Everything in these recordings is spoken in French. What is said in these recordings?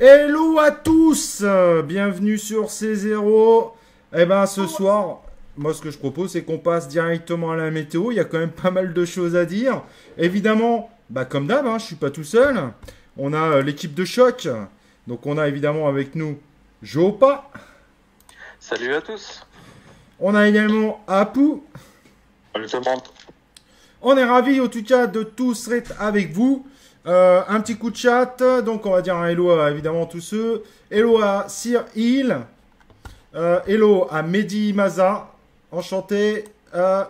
Hello à tous, bienvenue sur C0. Et ben ce soir, moi ce que je propose c'est qu'on passe directement à la météo. Il y a quand même pas mal de choses à dire. Évidemment, bah comme d'hab, hein, je suis pas tout seul. On a l'équipe de choc. Donc on a évidemment avec nous Jopa. Salut à tous. On a également Apu. Salut tout le monde. On est ravis en tout cas de tous être avec vous. Un petit coup de chat, donc on va dire un hello à évidemment tous ceux. Hello à CIL, hello à Mehdi Maza, enchanté.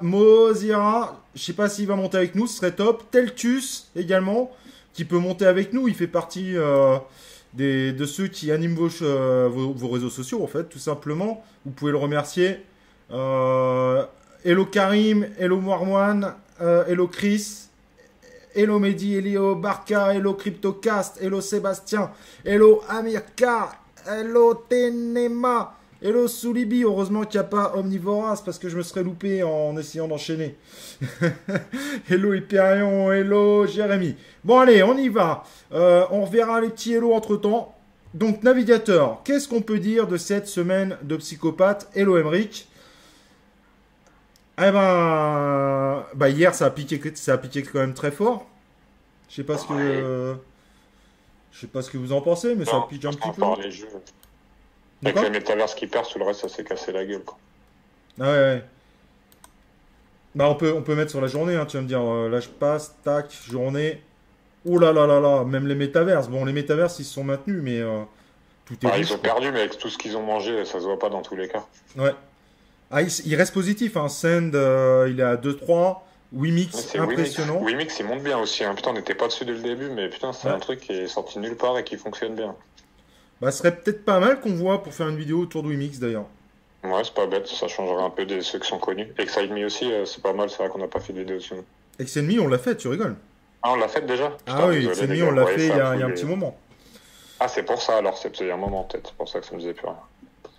Mozira, je sais pas s'il va monter avec nous, ce serait top. Teltus également, qui peut monter avec nous, il fait partie de ceux qui animent vos réseaux sociaux en fait, tout simplement. Vous pouvez le remercier. Hello Karim, hello Moirmoine, hello Chris. Hello Mehdi, hello Barca, hello CryptoCast, hello Sébastien, hello Amirka, hello Tenema, hello Soulibi. Heureusement qu'il n'y a pas Omnivorace parce que je me serais loupé en essayant d'enchaîner. Hello Hyperion, hello Jérémy. Bon allez, on y va. On reverra les petits hello entre temps. Donc Navigateur, qu'est-ce qu'on peut dire de cette semaine de psychopathe? Hello Emric. Eh ben, bah hier ça a piqué quand même très fort. Je sais pas ce que, je sais pas ce que vous en pensez, mais non, ça pique un petit peu. Les jeux. Avec le métaverse qui perd, tout le reste ça s'est cassé la gueule quoi. Ah ouais, ouais. Bah on peut mettre sur la journée, hein, tu vas me dire, là je passe, tac, journée. Oh là là là là, même les métaverses. Bon les métaverses ils se sont maintenus, mais tout est. Ah, ils ont perdu, mais avec tout ce qu'ils ont mangé, ça se voit pas dans tous les cas. Ouais. Ah, il reste positif, hein. Send, il est à 2-3. WEMIX, impressionnant. WEMIX, il monte bien aussi. Hein. Putain, on n'était pas dessus dès le début, mais putain, c'est un truc qui est sorti nulle part et qui fonctionne bien. Bah, ce serait peut-être pas mal qu'on voit pour faire une vidéo autour de WEMIX d'ailleurs. Ouais, c'est pas bête, ça changerait un peu de ceux qui sont connus. Excite Me aussi, c'est pas mal, c'est vrai qu'on n'a pas fait de vidéo dessus. Excite Me, on l'a fait, tu rigoles. Ah, on l'a fait déjà? Putain, ah oui, Excite Me, on l'a fait il y a un petit moment. Ah, c'est pour ça alors, c'est peut-être il y a un moment peut-être, c'est pour ça que ça me disait plus rien.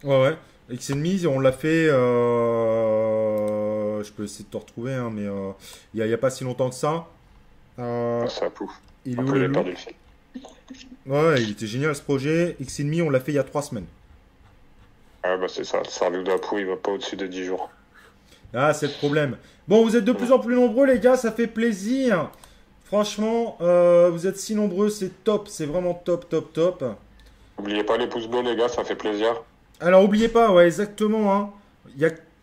Ouais, ouais. X et demi, on l'a fait, je peux essayer de te retrouver, hein, mais il n'y a pas si longtemps que ça. Ça pouf. Il est où, le perdu. Ouais, il était génial ce projet. X et demi, on l'a fait il y a 3 semaines. Ah bah c'est ça, le cerveau d'Apu, il va pas au-dessus de 10 jours. Ah, c'est le problème. Bon, vous êtes de plus en plus nombreux, les gars, ça fait plaisir. Franchement, vous êtes si nombreux, c'est top, c'est vraiment top, top, top. N'oubliez pas les pouces bleus, les gars, ça fait plaisir. Alors, oubliez pas, ouais, exactement, hein.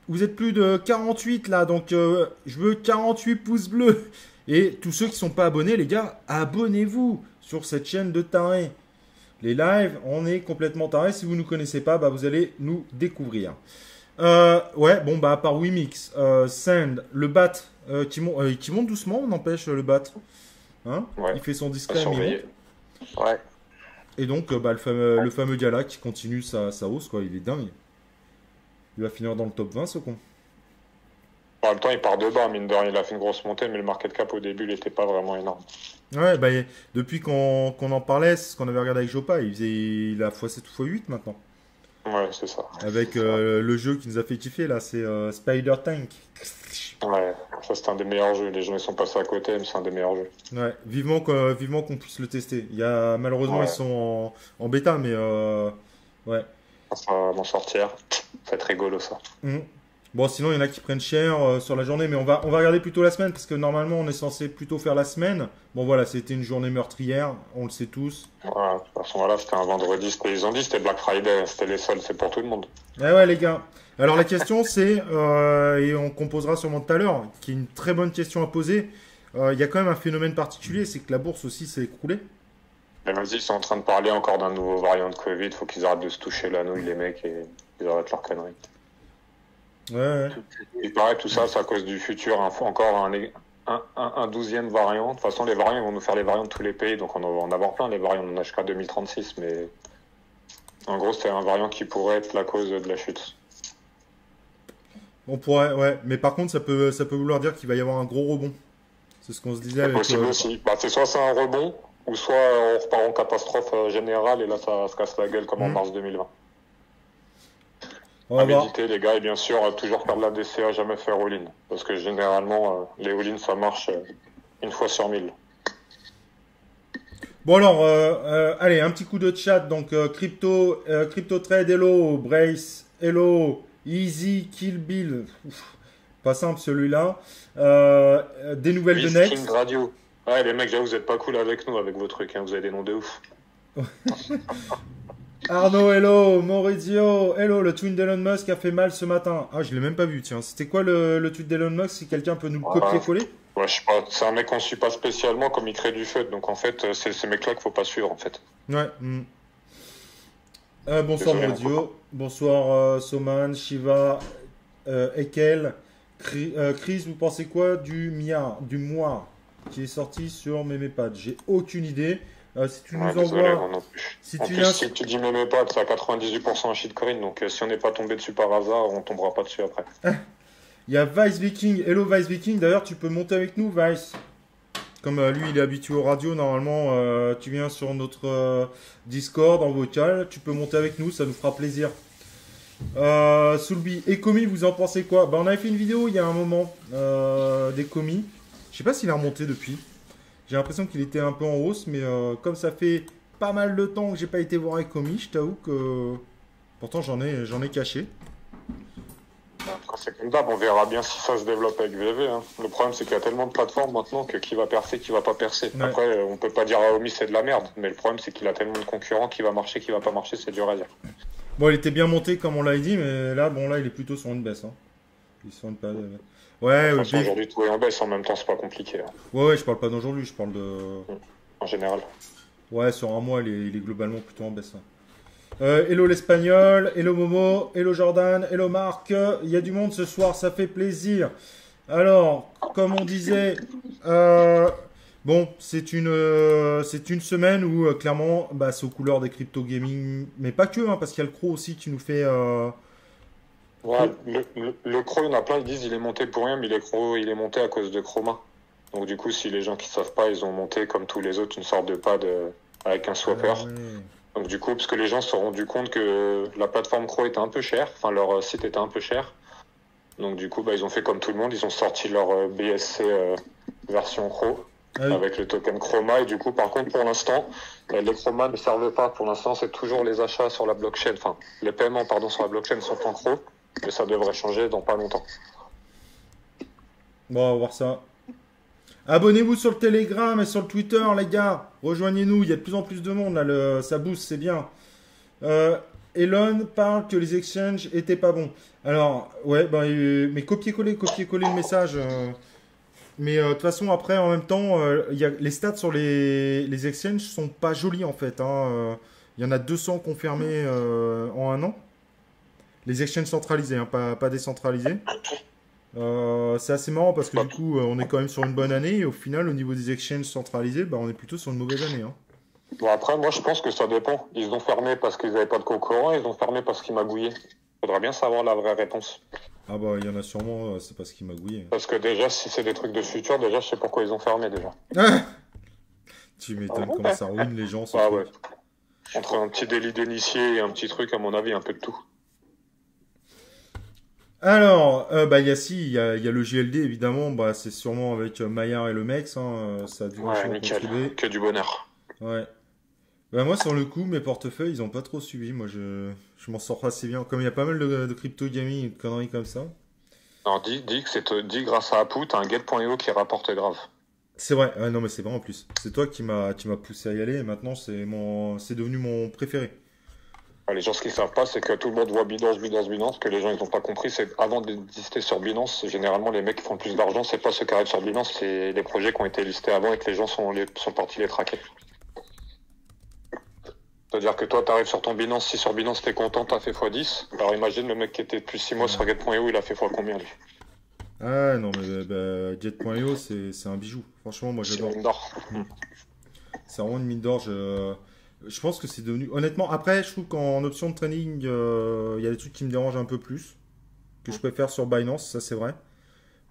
Vous êtes plus de 48, là, donc je veux 48 pouces bleus. Et tous ceux qui sont pas abonnés, les gars, abonnez-vous sur cette chaîne de tarés. Les lives, on est complètement tarés. Si vous ne nous connaissez pas, bah, vous allez nous découvrir. Ouais, bon, bah, à part WeMix, Send, le bat qui monte doucement, on empêche le bat. Hein, ouais, il fait son disclaimer. Ouais. Et donc, bah, le fameux Gala qui continue sa hausse, quoi. Il est dingue. Il va finir dans le top 20, ce con. En même temps, il part de bas, mine de rien. Il a fait une grosse montée, mais le market cap au début, il n'était pas vraiment énorme. Ouais, bah, depuis qu'on en parlait, c'est ce qu'on avait regardé avec Jopa. Il a x7 ou x8 maintenant. Ouais, c'est ça. Avec le jeu qui nous a fait kiffer, là, c'est Spider Tank. Ouais, ça c'est un des meilleurs jeux. Les gens ils sont passés à côté, mais c'est un des meilleurs jeux. Ouais, vivement qu'on puisse le tester. Il y a, malheureusement, ouais. Ils sont en bêta, mais ouais. Ça va m'en sortir. Ça va être rigolo ça. Mmh. Bon, sinon, il y en a qui prennent cher sur la journée, mais on va regarder plutôt la semaine, parce que normalement, on est censé plutôt faire la semaine. Bon, voilà, c'était une journée meurtrière, on le sait tous. Voilà, de toute façon, voilà, c'était un vendredi, ce qu'ils ont dit, c'était Black Friday, c'était les soldes, c'est pour tout le monde. Eh ouais, les gars. Alors, la question, c'est, et on composera sûrement tout à l'heure, qui est une très bonne question à poser, il y a quand même un phénomène particulier, c'est que la bourse aussi s'est écroulée. Mais vas-y, ils sont en train de parler encore d'un nouveau variant de Covid, faut qu'ils arrêtent de se toucher la nouille, les mecs, et ils arrêtent leur connerie. Ouais, ouais. Il paraît tout ça, c'est à cause du futur. Hein. Encore un 12e variant. De toute façon, les variants vont nous faire les variants de tous les pays, donc on va en avoir plein. Les variants, on en a jusqu'à 2036, mais en gros, c'est un variant qui pourrait être la cause de la chute. On pourrait, ouais, mais par contre, ça peut vouloir dire qu'il va y avoir un gros rebond. C'est ce qu'on se disait. C'est possible aussi. Bah, c'est soit c'est un rebond, ou soit on repart en catastrophe générale et là, ça se casse la gueule comme en mars 2020. À méditer les gars, et bien sûr toujours faire de la DCA, jamais faire all-in, parce que généralement les all-in ça marche une fois sur 1000. Bon alors, allez, un petit coup de chat. Donc, Crypto Trade, hello, Brace, hello, Easy, Kill Bill. Ouf, pas simple celui-là. Des nouvelles de Next. King Radio. Ouais, les mecs, j'avoue, vous êtes pas cool avec nous, avec vos trucs. Hein, vous avez des noms de ouf. Arnaud, hello, Maurizio, hello, le tweet d'Elon Musk a fait mal ce matin. Ah, je l'ai même pas vu, tiens. C'était quoi le tweet d'Elon Musk, si quelqu'un peut nous le copier-coller? Ouais, je sais pas, c'est un mec qu'on suit pas spécialement, comme il crée du feu, donc en fait, c'est ces mecs-là qu'il faut pas suivre, en fait. Ouais. Mm. Bonsoir, Maurizio. Bonsoir, Soman, Shiva, Ekel. Chris, vous pensez quoi du moire qui est sorti sur Memepad? J'ai aucune idée. Si tu nous envoies... Si tu dis même pas, c'est à 98% en shitcoin, donc si on n'est pas tombé dessus par hasard, on tombera pas dessus après. Il y a Vice Viking. Hello Vice Viking, d'ailleurs tu peux monter avec nous, Vice. Comme lui il est habitué aux radios, normalement tu viens sur notre Discord en vocal, tu peux monter avec nous, ça nous fera plaisir. Soulby, et commis, vous en pensez quoi? Bah, on avait fait une vidéo il y a un moment des commis. Je sais pas s'il a remonté depuis. J'ai l'impression qu'il était un peu en hausse, mais comme ça fait pas mal de temps que j'ai pas été voir Ecomi, je t'avoue que pourtant j'en ai caché. Quand c'est comme d'hab, on verra bien si ça se développe avec VV. Hein. Le problème c'est qu'il y a tellement de plateformes maintenant que qui va percer, qui va pas percer. Ouais. Après, on peut pas dire à Omi c'est de la merde, mais le problème c'est qu'il a tellement de concurrents qui va marcher, qui va pas marcher, c'est dur à dire. Bon, il était bien monté comme on l'a dit, mais là, bon là, il est plutôt sur une baisse. Hein. Il est sur une période. Ouais. Ouais, aujourd'hui tout est en baisse en même temps, c'est pas compliqué. Hein. Ouais, je parle pas d'aujourd'hui, je parle de. En général. Ouais, sur un mois, il est globalement plutôt en baisse. Hein. Hello l'Espagnol, hello Momo, hello Jordan, hello Marc. Il y a du monde ce soir, ça fait plaisir. Alors, comme on disait, bon, c'est une semaine où clairement, bah, c'est aux couleurs des crypto gaming, mais pas que, hein, parce qu'il y a le Croc aussi qui nous fait. Ouais, le Croc, il y en a plein qui disent il est monté pour rien, mais il est monté à cause de Chroma. Donc du coup, si les gens qui savent pas, ils ont monté comme tous les autres une sorte de pad avec un swapper. Ah, ouais. Donc du coup, parce que les gens se sont rendus compte que la plateforme Croc était un peu chère, enfin leur site était un peu cher. Donc du coup, bah, ils ont fait comme tout le monde, ils ont sorti leur BSC version Croc. Ah oui. Avec le token Chroma, et du coup, par contre, pour l'instant, les Chroma ne servent pas. Pour l'instant, c'est toujours les achats sur la blockchain, enfin, les paiements, pardon, sur la blockchain sont en Croc. Mais ça devrait changer dans pas longtemps. Bon, on va voir ça. Abonnez-vous sur le Telegram et sur le Twitter, les gars. Rejoignez-nous. Il y a de plus en plus de monde. Là, ça booste, c'est bien. Elon parle que les exchanges étaient pas bons. Alors, ouais, bah, mais copier-coller le message. Mais de toute façon, après, en même temps, les stats sur les exchanges sont pas jolies, en fait. Il y en a 200 confirmés en un an. Les exchanges centralisés, hein, pas décentralisés. C'est assez marrant parce que du coup, on est quand même sur une bonne année. Et au final, au niveau des exchanges centralisés, bah, on est plutôt sur une mauvaise année. Hein. Bon, après, moi, je pense que ça dépend. Ils ont fermé parce qu'ils n'avaient pas de concurrents. Ils ont fermé parce qu'ils magouillaient. Il faudra bien savoir la vraie réponse. Ah bah, il y en a sûrement, c'est parce qu'ils magouillaient. Parce que déjà, si c'est des trucs de futur, déjà, je sais pourquoi ils ont fermé déjà. Tu m'étonnes comment ça ruine les gens. Ah ouais. Entre un petit délit d'initié et un petit truc, à mon avis, un peu de tout. Alors, bah, il y a le GLD, évidemment, bah, c'est sûrement avec Maillard et le MEX, hein, ça a dû contribuer. Que du bonheur. Ouais. Bah, moi, sur le coup, mes portefeuilles, ils n'ont pas trop suivi, moi, je m'en sors assez bien. Comme il y a pas mal de crypto gaming et de conneries comme ça. Alors, dis grâce à Apu, t'as un get.io qui rapporte grave. C'est vrai, ah, non, mais c'est vrai en plus. C'est toi qui m'as poussé à y aller et maintenant, c'est devenu mon préféré. Les gens, ce qu'ils savent pas, c'est que tout le monde voit Binance, que les gens, ils n'ont pas compris, c'est avant d'exister sur Binance, généralement, les mecs qui font le plus d'argent, c'est pas ceux qui arrivent sur Binance, c'est les projets qui ont été listés avant et que les gens sont partis les traquer. C'est-à-dire que toi, t'arrives sur ton Binance, si sur Binance, t'es content, t'as fait x10, alors imagine le mec qui était depuis 6 mois sur Get.io, il a fait x combien, lui? Ah, non, mais bah, Get.io, c'est un bijou. Franchement, moi, j'adore. C'est une mine d'or. C'est vraiment une mine d'or, Je pense que c'est devenu... Honnêtement, après, je trouve qu'en option de trading, il y a des trucs qui me dérangent un peu plus, que je préfère sur Binance, ça c'est vrai.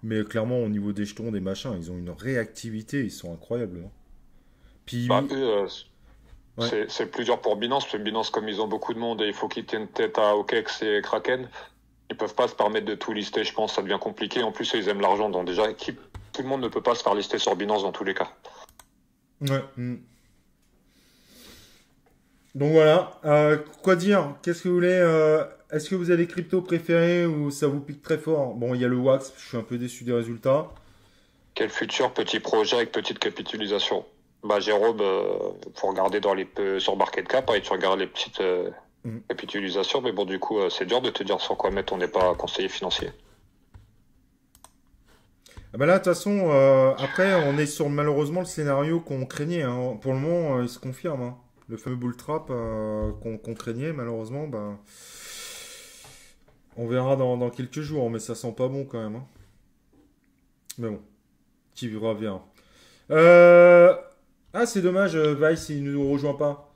Mais clairement, au niveau des jetons, des machins, ils ont une réactivité, ils sont incroyables. Hein. Puis... Bah, ouais. C'est plus dur pour Binance, parce que Binance, comme ils ont beaucoup de monde, et il faut qu'ils tiennent tête à OKEx et Kraken, ils peuvent pas se permettre de tout lister, je pense, ça devient compliqué. En plus, ils aiment l'argent, donc déjà, tout le monde ne peut pas se faire lister sur Binance dans tous les cas. Ouais, Donc voilà, quoi dire? Qu'est-ce que vous voulez? Est-ce que vous avez des cryptos préférés ou ça vous pique très fort? Bon, il y a le wax, je suis un peu déçu des résultats. Quel futur petit projet avec petite capitalisation? Bah Jérôme, faut regarder dans les sur Market Cap, hein, et tu regardes les petites capitalisations, mais bon du coup c'est dur de te dire sur quoi mettre, on n'est pas conseiller financier. Ah bah là de toute façon, après on est sur malheureusement le scénario qu'on craignait, hein. Pour le moment il se confirme, hein. Le fameux bull trap qu'on craignait, malheureusement, bah, on verra dans quelques jours, mais ça sent pas bon quand même, hein. Mais bon, qui vivra bien. Ah, c'est dommage, Vice, il ne nous rejoint pas.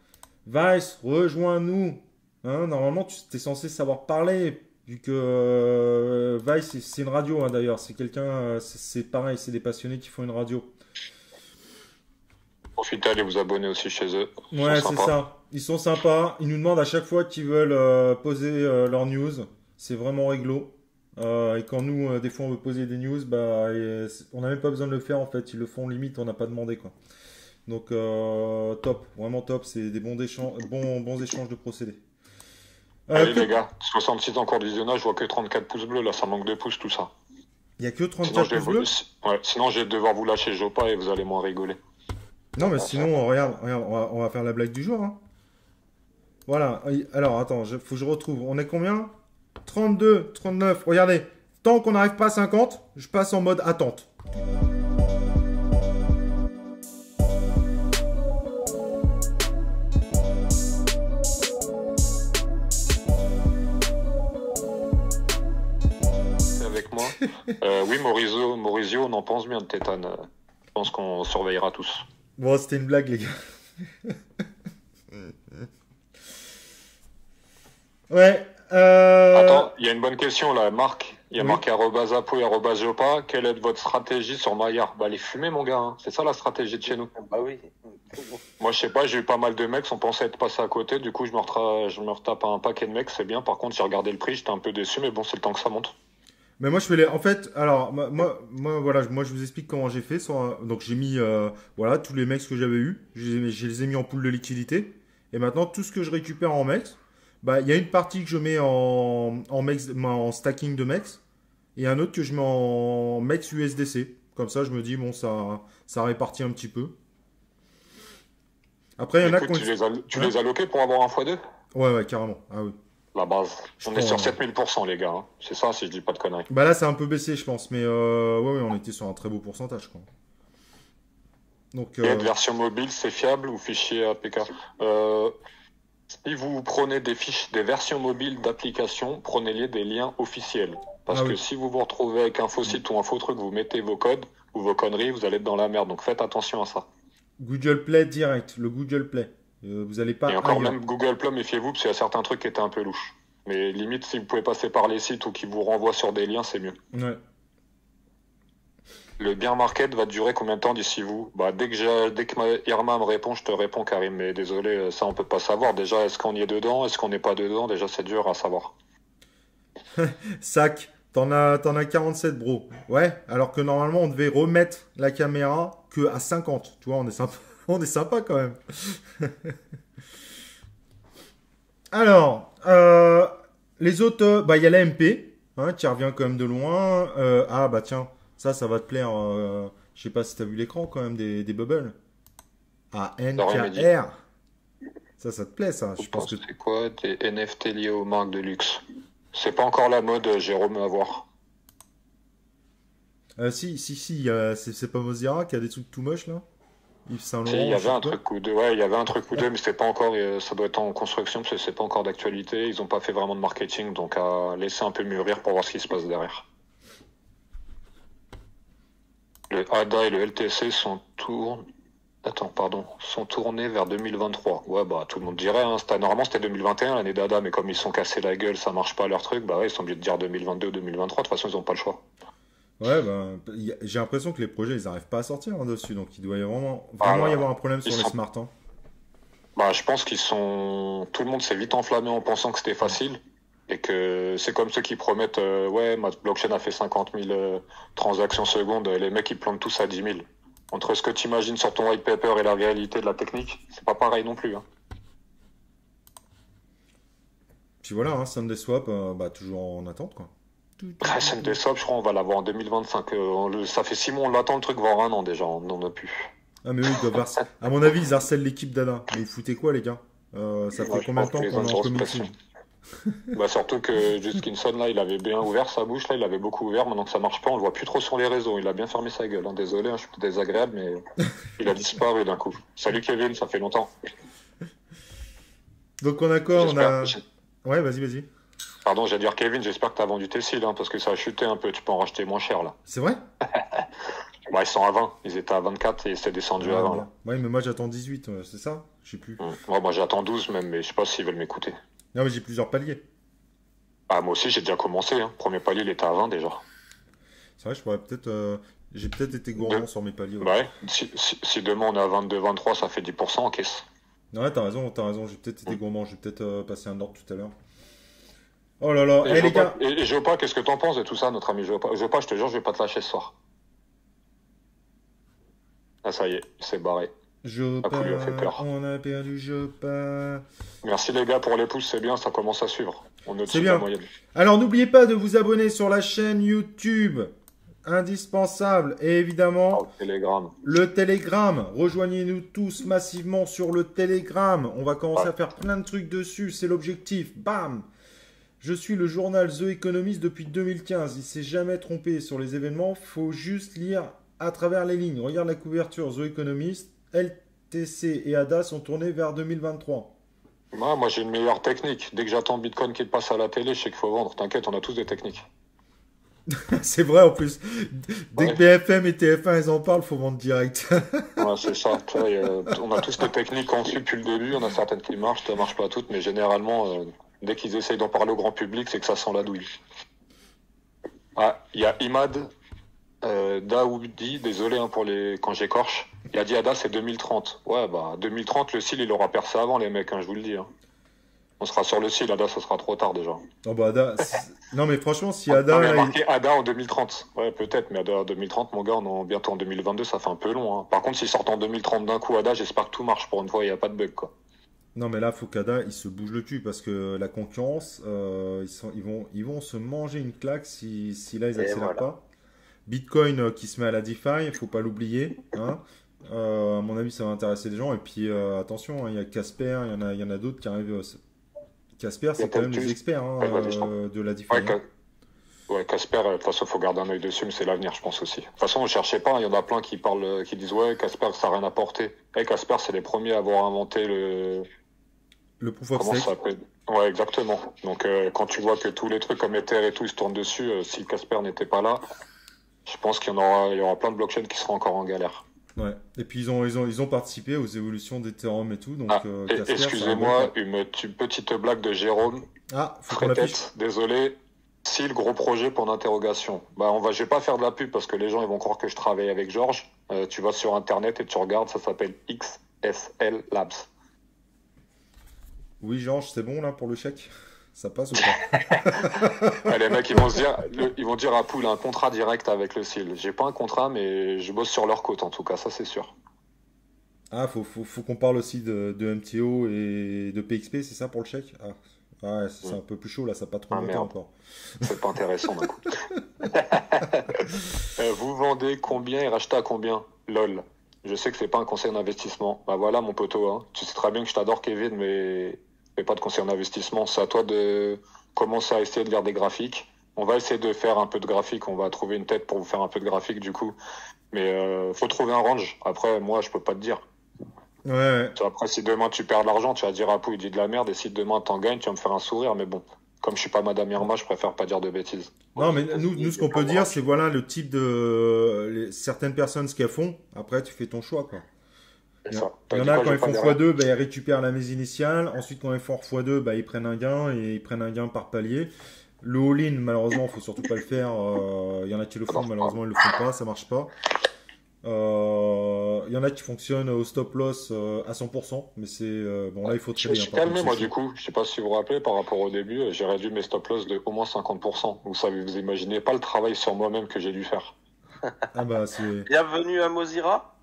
Vice, rejoins-nous. Hein, normalement, tu es censé savoir parler, vu que Vice, c'est une radio, hein, d'ailleurs. C'est quelqu'un, c'est pareil, c'est des passionnés qui font une radio. Profitez, allez vous abonner aussi chez eux. Ouais, c'est ça. Ils sont sympas. Ils nous demandent à chaque fois qu'ils veulent poser leurs news. C'est vraiment réglo. Et quand nous, des fois, on veut poser des news, bah, on n'a même pas besoin de le faire en fait. Ils le font limite, on n'a pas demandé quoi. Donc, top. Vraiment top. C'est des bons échanges de procédés. Allez les gars, 66 en cours de visionnage, je vois que 34 pouces bleus. Là, ça manque de pouces tout ça. Il n'y a que 34 pouces bleus. Ouais, sinon, je vais devoir vous lâcher Jopa et vous allez moins rigoler. Non, mais sinon, regarde, on va faire la blague du jour. Hein. Voilà. Alors, attends, faut que je retrouve. On est combien? 32, 39. Regardez. Tant qu'on n'arrive pas à 50, je passe en mode attente. C'est avec moi. Oui, Maurizio, on en pense bien de Tetan. Je pense qu'on surveillera tous. Bon, c'était une blague, les gars. Ouais. Attends, il y a une bonne question, là. Marc, il y a marqué @Apu et @Jopa. Quelle est votre stratégie sur Maillard? Bah, les fumées, mon gars. Hein. C'est ça, la stratégie de chez nous. Bah oui. Moi, je sais pas, j'ai eu pas mal de mecs. On pensait être passé à côté. Du coup, je me retape à un paquet de mecs. C'est bien. Par contre, j'ai regardé le prix. J'étais un peu déçu, mais bon, c'est le temps que ça monte. Mais moi, je fais les. En fait, alors, voilà, moi, je vous explique comment j'ai fait. Donc, j'ai mis, voilà, tous les MEX que j'avais eu, je les ai mis en pool de liquidité. Et maintenant, tout ce que je récupère en MEX, bah, il y a une partie que je mets en stacking de MEX, et un autre que je mets en MEX USDC. Comme ça, je me dis, bon, ça répartit un petit peu. Après, il y en a qui. Tu les as loqués pour avoir un x2? Ouais, carrément. Ah oui. La base. On est sur 7000%, les gars. Hein. C'est ça, si je dis pas de conneries. Bah là, c'est un peu baissé, je pense. Mais ouais, on était sur un très beau pourcentage, quoi. Donc, et de version mobile, c'est fiable ou fichier APK? Si vous prenez des versions mobiles d'applications, prenez-les des liens officiels. Parce que si vous vous retrouvez avec un faux site ou un faux truc, vous mettez vos codes ou vos conneries, vous allez être dans la merde. Donc faites attention à ça. Google Play direct, le Google Play. Vous allez pas. Et encore même Google Play, méfiez-vous, parce qu'il y a certains trucs qui étaient un peu louches. Mais limite, si vous pouvez passer par les sites ou qui vous renvoient sur des liens, c'est mieux. Ouais. Le bear market va durer combien de temps d'ici vous? Bah, dès que Irma me répond, je te réponds, Karim. Mais désolé, ça on peut pas savoir. Déjà, est-ce qu'on y est dedans? Est-ce qu'on n'est pas dedans? Déjà, c'est dur à savoir. Sac, t'en as 47, bro. Ouais. Alors que normalement, on devait remettre la caméra que à 50. Tu vois, on est sympa. On est sympa quand même. Alors, les autres, bah il y a l'AMP, hein, qui revient quand même de loin. Ah bah tiens, ça va te plaire. Je sais pas si t'as vu l'écran quand même des bubbles. Ah, NKR. Ça te plaît, ça? Je pense que c'est quoi? Des NFT liés aux marques de luxe. C'est pas encore la mode, Jérôme, à voir. Si, c'est pas Mozira qui a des trucs tout moches là? Il y avait un truc ou deux, mais c'est pas encore, ça doit être en construction parce que c'est pas encore d'actualité. Ils n'ont pas fait vraiment de marketing, donc à laisser un peu mûrir pour voir ce qui se passe derrière. Le ADA et le LTC sont tournés vers 2023. Ouais, bah tout le monde dirait, hein, normalement c'était 2021 l'année d'ADA, mais comme ils sont cassés la gueule, ça marche pas leur truc, bah ouais, ils sont obligés de dire 2022 ou 2023, de toute façon ils n'ont pas le choix. Ouais, bah, j'ai l'impression que les projets, ils n'arrivent pas à sortir hein, dessus, donc il doit y avoir vraiment y avoir un problème sur les smart. Hein. Bah, je pense qu'ils sont. Tout le monde s'est vite enflammé en pensant que c'était facile et que c'est comme ceux qui promettent ouais, ma blockchain a fait 50 000 transactions secondes, et les mecs ils plantent tous à 10 000. Entre ce que tu imagines sur ton white paper et la réalité de la technique, c'est pas pareil non plus. Hein. Puis voilà, hein, Sunday Swap, bah, toujours en attente, quoi. Ah, Sunday Swap, je crois on va l'avoir en 2025. Ça fait 6 mois, on l'attend le truc, voire 1 an déjà, on n'en a plus. Ah, mais oui, ils doivent à mon avis, ils harcèlent l'équipe d'Ada. Mais vous foutez quoi, les gars? Ça fait combien de temps qu'on est en commission? Bah surtout que Juskinson là il avait bien ouvert sa bouche, là il avait beaucoup ouvert, maintenant que ça marche pas on le voit plus trop sur les réseaux, il a bien fermé sa gueule, hein. Désolé hein, je suis plus désagréable mais il a disparu d'un coup. Salut Kevin, ça fait longtemps. Donc on a quoi, on a... Ouais vas-y vas-y. Pardon j'allais dire Kevin, j'espère que t'as vendu tes cils hein, parce que ça a chuté un peu, tu peux en racheter moins cher là. C'est vrai? Bah ils sont à 20, ils étaient à 24 et c'est descendu à 20 là. Ouais mais moi j'attends 18, c'est ça? Je sais plus. Ouais, moi j'attends 12 même mais je sais pas s'ils veulent m'écouter. Non mais j'ai plusieurs paliers. Ah moi aussi j'ai déjà commencé, hein. Premier palier il était à 20 déjà. C'est vrai je pourrais peut-être... J'ai peut-être été gourmand sur mes paliers. Ouais, bah ouais. Si demain on est à 22-23 ça fait 10% en caisse. Non ouais t'as raison, j'ai peut-être été gourmand, j'ai peut-être passé un ordre tout à l'heure. Oh là là, et les gars... Et Jopa, qu'est-ce que t'en penses de tout ça notre ami Jopa? Jopa je te jure je vais pas te lâcher ce soir. Ah ça y est, c'est barré. Jopa, on a perdu Jopa. Merci les gars pour les pouces, c'est bien, ça commence à suivre. C'est bien. Alors n'oubliez pas de vous abonner sur la chaîne YouTube, indispensable. Et évidemment, le Telegram. Rejoignez-nous tous massivement sur le Telegram. On va commencer à faire plein de trucs dessus, c'est l'objectif. Bam! Je suis le journal The Economist depuis 2015. Il s'est jamais trompé sur les événements. Faut juste lire à travers les lignes. Regarde la couverture The Economist. LTC et ADA sont tournés vers 2023. Ah, moi, j'ai une meilleure technique. Dès que j'attends Bitcoin qui passe à la télé, je sais qu'il faut vendre. T'inquiète, on a tous des techniques. C'est vrai, en plus. Dès que BFM et TF1, ils en parlent, faut vendre direct. Ouais, c'est ça. Toi, on a tous des techniques en depuis le début. On a certaines qui marchent, ça marche pas toutes. Mais généralement, dès qu'ils essayent d'en parler au grand public, c'est que ça sent la douille. Ah, il y a Imad... Daoudi, désolé hein, pour les... quand j'écorche, il a dit Ada c'est 2030. Ouais bah 2030 le CIL il aura percé avant les mecs hein, je vous le dis hein. On sera sur le CIL, Ada ça sera trop tard déjà. Non bah Ada, non mais franchement si Ada... On a marqué Ada en 2030, ouais peut-être mais Ada en 2030 mon gars on est bientôt en 2022 ça fait un peu long hein. Par contre s'ils sortent en 2030 d'un coup Ada j'espère que tout marche pour une fois il n'y a pas de bug quoi. Non mais là faut qu'Ada il se bouge le cul parce que la concurrence ils vont se manger une claque si là ils accélèrent pas. Bitcoin qui se met à la DeFi, il faut pas l'oublier. Hein. À mon avis, ça va intéresser des gens. Et puis, attention, il y a Casper, il y en a d'autres qui arrivent. Casper, c'est quand même les experts hein, de la DeFi. Ouais, Casper, de toute façon, il faut garder un œil dessus, mais c'est l'avenir, je pense aussi. De toute façon, ne cherchez pas, il y en a plein qui parlent, qui disent « Ouais, Casper, ça n'a rien apporté. » Hey, Casper, c'est les premiers à avoir inventé le... Le proof of stake. Ouais, exactement. Donc, quand tu vois que tous les trucs comme Ether et tout, ils se tournent dessus, si Casper n'était pas là... Je pense qu'il y aura plein de blockchains qui seront encore en galère. Ouais. Et puis ils ont participé aux évolutions d'Ethereum et tout. Donc excusez-moi, une petite blague de Jérôme. Ah, faut qu'on l'affiche. Désolé. Si le gros projet pour l'interrogation. Bah je vais pas faire de la pub parce que les gens ils vont croire que je travaille avec Georges. Tu vas sur internet et tu regardes, ça s'appelle XSL Labs. Oui Georges, c'est bon là pour le chèque. Ça passe ou pas? Les mecs, ils vont dire à Apu, il a un contrat direct avec le CIL. J'ai pas un contrat, mais je bosse sur leur côte en tout cas, ça c'est sûr. Ah, faut qu'on parle aussi de MTO et de PXP, c'est ça pour le chèque? Ah, ouais, c'est un peu plus chaud là, ça n'a pas trop monté encore. C'est pas intéressant d'un coup. Vous vendez combien et rachetez à combien? Lol. Je sais que c'est pas un conseil d'investissement. Bah voilà mon poteau, hein. Tu sais très bien que je t'adore Kevin, mais... pas de conseil en investissement, c'est à toi de commencer à essayer de lire des graphiques. On va essayer de faire un peu de graphique, on va trouver une tête pour vous faire un peu de graphique du coup, mais faut trouver un range. Après moi je peux pas te dire. Ouais. Après si demain tu perds de l'argent tu vas dire Apu il dit de la merde, et si demain t'en gagnes tu vas me faire un sourire, mais bon comme je suis pas madame Irma je préfère pas dire de bêtises. Non mais nous ce qu'on peut dire c'est voilà le type de certaines personnes ce qu'elles font, après tu fais ton choix quoi. Il y en a quand ils font x2, bah, ils récupèrent la mise initiale. Ensuite, quand ils font x2, bah, ils prennent un gain et ils prennent un gain par palier. Le all-in, malheureusement, il faut surtout pas le faire. Il y en a qui le font, malheureusement, ils le font pas, ça marche pas. Il y en a qui fonctionnent au stop-loss à 100%, mais c'est bon là, il faut trier. Je suis calmé, moi, du coup. Je sais pas si vous vous rappelez, par rapport au début, j'ai réduit mes stop-loss de au moins 50%. Vous savez, vous imaginez pas le travail sur moi-même que j'ai dû faire. Ah bah, c'est... Bienvenue à Mozira.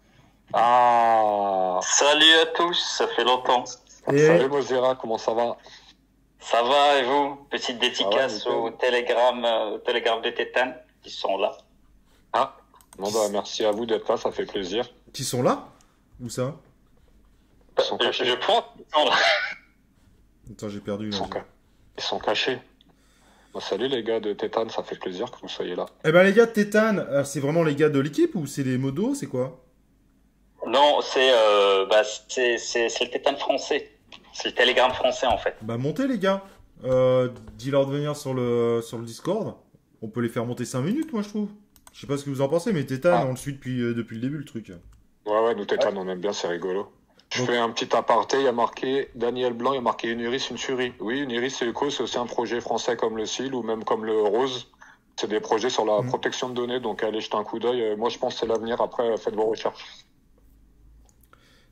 Ah. Salut à tous, ça fait longtemps. Et... Salut Mozira, comment ça va? Ça va, et vous? Petite dédicace au Telegram de Tetan, qui sont là. Ah, bon bah, merci à vous d'être là, ça fait plaisir. Qui sont là? Où ça? Ils sont cachés. Je prends. Attends, j'ai perdu. Ils sont cachés. Bon, salut les gars de Tetan, ça fait plaisir que vous soyez là. Eh ben les gars de Tetan, c'est vraiment les gars de l'équipe ou c'est les modos? C'est quoi? Non, c'est le Tetan français. C'est le Telegram français en fait. Bah montez les gars. Dis-leur de venir sur le Discord. On peut les faire monter 5 minutes moi je trouve. Je sais pas ce que vous en pensez mais Tetan on le suit depuis le début le truc. Ouais nous Tetan on aime bien, c'est rigolo. Je fais un petit aparté, il y a marqué Daniel Blanc, il y a marqué une iris, une tuerie. Oui, une iris c'est quoi? C'est aussi un projet français comme le CIL ou même comme le Rose. C'est des projets sur la protection de données, donc allez jeter un coup d'œil. Moi je pense que c'est l'avenir, après faites vos recherches.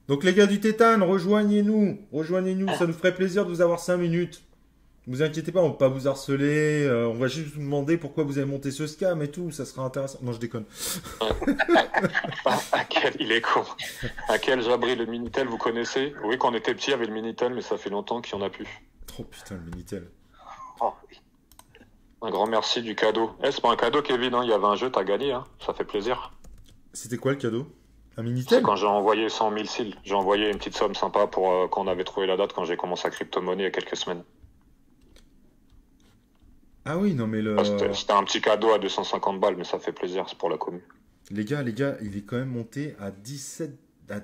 Donc les gars du Tetan, rejoignez-nous, ça nous ferait plaisir de vous avoir 5 minutes. Ne vous inquiétez pas, on ne va pas vous harceler, on va juste vous demander pourquoi vous avez monté ce scam et tout, ça sera intéressant. Non, je déconne. Il est con. À quel j'abri le Minitel, vous connaissez? Oui, quand on était petit, il y avait le Minitel, mais ça fait longtemps qu'il n'y en a plus. Oh putain, le Minitel. Oh. Un grand merci du cadeau. Eh, c'est pas un cadeau, Kevin, hein. Il y avait un jeu, t'as gagné, hein. Ça fait plaisir. C'était quoi le cadeau? Un Minitel? Quand j'ai envoyé 100 000 cils, j'ai envoyé une petite somme sympa pour quand on avait trouvé la date, quand j'ai commencé à crypto-monnaie il y a quelques semaines. Ah oui, non mais le... C'était un petit cadeau à 250 balles, mais ça fait plaisir, c'est pour la commune. Les gars, il est quand même monté à 17, à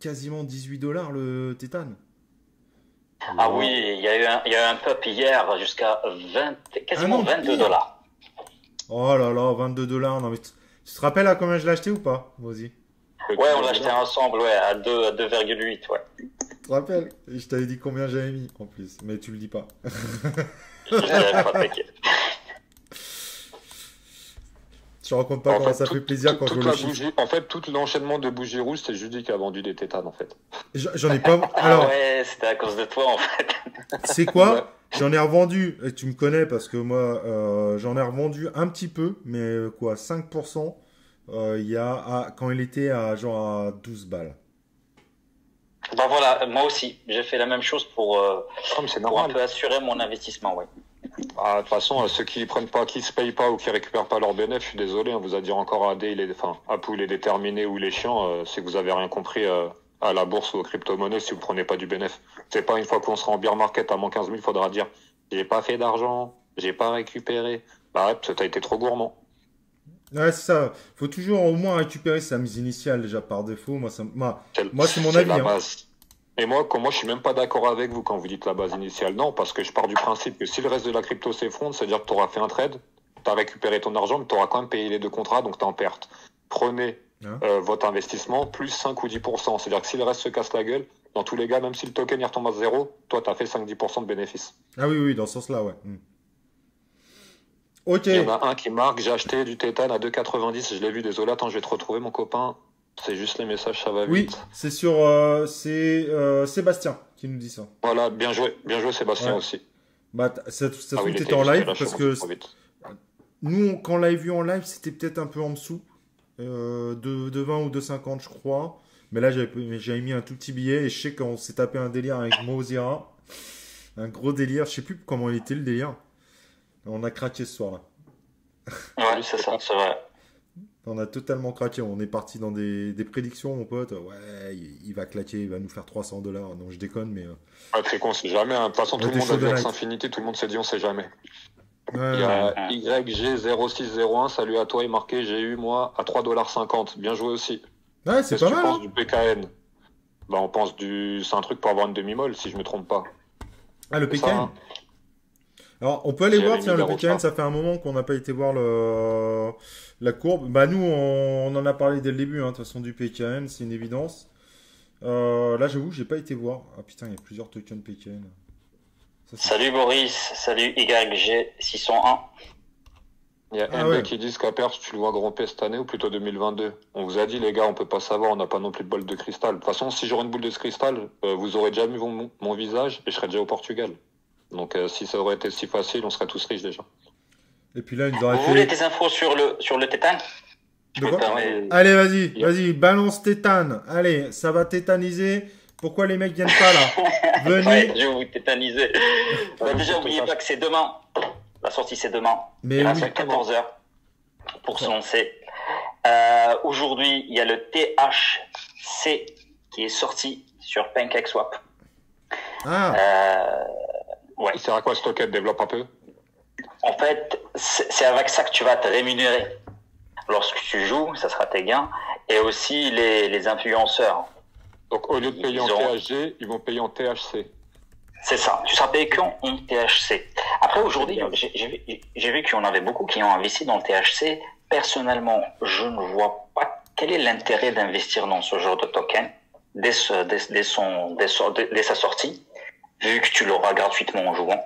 quasiment 18 $ le Tetan. Ah oui, il y a eu un pop hier jusqu'à quasiment 22 $. Oh là là, 22 $, non mais tu te rappelles à combien je l'ai acheté ou pas, Mozi? Ouais, on l'a acheté ensemble, ouais, à 2,8, ouais. Tu te rappelles? Je t'avais dit combien j'avais mis en plus, mais tu le dis pas. Je raconte pas comment ça fait plaisir quand je le chiffre. En fait, tout l'enchaînement de bougies rouges, c'est Judy qui a vendu des tétanes en fait. J'en ai pas. Alors, ouais, c'était à cause de toi en fait. C'est quoi? J'en ai revendu. Et tu me connais parce que moi, j'en ai revendu un petit peu, mais quoi, 5%. Il y a quand il était à genre à 12 balles. Bah voilà, moi aussi, j'ai fait la même chose pour un peu assurer mon investissement, ouais. Ah, de toute façon, ceux qui prennent pas, qui se payent pas ou qui récupèrent pas leurs bénéfices, je suis désolé, on vous a dit encore AD, Apu, il est déterminé ou il est chiant, c'est que vous avez rien compris à la bourse ou aux crypto-monnaies si vous prenez pas du bénéfice. C'est pas une fois qu'on sera en bear market à moins 15 000, il faudra dire j'ai pas fait d'argent, j'ai pas récupéré. Bah ouais, parce que t'as été trop gourmand. Ouais, c'est ça. Faut toujours au moins récupérer sa mise initiale déjà par défaut. Moi c'est mon avis. La base. Hein. Et moi, je suis même pas d'accord avec vous quand vous dites la base initiale. Non, parce que je pars du principe que si le reste de la crypto s'effondre, c'est-à-dire que tu auras fait un trade, tu as récupéré ton argent, mais tu auras quand même payé les deux contrats, donc tu es en perte. Prenez votre investissement plus 5 ou 10%. C'est-à-dire que si le reste se casse la gueule, dans tous les cas, même si le token il retombe à 0, toi, tu as fait 5-10% de bénéfice. Ah oui, dans ce sens-là, ouais. Mm. Okay. Il y en a un qui marque, j'ai acheté du Tetan à 2,90, je l'ai vu, désolé, attends, je vais te retrouver mon copain, c'est juste les messages, ça va vite. Oui, c'est sur Sébastien qui nous dit ça. Voilà, bien joué Sébastien aussi. Bah, ça oui, t'étais en live, parce que nous, quand on l'avait vu en live, c'était peut-être un peu en dessous, de 20 ou 2,50 je crois, mais là j'avais mis un tout petit billet, et je sais qu'on s'est tapé un délire avec Mozira, un gros délire, je sais plus comment il était le délire. On a craqué ce soir-là. Ouais, c'est ça, c'est vrai. On a totalement craqué. On est parti dans des prédictions, mon pote. Ouais, il va claquer, il va nous faire 300 $. Non, je déconne, mais... Ouais, très con, c'est jamais. Hein. De toute façon, tout le monde a vu Axie Infinity, tout le monde s'est dit, on sait jamais. Ouais, il y a YG0601, salut à toi, il marqué, j'ai eu, moi, à 3,50 $. Bien joué aussi. Ouais, c'est pas mal. Qu'est-ce que tu penses du PKN? Bah, on pense du... C'est un truc pour avoir une demi-molle, si je me trompe pas. Ah, le PKN? Alors, on peut aller voir, tiens, le week-end, ça fait un moment qu'on n'a pas été voir la courbe. Bah, nous, on en a parlé dès le début, hein, de toute façon, du PKN, c'est une évidence. Là, j'avoue, j'ai pas été voir. Ah putain, il y a plusieurs tokens PKN. Salut Boris, salut YG601. Il y a MB qui disent qu'à Perse, tu le vois grimper cette année ou plutôt 2022. On vous a dit, les gars, on peut pas savoir, on n'a pas non plus de boule de cristal. De toute façon, si j'aurais une boule de cristal, vous aurez déjà vu mon visage et je serais déjà au Portugal. Donc si ça aurait été si facile, on serait tous riches déjà. Et puis là, vous voulez des infos sur le Tetan? Allez, vas-y, balance Tetan. Allez, ça va tétaniser. Pourquoi les mecs viennent pas là? Venez. Ouais, je vais vous tétaniser. Bah, déjà, n'oubliez pas que c'est demain. La sortie, c'est demain. Mais oui, c'est 14h pour se lancer. Aujourd'hui, il y a le THC qui est sorti sur PancakeSwap. Ah. Ouais. Il sert à quoi ce token? Développe un peu. En fait, c'est avec ça que tu vas te rémunérer. Lorsque tu joues, ça sera tes gains. Et aussi les influenceurs. Donc, au lieu de payer en THG, ils vont payer en THC. C'est ça. Tu seras payé qu'en THC. Après, aujourd'hui, j'ai vu qu'il y en avait beaucoup qui ont investi dans le THC. Personnellement, je ne vois pas quel est l'intérêt d'investir dans ce genre de token dès sa sortie, vu que tu l'auras gratuitement en jouant.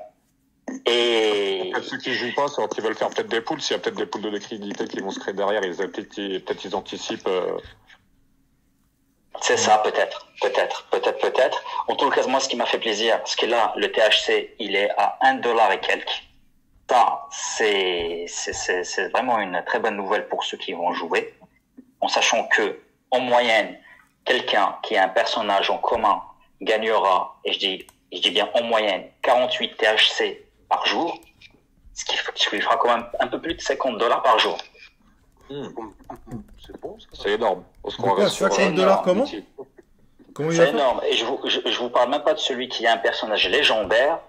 Et ceux qui jouent pas, c'est qu'ils veulent faire peut-être des poules. S'il y a peut-être des poules de liquidité qui vont se créer derrière, peut-être ils anticipent. C'est ça, peut-être. En tout cas, moi, ce qui m'a fait plaisir, parce que là, le THC, il est à $1 et quelques. Ça, c'est vraiment une très bonne nouvelle pour ceux qui vont jouer, en sachant que, en moyenne, quelqu'un qui a un personnage en commun gagnera, et je dis bien en moyenne, 48 THC par jour, ce qui lui fera quand même un peu plus de $50 par jour. Mmh. C'est bon, c'est énorme. $50 comment? C'est énorme. Et je vous parle même pas de celui qui a un personnage légendaire.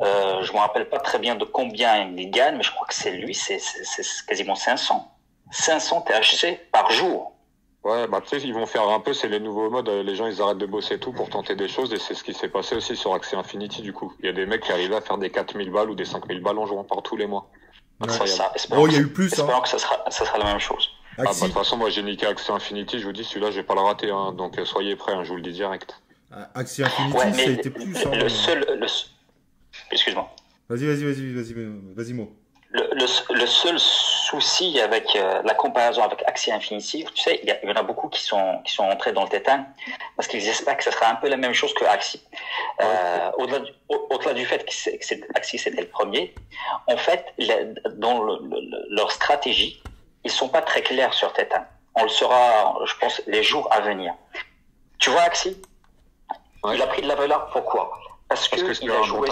Je me rappelle pas très bien de combien il gagne, mais je crois que c'est lui, c'est quasiment 500. 500 THC par jour. Ouais, bah tu sais, ils vont faire un peu, c'est les nouveaux modes, les gens ils arrêtent de bosser et tout pour tenter des choses, et c'est ce qui s'est passé aussi sur Axie Infinity du coup. Il y a des mecs qui arrivent à faire des 4000 balles ou des 5000 balles en jouant par tous les mois. Ouais. Ça. Oh, il y a eu plus. Espérons que ça sera la même chose. Ah, bah, de toute façon, moi j'ai niqué Axie Infinity, je vous dis, celui-là je vais pas le rater, hein, donc soyez prêts, hein, je vous le dis direct. Axie Infinity, ouais, ça a été plus. Hein, Excuse-moi. Vas-y. Le seul souci avec la comparaison avec Axie Infinity, tu sais, il y en a beaucoup qui sont entrés dans le Tetan parce qu'ils espèrent que ça sera un peu la même chose que Axie. Au-delà du fait que Axie c'était le premier, en fait, dans leur stratégie, ils sont pas très clairs sur Tetan. On le saura, je pense, les jours à venir. Tu vois, Axie, ouais. Il a pris de la valeur. Pourquoi? Parce qu'il a joué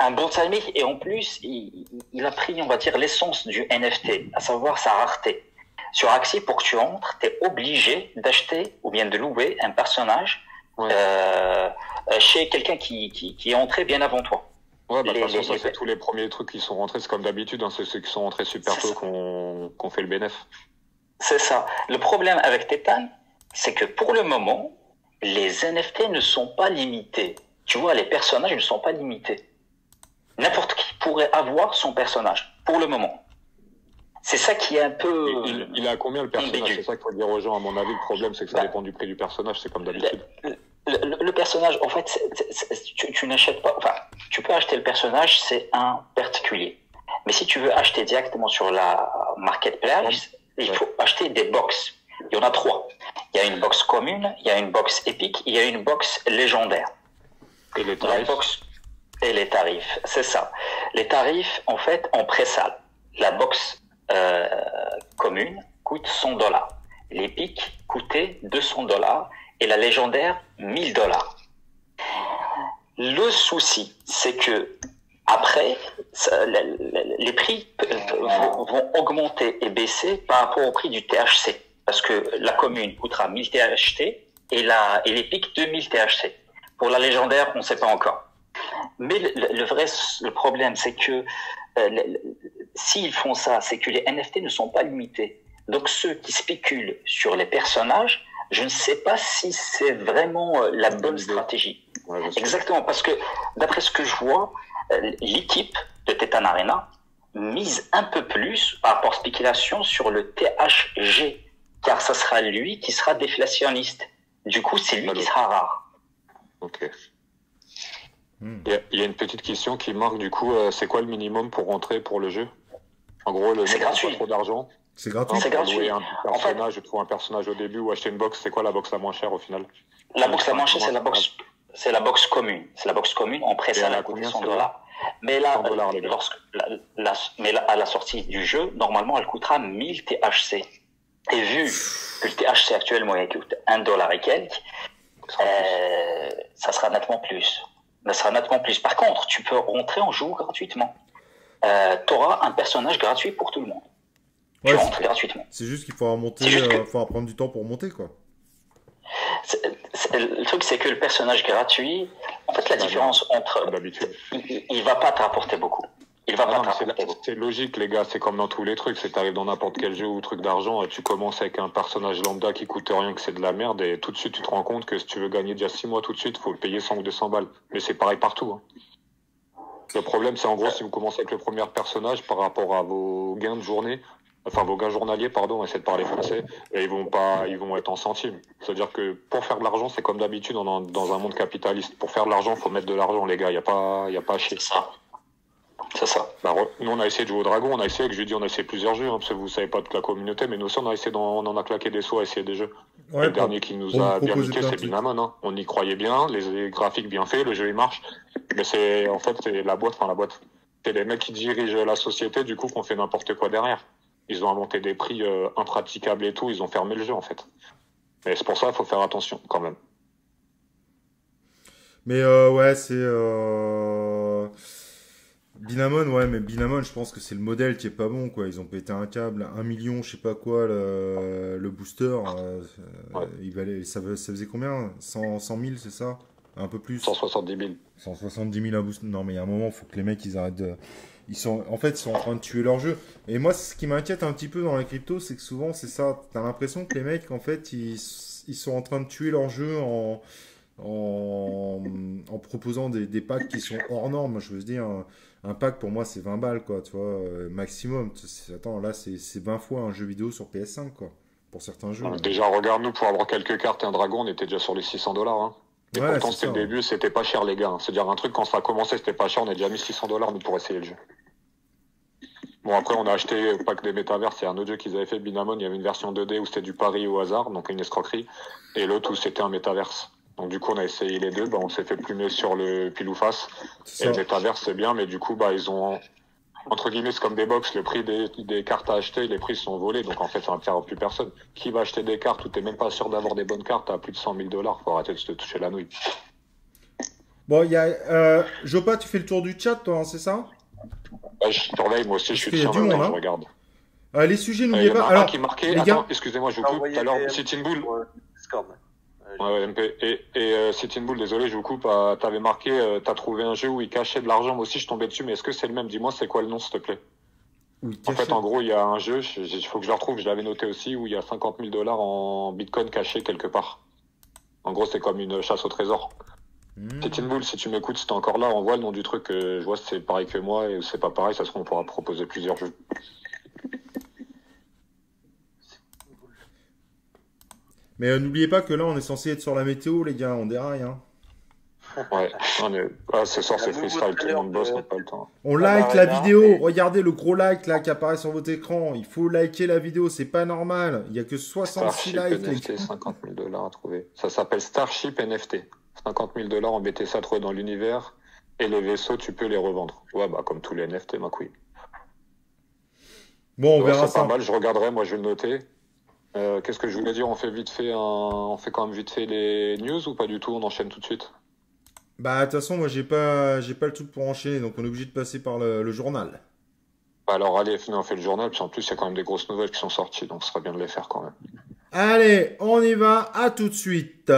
un bon timing, et en plus, il a pris, on va dire, l'essence du NFT, à savoir sa rareté. Sur Axie, pour que tu entres, tu es obligé d'acheter ou bien de louer un personnage chez quelqu'un qui est entré bien avant toi. Ouais, bah, de toute façon, c'est tous les premiers trucs qui sont rentrés, c'est comme d'habitude, hein, c'est ceux qui sont rentrés super tôt qu'on fait le bénéf. C'est ça. Le problème avec Tetan, c'est que pour le moment, les NFT ne sont pas limités. Tu vois, les personnages ne sont pas limités. N'importe qui pourrait avoir son personnage, pour le moment. C'est ça qui est un peu... Il est à combien le personnage? C'est ça qu'il faut dire aux gens, à mon avis. Le problème, c'est que ça dépend du prix du personnage, c'est comme d'habitude. Le personnage, en fait, tu n'achètes pas... Enfin, tu peux acheter le personnage, c'est un particulier. Mais si tu veux acheter directement sur la marketplace, il faut acheter des box. Il y en a 3. Il y a une box commune, il y a une box épique, il y a une box légendaire. Et les tarifs. C'est ça. Les tarifs, en fait, en pré-sale. La box commune coûte $100. L'épique coûtait $200 et la légendaire $1000. Le souci, c'est que après, les prix vont augmenter et baisser par rapport au prix du THC. Parce que la commune coûtera 1000 THC et l'épique 2000 THC. Pour la légendaire, on ne sait pas encore. Mais le problème, c'est que s'ils font ça, c'est que les NFT ne sont pas limités. Donc ceux qui spéculent sur les personnages, je ne sais pas si c'est vraiment la bonne stratégie. Ouais, exactement, parce que d'après ce que je vois, l'équipe de Tetan Arena mise un peu plus par rapport à spéculation sur le THG, car ça sera lui qui sera déflationniste. Du coup, c'est lui qui sera rare. Ok. Il y a une petite question qui marque, du coup, c'est quoi le minimum pour rentrer pour le jeu? En gros, le jeu, c'est pas trop d'argent. C'est gratuit. C'est gratuit. Un personnage, trouver un personnage au début ou acheter une box, c'est quoi la box la moins chère au final? La box la moins chère, c'est la box commune. C'est la box commune, en pré-sale, elle a coûté $100. Mais là, à la sortie du jeu, normalement, elle coûtera 1000 THC. Et vu que le THC actuellement est $1 et quelques, Ça sera nettement plus. Par contre, tu peux rentrer en jeu gratuitement. Tu auras un personnage gratuit pour tout le monde. Ouais, tu rentres gratuitement. C'est juste qu'il faut remonter, faut prendre du temps pour monter, quoi. Le truc, c'est que le personnage gratuit, en fait, la différence entre... Il va pas te rapporter beaucoup. C'est logique, les gars, c'est comme dans tous les trucs. C'est t'arrives dans n'importe quel jeu ou truc d'argent, tu commences avec un personnage lambda qui coûte rien, que c'est de la merde, et tout de suite, tu te rends compte que si tu veux gagner déjà 6 mois, tout de suite, il faut le payer 100 ou 200 balles. Mais c'est pareil partout. Hein. Le problème, c'est en gros, si vous commencez avec le premier personnage par rapport à vos gains de journée... Enfin, vos gains journaliers, pardon, essayez de parler français, et ils vont être en centimes. C'est-à-dire que pour faire de l'argent, c'est comme d'habitude dans un monde capitaliste. Pour faire de l'argent, il faut mettre de l'argent, les gars. Il n'y a pas à chier. C'est ça. Bah, nous, on a essayé de jouer au dragon, on a essayé, que je dis, on a essayé plusieurs jeux, hein, parce que vous ne savez pas toute la communauté, mais nous aussi, on a essayé, on en a claqué des sauts à essayer des jeux. Ouais, le dernier qui nous a bien niqué, c'est Binamon. Hein. On y croyait bien, les graphiques bien faits, le jeu, il marche. Mais c'est, en fait, c'est la boîte, c'est les mecs qui dirigent la société, du coup, qu'on fait n'importe quoi derrière. Ils ont inventé des prix impraticables et tout. Ils ont fermé le jeu, en fait. Mais c'est pour ça qu'il faut faire attention, quand même. Mais ouais, c'est... Binamon, ouais. Mais Binamon, je pense que c'est le modèle qui est pas bon, quoi. Ils ont pété un câble. 1 million, je sais pas quoi, le booster. Ouais. Ça faisait combien, 100 000, c'est ça? Un peu plus. 170 000. 170 000 à booster. Non, mais il y a un moment, il faut que les mecs, ils arrêtent de... Ils sont en train de tuer leur jeu. Et moi, ce qui m'inquiète un petit peu dans la crypto, c'est que souvent, c'est ça. T'as l'impression que les mecs, en fait, ils sont en train de tuer leur jeu en proposant des packs qui sont hors normes. Je veux dire, un pack, pour moi, c'est 20 balles, quoi, tu vois, maximum. Attends, là, c'est 20 fois un jeu vidéo sur PS5, quoi, pour certains jeux. Déjà, regarde-nous, pour avoir quelques cartes et un dragon, on était déjà sur les 600 $, hein. Et ouais, pourtant, c'était le début, c'était pas cher, les gars. C'est-à-dire, un truc, quand ça a commencé, c'était pas cher. On a déjà mis 600 $, nous, pour essayer le jeu. Bon, après, on a acheté au pack des métavers. C'est un autre jeu qu'ils avaient fait, Binamon. Il y avait une version 2D où c'était du pari au hasard, donc une escroquerie. Et l'autre où c'était un métaverse. Donc, du coup, on a essayé les deux. Bah, on s'est fait plumer sur le pile ou face. Et le métaverse, c'est bien, mais du coup, bah, ils ont, entre guillemets, c'est comme des box. Le prix des cartes à acheter, les prix sont volés. Donc, en fait, ça n'intéresse plus personne. Qui va acheter des cartes où t'es même pas sûr d'avoir des bonnes cartes à plus de 100 000 dollars? Faut arrêter de se toucher la nouille. Bon, il y a... Jopa, tu fais le tour du chat, toi, hein, c'est ça? Bah, je surveille, moi aussi, je suis dessus en même temps, je regarde. Les sujets, n'oubliez pas... Alors, qui marquait... Attends, excusez-moi, je vous coupe. Tout à l'heure, Sitinbull. Ouais, MP. Et Sitinbull, désolé, je vous coupe. T'avais marqué, t'as trouvé un jeu où il cachait de l'argent. Moi aussi, je tombais dessus, mais est-ce que c'est le même? Dis-moi, c'est quoi le nom, s'il te plaît? En fait, en gros, il y a un jeu, il faut que je le retrouve, je l'avais noté aussi, où il y a 50 000 $ en bitcoin caché quelque part. En gros, c'est comme une chasse au trésor. Sitinbull, si tu m'écoutes, si t'es encore là, on voit le nom du truc. Je vois si c'est pareil que moi et c'est pas pareil. Ça se trouve, on pourra proposer plusieurs jeux. Mais n'oubliez pas que là, on est censé être sur la météo, les gars, on déraille, hein. Ouais, ce soir, c'est freestyle, tout le monde bosse, on n'a pas le temps. On like la vidéo, regardez le gros like là qui apparaît sur votre écran. Il faut liker la vidéo, c'est pas normal. Il n'y a que 66 likes. Starship NFT, 50 000 $ à trouver. Ça s'appelle Starship NFT. 50 000 $ en BTC à trouver dans l'univers. Et les vaisseaux, tu peux les revendre. Ouais, bah, comme tous les NFT, ma couille. Bon, on verra ça. C'est pas mal, je regarderai, moi, je vais le noter. Qu'est-ce que je voulais dire? On fait quand même vite fait les news ou pas du tout? On enchaîne tout de suite? Bah, de toute façon, moi, j'ai pas le truc pour enchaîner, donc on est obligé de passer par le journal. Bah alors, allez, on fait le journal, puis en plus, il y a quand même des grosses nouvelles qui sont sorties, donc ce serait bien de les faire quand même. Allez, on y va, à tout de suite.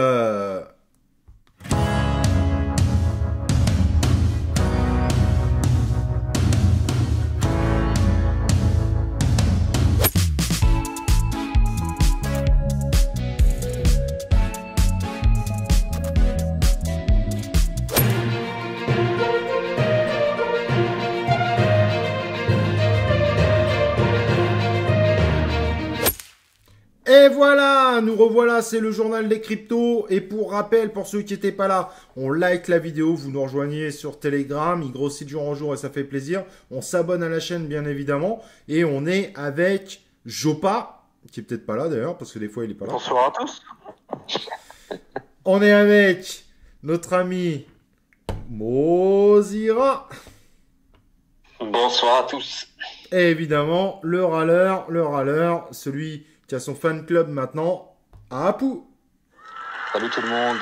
Voilà, nous revoilà, c'est le journal des cryptos. Et pour rappel, pour ceux qui n'étaient pas là, on like la vidéo, vous nous rejoignez sur Telegram, il grossit de jour en jour et ça fait plaisir. On s'abonne à la chaîne, bien évidemment. Et on est avec Jopa, qui est peut-être pas là d'ailleurs, parce que des fois il est pas là. Bonsoir à tous. On est avec notre ami Mozira. Bonsoir à tous. Et évidemment, le râleur, celui qui a son fan club maintenant, à Apu. Salut tout le monde.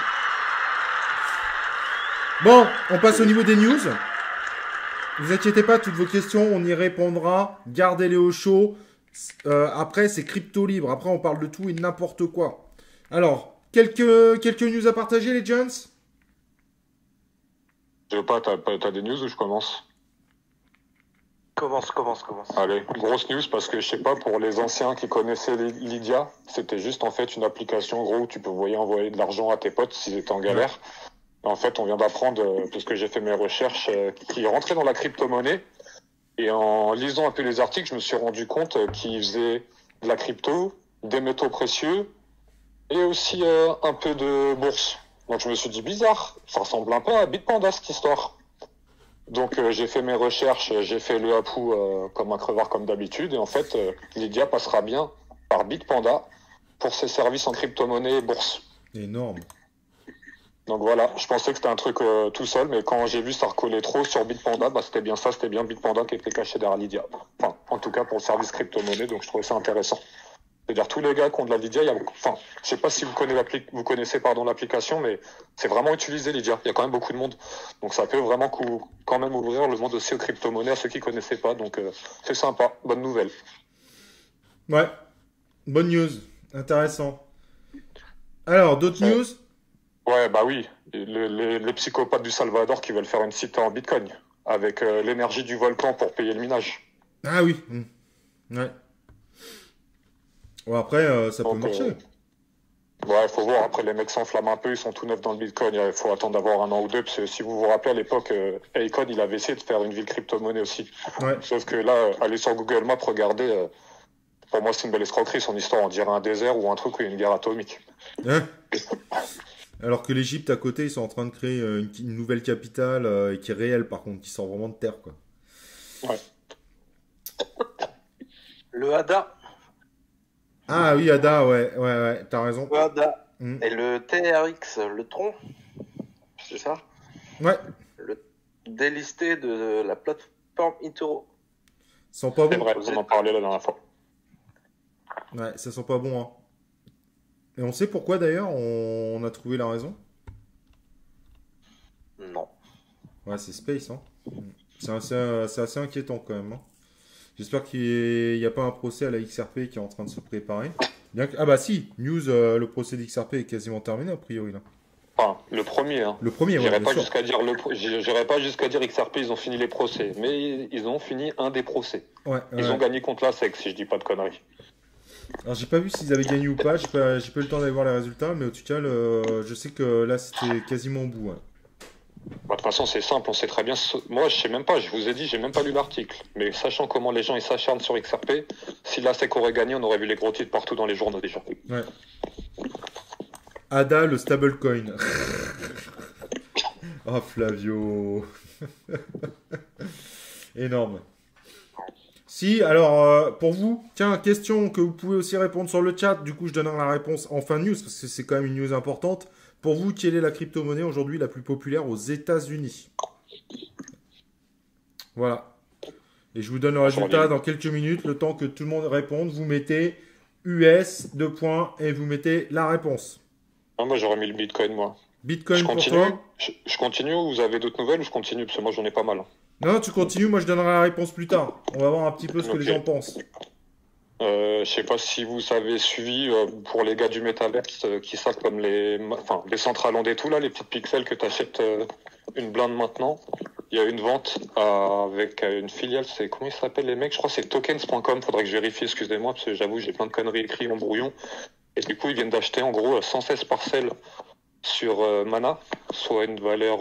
Bon, on passe au niveau des news. Ne vous inquiétez pas, toutes vos questions, on y répondra. Gardez-les au chaud. Après, c'est crypto libre. Après, on parle de tout et n'importe quoi. Alors, quelques news à partager, les gens. Je sais pas, t'as des news ou je commence? Commence. Allez, grosse news parce que je sais pas, pour les anciens qui connaissaient Lydia, c'était juste en fait une application gros où tu peux envoyer de l'argent à tes potes s'ils étaient en galère. Et en fait, on vient d'apprendre, parce que j'ai fait mes recherches, qu'ils rentraient dans la crypto-monnaie. Et en lisant un peu les articles, je me suis rendu compte qu'ils faisaient de la crypto, des métaux précieux et aussi un peu de bourse. Donc je me suis dit bizarre, ça ressemble un peu à Bitpanda cette histoire. Donc j'ai fait mes recherches, j'ai fait le Apu comme un crevard comme d'habitude. Et en fait, Lydia passera bien par Bitpanda pour ses services en crypto-monnaie et bourse. Énorme. Donc voilà, je pensais que c'était un truc tout seul, mais quand j'ai vu ça recoller trop sur Bitpanda, bah, c'était bien ça, c'était bien Bitpanda qui était caché derrière Lydia. Enfin, en tout cas pour le service crypto-monnaie, donc je trouvais ça intéressant. C'est-à-dire tous les gars qui ont de la Lydia, enfin, je sais pas si vous connaissez l'application, mais c'est vraiment utilisé Lydia. Il y a quand même beaucoup de monde, donc ça peut vraiment quand même ouvrir le monde aussi aux crypto-monnaies à ceux qui connaissaient pas. Donc c'est sympa, bonne nouvelle. Ouais, bonne news, intéressant. Alors d'autres news? Ouais, bah oui, les psychopathes du Salvador qui veulent faire une cité en Bitcoin avec l'énergie du volcan pour payer le minage. Ah oui, ouais. Bon, après, ça peut marcher. Ouais, il faut voir. Après, les mecs s'enflamment un peu. Ils sont tout neufs dans le Bitcoin. Il faut attendre d'avoir 1 an ou 2. Parce que si vous vous rappelez, à l'époque, Akon, il avait essayé de faire une ville crypto-monnaie aussi. Ouais. Sauf que là, allez sur Google Maps, regardez. Pour moi, c'est une belle escroquerie, son histoire. On dirait un désert ou un truc où il y a une guerre atomique. Hein? Alors que l'Égypte, à côté, ils sont en train de créer une nouvelle capitale qui est réelle, par contre, qui sort vraiment de terre, quoi. Ouais. Le Hada. Ah oui, Ada, ouais, t'as raison. Le Ada. Et le TRX, le Tron, c'est ça? Ouais. Le délisté de la plateforme Itoro. Ça sent pas bon. C'est vrai, on en parlait la dernière fois. Ouais, ça sent pas bon, hein. Et on sait pourquoi d'ailleurs, on a trouvé la raison? Non. Ouais, c'est Space, hein. C'est assez inquiétant quand même, hein. J'espère qu'il n'y a pas un procès à la XRP qui est en train de se préparer. Bien que... Ah bah si, news, le procès d'XRP est quasiment terminé a priori là. Enfin, le premier. Hein. Le premier, ouais, bien sûr. J'irai pas jusqu'à dire XRP, ils ont fini les procès. Mais ils ont fini un des procès. Ouais, ils ont gagné contre la SEC, si je dis pas de conneries. Alors j'ai pas vu s'ils avaient gagné ou pas, j'ai pas eu le temps d'aller voir les résultats. Mais en tout cas, je sais que là c'était quasiment au bout. Ouais. Bah, de toute façon, c'est simple, on sait très bien. Moi, je sais même pas, je vous ai dit, j'ai même pas lu l'article. Mais sachant comment les gens ils s'acharnent sur XRP, si la SEC aurait gagné, on aurait vu les gros titres partout dans les journaux déjà. Ouais. Ada, le stablecoin. Oh, Flavio. Énorme. Si, alors, pour vous, tiens, question que vous pouvez aussi répondre sur le chat. Du coup, je donnerai la réponse en fin de news, parce que c'est quand même une news importante. Pour vous, quelle est la crypto-monnaie aujourd'hui la plus populaire aux États-Unis? Voilà. Et je vous donne le résultat dans quelques minutes, le temps que tout le monde réponde. Vous mettez US, 2 points, et vous mettez la réponse. Non, moi, j'aurais mis le Bitcoin, moi. Bitcoin, je continue ou vous avez d'autres nouvelles ou je continue? Parce que moi, j'en ai pas mal. Non, tu continues. Moi, je donnerai la réponse plus tard. On va voir un petit peu ce que les gens pensent. Je sais pas si vous avez suivi pour les gars du Metaverse qui savent comme les centrales ondes et tout là, les petites pixels que tu achètes une blinde maintenant. Il y a une vente avec une filiale, c'est comment ils s'appellent les mecs? Je crois que c'est tokens.com, faudrait que je vérifie, excusez-moi, parce que j'avoue j'ai plein de conneries écrites en brouillon. Et du coup ils viennent d'acheter en gros 116 parcelles sur Mana, soit une valeur,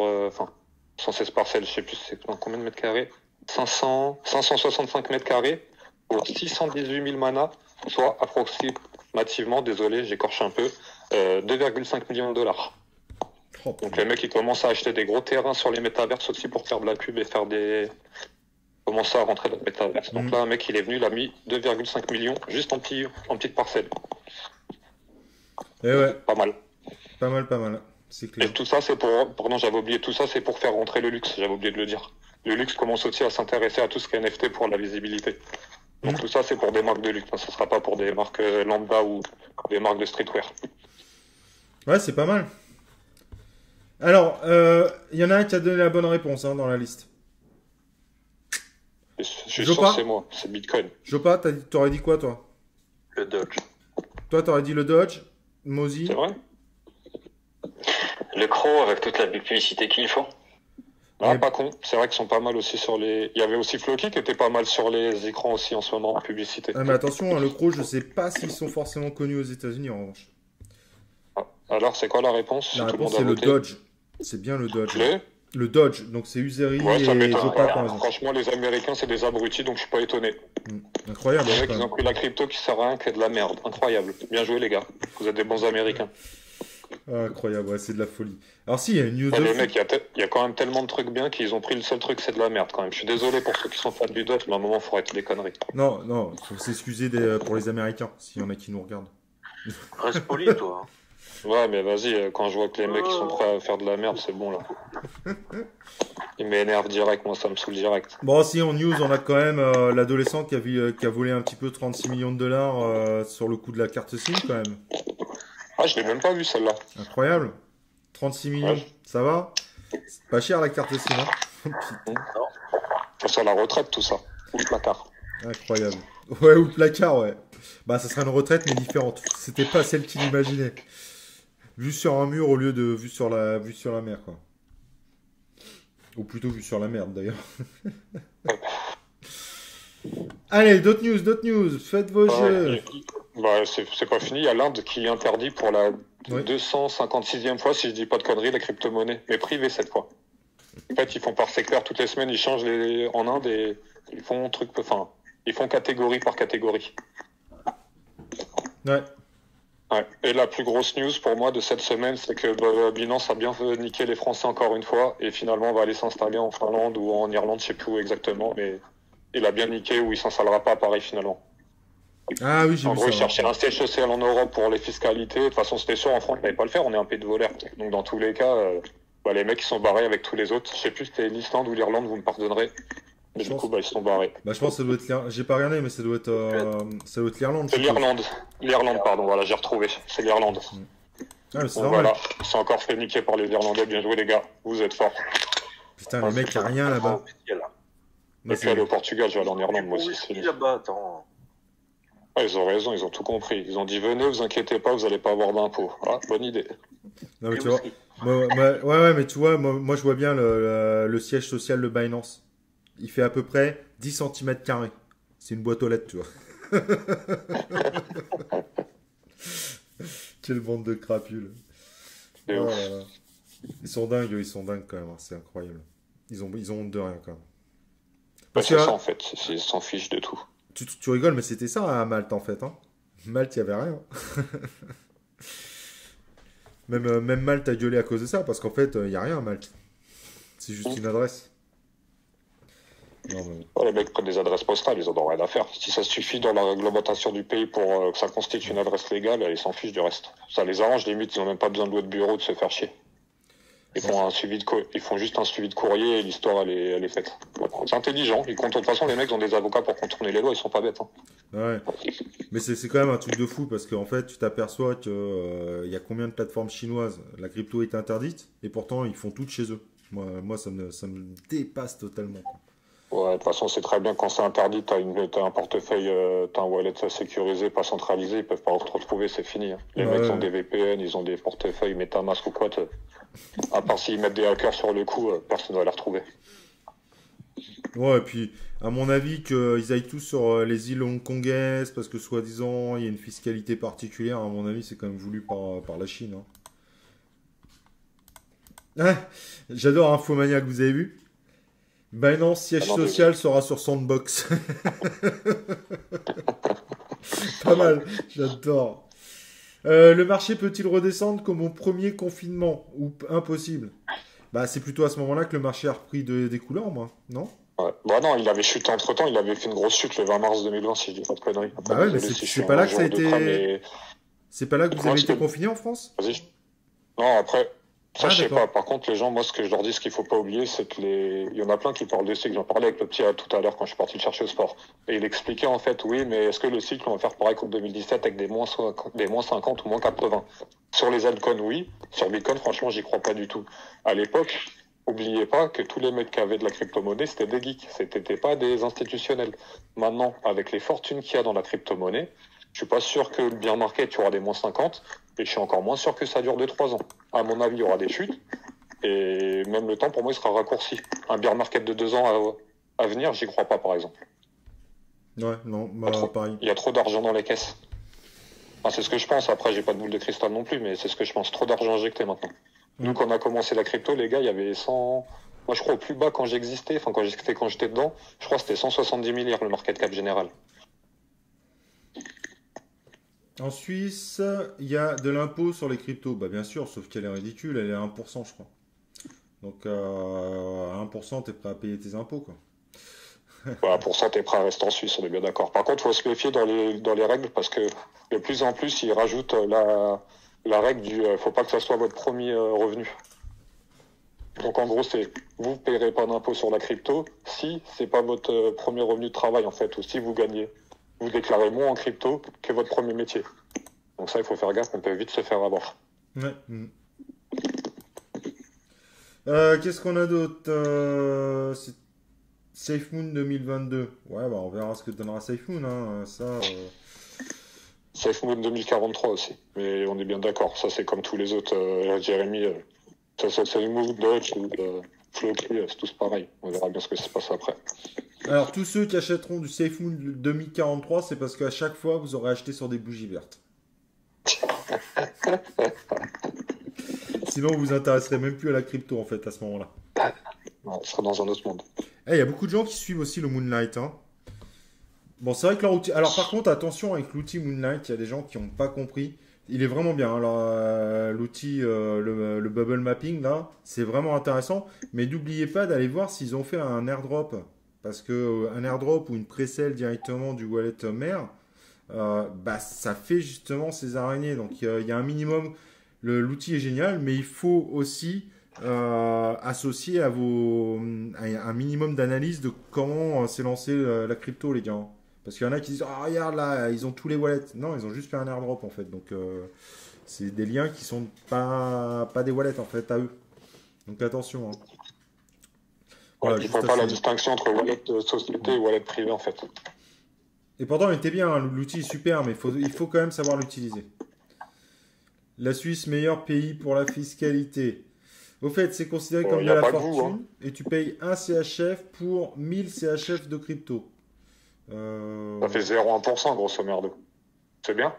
116 parcelles, je sais plus c'est combien de mètres carrés, 565 mètres carrés. Pour 618 000 mana, soit approximativement, désolé, j'écorche un peu, 2,5 millions $. Oh, donc les mecs, ils commencent à acheter des gros terrains sur les métaverses aussi pour faire de la pub et faire des... commencer à rentrer dans le métaverse. Donc là, un mec, il est venu, il a mis 2,5 millions juste en petite parcelle. Et ouais. Pas mal. C'est clair. Et tout ça, c'est pour... Pardon, j'avais oublié. Tout ça, c'est pour faire rentrer le luxe. J'avais oublié de le dire. Le luxe commence aussi à s'intéresser à tout ce qui est NFT pour la visibilité. Donc tout ça, c'est pour des marques de luxe. Ce ne sera pas pour des marques lambda ou des marques de streetwear. Ouais, c'est pas mal. Alors, il y en a un qui a donné la bonne réponse hein, dans la liste. Je suis censé, moi, c'est Bitcoin. Jopa, t'aurais dit quoi, toi? Le Dodge. Toi, t'aurais dit le Dodge, Mozi. C'est vrai? Le Crow avec toute la publicité qu'il faut. Ah, pas con. C'est vrai qu'ils sont pas mal aussi sur les... Il y avait aussi Floki qui était pas mal sur les écrans aussi en ce moment en publicité. Ah, mais attention, hein, le Crow, je sais pas s'ils sont forcément connus aux États-Unis en revanche. Ah, alors, c'est quoi la réponse? La réponse, c'est le Dodge. C'est bien le Dodge. Le Dodge, donc c'est Useri et Jopa, par exemple. Franchement, les Américains, c'est des abrutis, donc je suis pas étonné. Incroyable. Les mecs, ils ont pris la crypto qui sert à rien, qui est de la merde. Incroyable. Bien joué, les gars. Vous êtes des bons Américains. Incroyable, ouais, c'est de la folie. Alors si, il y a une news... Les mecs, il y a quand même tellement de trucs bien qu'ils ont pris le seul truc, c'est de la merde quand même. Je suis désolé pour ceux qui sont fans du Dodge, mais à un moment, il faut arrêter des conneries. Non, non, il faut s'excuser pour les Américains, s'il y en a qui nous regardent. Reste poli, toi. Ouais, mais vas-y, quand je vois que les mecs sont prêts à faire de la merde, c'est bon, là. Ils m'énervent direct, moi, ça me saoule direct. Bon, si, en news, on a quand même l'adolescent qui a volé un petit peu 36 millions de dollars sur le coup de la carte SIM, quand même. Ah, je l'ai même pas vu, celle-là. Incroyable. 36 millions, ouais. Ça va? C'est pas cher, la carte SIM, hein. C'est à la retraite, tout ça. Ou le placard. Incroyable. Ouais, ou le placard, ouais. Bah, ça sera une retraite, mais différente. C'était pas celle qu'il imaginait. Vu sur un mur au lieu de vue sur la mer, quoi. Ou plutôt vue sur la merde, d'ailleurs. Allez, d'autres news. Faites vos jeux. Bah, c'est pas fini. Il y a l'Inde qui interdit pour la 256e fois, si je dis pas de conneries, la crypto-monnaie. Mais privée, cette fois. En fait, ils font par secteur toutes les semaines. Ils changent en Inde et ils font truc peu... Enfin, ils font catégorie par catégorie. Ouais. Ouais. Et la plus grosse news pour moi de cette semaine, c'est que Binance a bien niqué les Français encore une fois et finalement va aller s'installer en Finlande ou en Irlande, je sais plus où exactement, mais il a bien niqué où il s'installera pas, pareil finalement. Ah oui, j'ai vu ça. En gros, il cherchait un siège social en Europe pour les fiscalités. De toute façon, c'était sûr, en France, on n'allait pas le faire, on est un pays de voleurs. Donc dans tous les cas, bah, les mecs ils sont barrés avec tous les autres. Je sais plus si c'était l'Islande ou l'Irlande, vous me pardonnerez. Mais du coup, bah, ils sont barrés. Bah, je pense que ça doit être... J'ai pas regardé, mais ça doit être l'Irlande. C'est l'Irlande. L'Irlande, pardon. Voilà, j'ai retrouvé. C'est l'Irlande. Ah, mais c'est normal. Voilà, c'est encore fait niquer par les Irlandais. Bien joué, les gars. Vous êtes forts. Putain, le mec, il n'y a rien là-bas. Et puis, aller au Portugal, je vais aller en Irlande, moi aussi. Là-bas, attends. Ah, ils ont raison, ils ont tout compris. Ils ont dit, venez, vous inquiétez pas, vous allez pas avoir d'impôts. Voilà, bonne idée. Non, mais tu vois... Ouais, mais tu vois, moi, je vois bien le siège social de Binance. Il fait à peu près 10 cm². C'est une boîte aux lettres, tu vois. Quelle bande de crapules. Oh, ils sont dingues quand même, c'est incroyable. Ils ont honte de rien quand même. Parce que ça, en fait, ils s'en fichent de tout. Tu rigoles, mais c'était ça à Malte en fait. Hein. Malte, il n'y avait rien. même Malte a gueulé à cause de ça, parce qu'en fait, il n'y a rien à Malte. C'est juste une adresse. Non, mais... Les mecs prennent des adresses postales, ils en ont rien à faire. Si ça suffit dans la réglementation du pays pour que ça constitue une adresse légale, ils s'en fichent du reste. Ça les arrange, limite, ils n'ont même pas besoin de loi de bureau de se faire chier. Ils font juste un suivi de courrier et l'histoire, elle est faite. C'est intelligent. De toute façon, les mecs ont des avocats pour contourner les lois, ils sont pas bêtes. Hein. Ouais. Mais c'est quand même un truc de fou parce qu'en fait, tu t'aperçois qu'il y a combien de plateformes chinoises la crypto est interdite et pourtant, ils font toutes chez eux. Moi ça me dépasse totalement. Ouais, de toute façon, c'est très bien quand c'est interdit, t'as un portefeuille, t'as un wallet sécurisé, pas centralisé, ils peuvent pas te retrouver, c'est fini. Hein. Les mecs ont des VPN, ils ont des portefeuilles, MetaMask ou quoi. À part s'ils mettent des hackers sur le coup, personne ne va les retrouver. Ouais, et puis, à mon avis, qu'ils aillent tous sur les îles hongkongaises, parce que soi-disant, il y a une fiscalité particulière, à mon avis, c'est quand même voulu par la Chine. Hein. Ah, j'adore Infomania que vous avez vu. Binance, siège social sera sur Sandbox. Pas mal, j'adore. Le marché peut-il redescendre comme au premier confinement ou impossible? Bah, c'est plutôt à ce moment-là que le marché a repris des couleurs, moi, non? Ouais. Bah non, il avait chuté entre-temps, il avait fait une grosse chute le 20 mars 2020, si je dis pas de conneries. Bah ouais, mais c'est pas là que ça a été... C'est pas là que vous avez été confiné en France? Vas-y. Non, après... Après, je sais pas. Par contre, les gens, moi, ce que je leur dis, ce qu'il faut pas oublier, c'est que il y en a plein qui parlent de cycle. J'en parlais avec le petit tout à l'heure quand je suis parti le chercher au sport. Et il expliquait, en fait, oui, mais est-ce que le cycle, on va faire pareil qu'en 2017 avec des moins 50 ou moins 80? Sur les altcoins, oui. Sur Bitcoin, franchement, j'y crois pas du tout. À l'époque, oubliez pas que tous les mecs qui avaient de la crypto-monnaie, c'était des geeks. C'était pas des institutionnels. Maintenant, avec les fortunes qu'il y a dans la crypto-monnaie, je suis pas sûr que le bear market, tu auras des moins 50. Et je suis encore moins sûr que ça dure 2-3 ans. À mon avis, il y aura des chutes. Et même le temps, pour moi, il sera raccourci. Un bear market de 2 ans à venir, j'y crois pas, par exemple. Ouais, non, bah, pareil. Il y a trop d'argent dans les caisses. Enfin, c'est ce que je pense. Après, j'ai pas de boule de cristal non plus, mais c'est ce que je pense. Trop d'argent injecté maintenant. Nous, quand on a commencé la crypto, les gars, il y avait 100... Moi, je crois au plus bas, quand j'étais dedans, je crois que c'était 170 milliards, le market cap général. En Suisse, il y a de l'impôt sur les cryptos. Bah, bien sûr, sauf qu'elle est ridicule. Elle est à 1%, je crois. Donc, à 1%, tu es prêt à payer tes impôts, quoi. À 1%, tu es prêt à rester en Suisse, on est bien d'accord. Par contre, il faut se méfier dans les règles parce que de plus en plus, ils rajoutent la règle du « faut pas que ça soit votre premier revenu ». Donc, en gros, c'est « vous ne paierez pas d'impôt sur la crypto si ce n'est pas votre premier revenu de travail, en fait, ou si vous gagnez. » Vous déclarez moins en crypto que votre premier métier. Donc ça, il faut faire gaffe, on peut vite se faire avoir. Ouais. Qu'est-ce qu'on a d'autre? SafeMoon 2022. Ouais, bah on verra ce que donnera SafeMoon. Hein. SafeMoon 2043 aussi. Mais on est bien d'accord. Ça, c'est comme tous les autres. Jérémy, SafeMoon, Dodge, Floki, c'est tous pareil. On verra bien ce que se passe après. Alors, tous ceux qui achèteront du SafeMoon 2043, c'est parce qu'à chaque fois, vous aurez acheté sur des bougies vertes. Sinon, vous vous intéresserez même plus à la crypto, en fait, à ce moment-là. Non, on sera dans un autre monde. Il y a beaucoup de gens qui suivent aussi le Moonlight. Hein. Bon, c'est vrai que leur outil... Alors, par contre, attention avec l'outil Moonlight, il y a des gens qui n'ont pas compris. Il est vraiment bien. Alors, l'outil, le bubble mapping, là, c'est vraiment intéressant. Mais n'oubliez pas d'aller voir s'ils ont fait un airdrop. Parce qu'un airdrop ou une pré-sell directement du wallet mère, bah, ça fait justement ces araignées. Donc, il y a un minimum. L'outil est génial, mais il faut aussi associer à un minimum d'analyse de comment s'est lancée la crypto, les gars. Parce qu'il y en a qui disent « Ah, regarde là, ils ont tous les wallets ». Non, ils ont juste fait un airdrop, en fait. Donc, c'est des liens qui sont pas des wallets, en fait, à eux. Donc, attention, hein. Voilà, il ne faut pas la distinction entre wallet société et wallet privé, en fait. Et pourtant, il était bien, hein, l'outil est super, mais il faut quand même savoir l'utiliser. La Suisse, meilleur pays pour la fiscalité. Au fait, c'est considéré comme de la fortune, et tu payes un CHF pour 1000 CHF de crypto. Ça fait 0,1%, grosso merdo. C'est bien.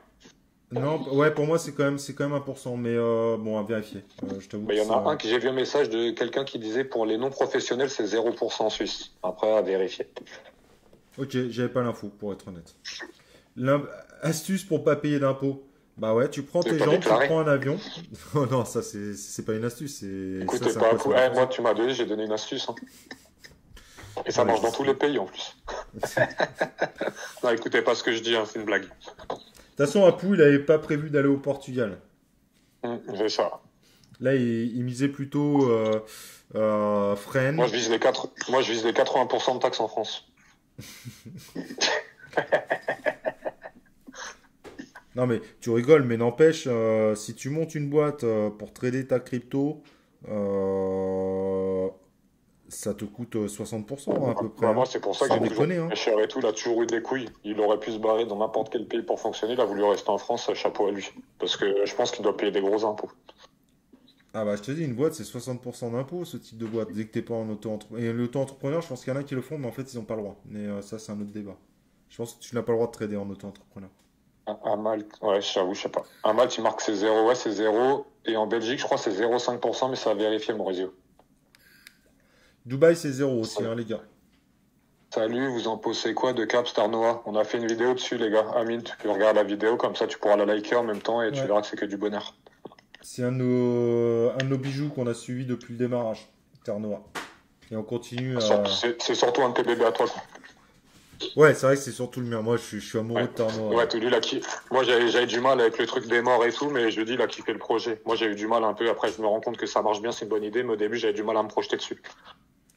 Non, ouais, pour moi, c'est quand même 1%, mais bon, à vérifier. Je t'avoue. Il y en a un, j'ai vu un message de quelqu'un qui disait pour les non-professionnels, c'est 0% en Suisse. Après, à vérifier. Ok, j'avais pas l'info, pour être honnête. Astuce pour pas payer d'impôts. Bah ouais, tu prends tes jambes, tu prends un avion. Non, ça, c'est pas une astuce. Écoute, ça, moi, tu m'as donné, j'ai donné une astuce. Hein. Et ça marche dans tous les pays, en plus. Non, écoutez pas ce que je dis, hein, c'est une blague. De toute façon, Apu, il n'avait pas prévu d'aller au Portugal. C'est ça. Là, il misait plutôt Fren. Moi, je vise les 80% de taxes en France. Non, mais tu rigoles, mais n'empêche, si tu montes une boîte pour trader ta crypto, ça te coûte 60% à peu près. Moi, c'est pour ça que j'ai toujours... et tout, il a toujours eu des couilles. Il aurait pu se barrer dans n'importe quel pays pour fonctionner. Il a voulu rester en France, chapeau à lui. Parce que je pense qu'il doit payer des gros impôts. Ah bah, je te dis, une boîte, c'est 60% d'impôts, ce type de boîte. Dès que t'es pas en auto-entrepreneur. Et l'auto-entrepreneur, je pense qu'il y en a qui le font, mais en fait, ils n'ont pas le droit. Mais ça, c'est un autre débat. Je pense que tu n'as pas le droit de trader en auto-entrepreneur. À Malte, ouais, j'avoue, je sais pas. À Malte, il marque c'est 0, ouais, c'est 0. Et en Belgique, je crois c'est 0,5%, mais ça a vérifié mon réseau. Dubaï, c'est 0 aussi, hein, les gars. Salut, vous en posez quoi de Cap Ternoa? On a fait une vidéo dessus, les gars. Amine, tu peux regarder la vidéo, comme ça tu pourras la liker en même temps et tu verras que c'est que du bonheur. C'est un de nos bijoux qu'on a suivi depuis le démarrage, Ternoa. Et on continue à... C'est surtout un de tes bébés à toi. Ouais, c'est vrai que c'est surtout le mur. Moi, je suis amoureux de Ternoa. Ouais, tu dis la qui. Moi, j'avais du mal avec le truc des morts et tout, mais je dis la kiffer le projet. Moi, j'ai eu du mal un peu. Après, je me rends compte que ça marche bien, c'est une bonne idée, mais au début, j'avais du mal à me projeter dessus.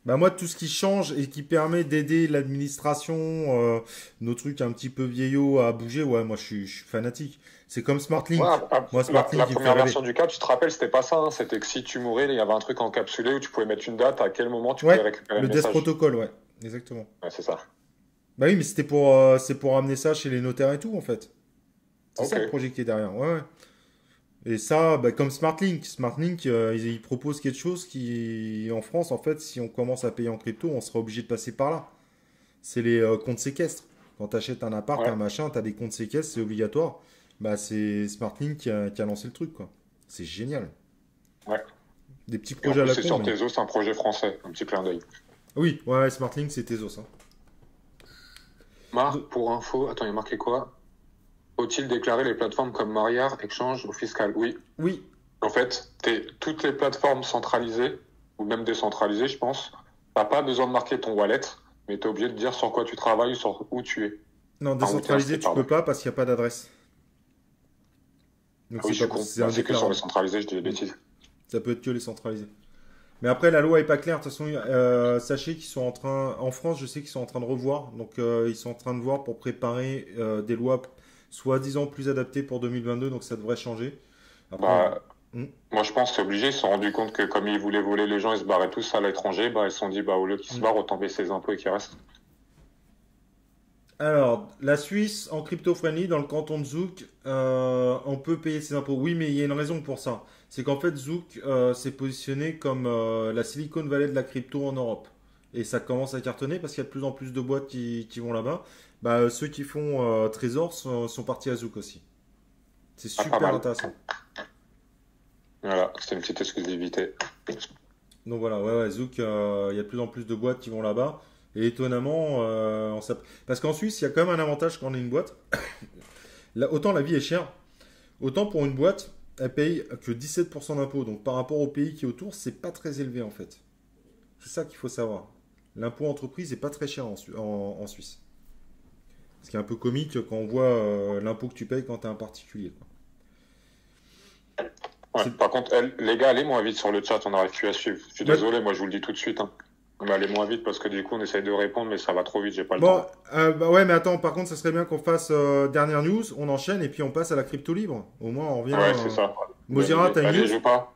Bah moi, tout ce qui change et qui permet d'aider l'administration, nos trucs un petit peu vieillots à bouger, ouais, moi, je suis fanatique. C'est comme SmartLink. Ouais, moi, SmartLink, la première version du cap, tu te rappelles, c'était pas ça. Hein, c'était que si tu mourais, il y avait un truc encapsulé où tu pouvais mettre une date, à quel moment tu pouvais récupérer le message. Death Protocol, ouais, exactement. Ouais, c'est ça. Bah oui, mais c'était pour, c'est pour amener ça chez les notaires et tout, en fait. C'est ça le projet qui est derrière, ouais. Et ça, bah, comme SmartLink. SmartLink, ils proposent quelque chose qui, en France, en fait, si on commence à payer en crypto, on sera obligé de passer par là. C'est les comptes séquestres. Quand tu achètes un appart, un machin, tu as des comptes séquestres, c'est obligatoire. Bah, c'est SmartLink qui a lancé le truc, quoi. C'est génial. Ouais. Des petits projets à la con. C'est sur Tezos, c'est un projet français. Un petit clin d'œil. Oui, ouais, SmartLink, c'est Tezos, hein. Marc, pour info, attends, il y a marqué quoi? Faut-il déclarer les plateformes comme Maillard Exchange ou Fiscal? Oui. Oui. En fait, toutes les plateformes centralisées, ou même décentralisées, je pense, t'as pas besoin de marquer ton wallet, mais t'es obligé de dire sur quoi tu travailles, sur où tu es. Non, décentralisé, tu peux pas parce qu'il n'y a pas d'adresse. Donc, ah oui, je suis con. C'est que sur les centralisés, je dis des bêtises. Ça peut être que les centralisés. Mais après, la loi n'est pas claire. De toute façon, sachez qu'ils sont en train... En France, je sais qu'ils sont en train de revoir. Donc, ils sont en train de voir pour préparer des lois soi-disant plus adaptées pour 2022. Donc, ça devrait changer. Après, bah, moi, je pense que c'est obligé. Ils se sont rendus compte que comme ils voulaient voler les gens, ils se barraient tous à l'étranger. Bah, ils se sont dit, bah, au lieu qu'ils se barrent, autant baisser les impôts et qu'ils restent. Alors, la Suisse, en crypto-friendly, dans le canton de Zug, on peut payer ses impôts. Oui, mais il y a une raison pour ça. C'est qu'en fait, Zug s'est positionné comme la Silicon Valley de la crypto en Europe. Et ça commence à cartonner parce qu'il y a de plus en plus de boîtes qui vont là-bas. Bah, ceux qui font Trésor sont partis à Zug aussi. C'est super intéressant. Voilà, c'était une petite exclusivité. Donc voilà, ouais, Zug, il y a de plus en plus de boîtes qui vont là-bas. Et étonnamment, parce qu'en Suisse, il y a quand même un avantage quand on est une boîte. Là, autant la vie est chère, autant pour une boîte... elle paye que 17% d'impôt. Donc, par rapport au pays qui est autour, c'est pas très élevé, en fait. C'est ça qu'il faut savoir. L'impôt entreprise n'est pas très cher en Suisse. Ce qui est un peu comique quand on voit l'impôt que tu payes quand tu es un particulier. Ouais, par contre, les gars, allez moins vite sur le chat. On n'arrive plus à suivre. Je suis désolé, moi, je vous le dis tout de suite. Hein. Mais allez moins vite parce que du coup, on essaye de répondre, mais ça va trop vite. J'ai pas le temps. Bah ouais, mais attends, par contre, ça serait bien qu'on fasse dernière news, on enchaîne et puis on passe à la crypto libre. Au moins, on revient. Ouais, c'est ça. Mozira, t'as une news? Jopa.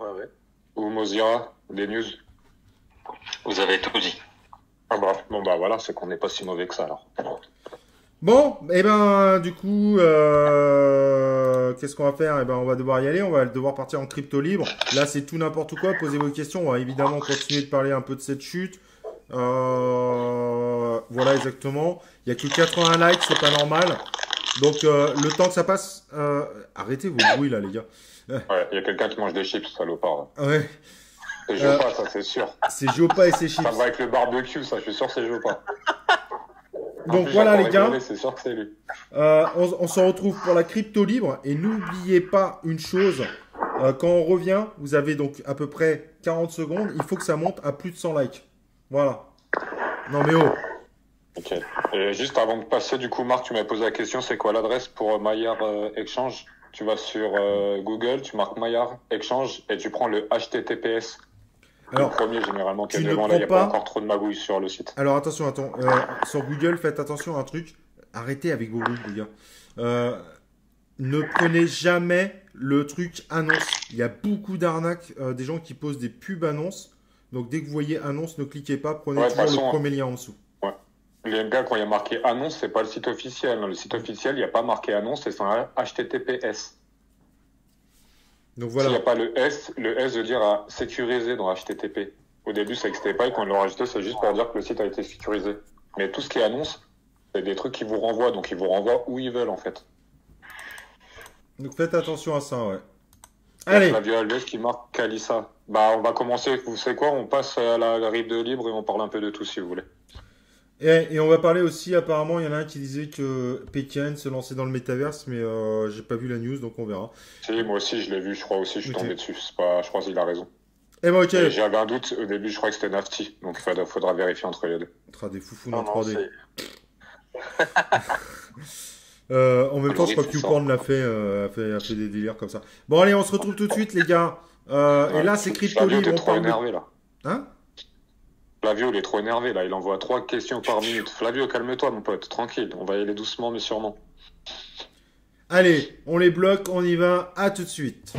Ouais. Ou Mozira, des news. Vous avez tout dit. Ah bah, bon, bah voilà, c'est qu'on n'est pas si mauvais que ça alors. Bon, et ben, du coup, qu'est-ce qu'on va faire? Et ben, on va devoir y aller, on va devoir partir en crypto libre. Là, c'est tout n'importe quoi, posez vos questions. On va évidemment continuer de parler un peu de cette chute. Voilà, exactement. Il n'y a que 80 likes, c'est pas normal. Donc, le temps que ça passe... Arrêtez vos bruits, là, les gars. Ouais, il y a quelqu'un qui mange des chips, salopard. Ouais. C'est Jopa, ça, c'est sûr. C'est Jopa et ses chips. Ça va avec le barbecue, ça, je suis sûr que c'est Jopa. Donc voilà les gars, on se retrouve pour la crypto libre et n'oubliez pas une chose, quand on revient, vous avez donc à peu près 40 secondes, il faut que ça monte à plus de 100 likes. Voilà. Non mais oh. Ok. Et juste avant de passer, du coup Marc, tu m'as posé la question, c'est quoi l'adresse pour Maillard Exchange? Tu vas sur Google, tu marques Maillard Exchange et tu prends le HTTPS. Alors, le premier, généralement, qui est devant, là, il n'y a pas encore trop de magouilles sur le site. Alors, attention, sur Google, faites attention à un truc. Arrêtez avec vos rues, les gars. Ne prenez jamais le truc annonce. Il y a beaucoup d'arnaques, des gens qui posent des pubs annonces. Donc, dès que vous voyez annonce, ne cliquez pas. Prenez toujours le premier lien en dessous. Ouais. Les gars, quand il y a marqué annonce, c'est pas le site officiel. Dans le site officiel, il n'y a pas marqué annonce, c'est un HTTPS. Donc voilà. S'il n'y a pas le S veut dire à sécuriser dans HTTP. Au début, ça n'existait pas et quand ils l'ont rajouté, c'est juste pour dire que le site a été sécurisé. Mais tout ce qui annonce, c'est des trucs qui vous renvoient. Donc, ils vous renvoient où ils veulent, en fait. Donc, faites attention à ça, ouais. Allez. La violette qui marque Kalissa. Bah, on va commencer. Vous savez quoi? On passe à la rive de libre et on parle un peu de tout, si vous voulez. Et on va parler aussi, apparemment, il y en a un qui disait que Pékin se lançait dans le métaverse, mais j'ai pas vu la news, donc on verra. Si, moi aussi, je l'ai vu, je crois aussi, je suis tombé dessus. Je crois qu'il a raison. Eh ben, okay. J'avais un doute, au début je crois que c'était Nafti, donc il faudra vérifier entre les deux. On des foufous dans 3D. En même temps, je crois que YouPorn l'a fait, a fait des délires comme ça. Bon, allez, on se retrouve tout de suite, les gars. Et là, c'est CryptoLib. L'avion est trop énervé, là. Hein ? Flavio, il est trop énervé, là. Il envoie 3 questions par minute. Flavio, calme-toi, mon pote. Tranquille. On va y aller doucement, mais sûrement. Allez, on les bloque. On y va. À tout de suite.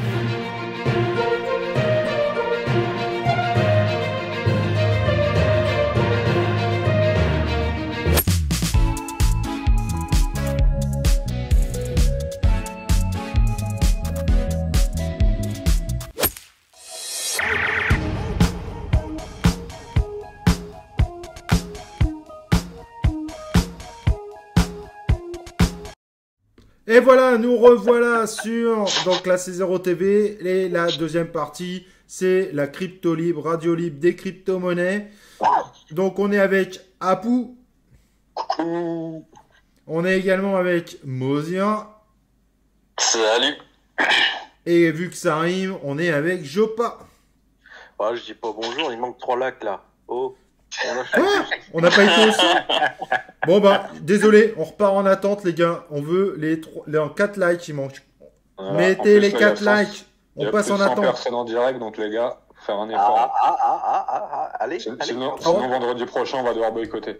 Et voilà, nous revoilà sur donc la C0 TV et la deuxième partie, c'est la crypto libre, radio libre des crypto-monnaies. Donc on est avec Apu. Coucou. On est également avec Mozira. Salut. Et vu que ça rime, on est avec Jopa. Ouais, je dis pas bonjour, il manque 3 lacs là. Oh. Quoi ? On n'a pas été au son. Bon bah, désolé, on repart en attente les gars. On veut les 4 likes, il manque. Voilà, mettez les 4 likes, on passe en attente. Il y a plus de 100 personnes en direct, donc les gars, faut faire un effort. Allez, sinon vendredi prochain, on va devoir boycotter.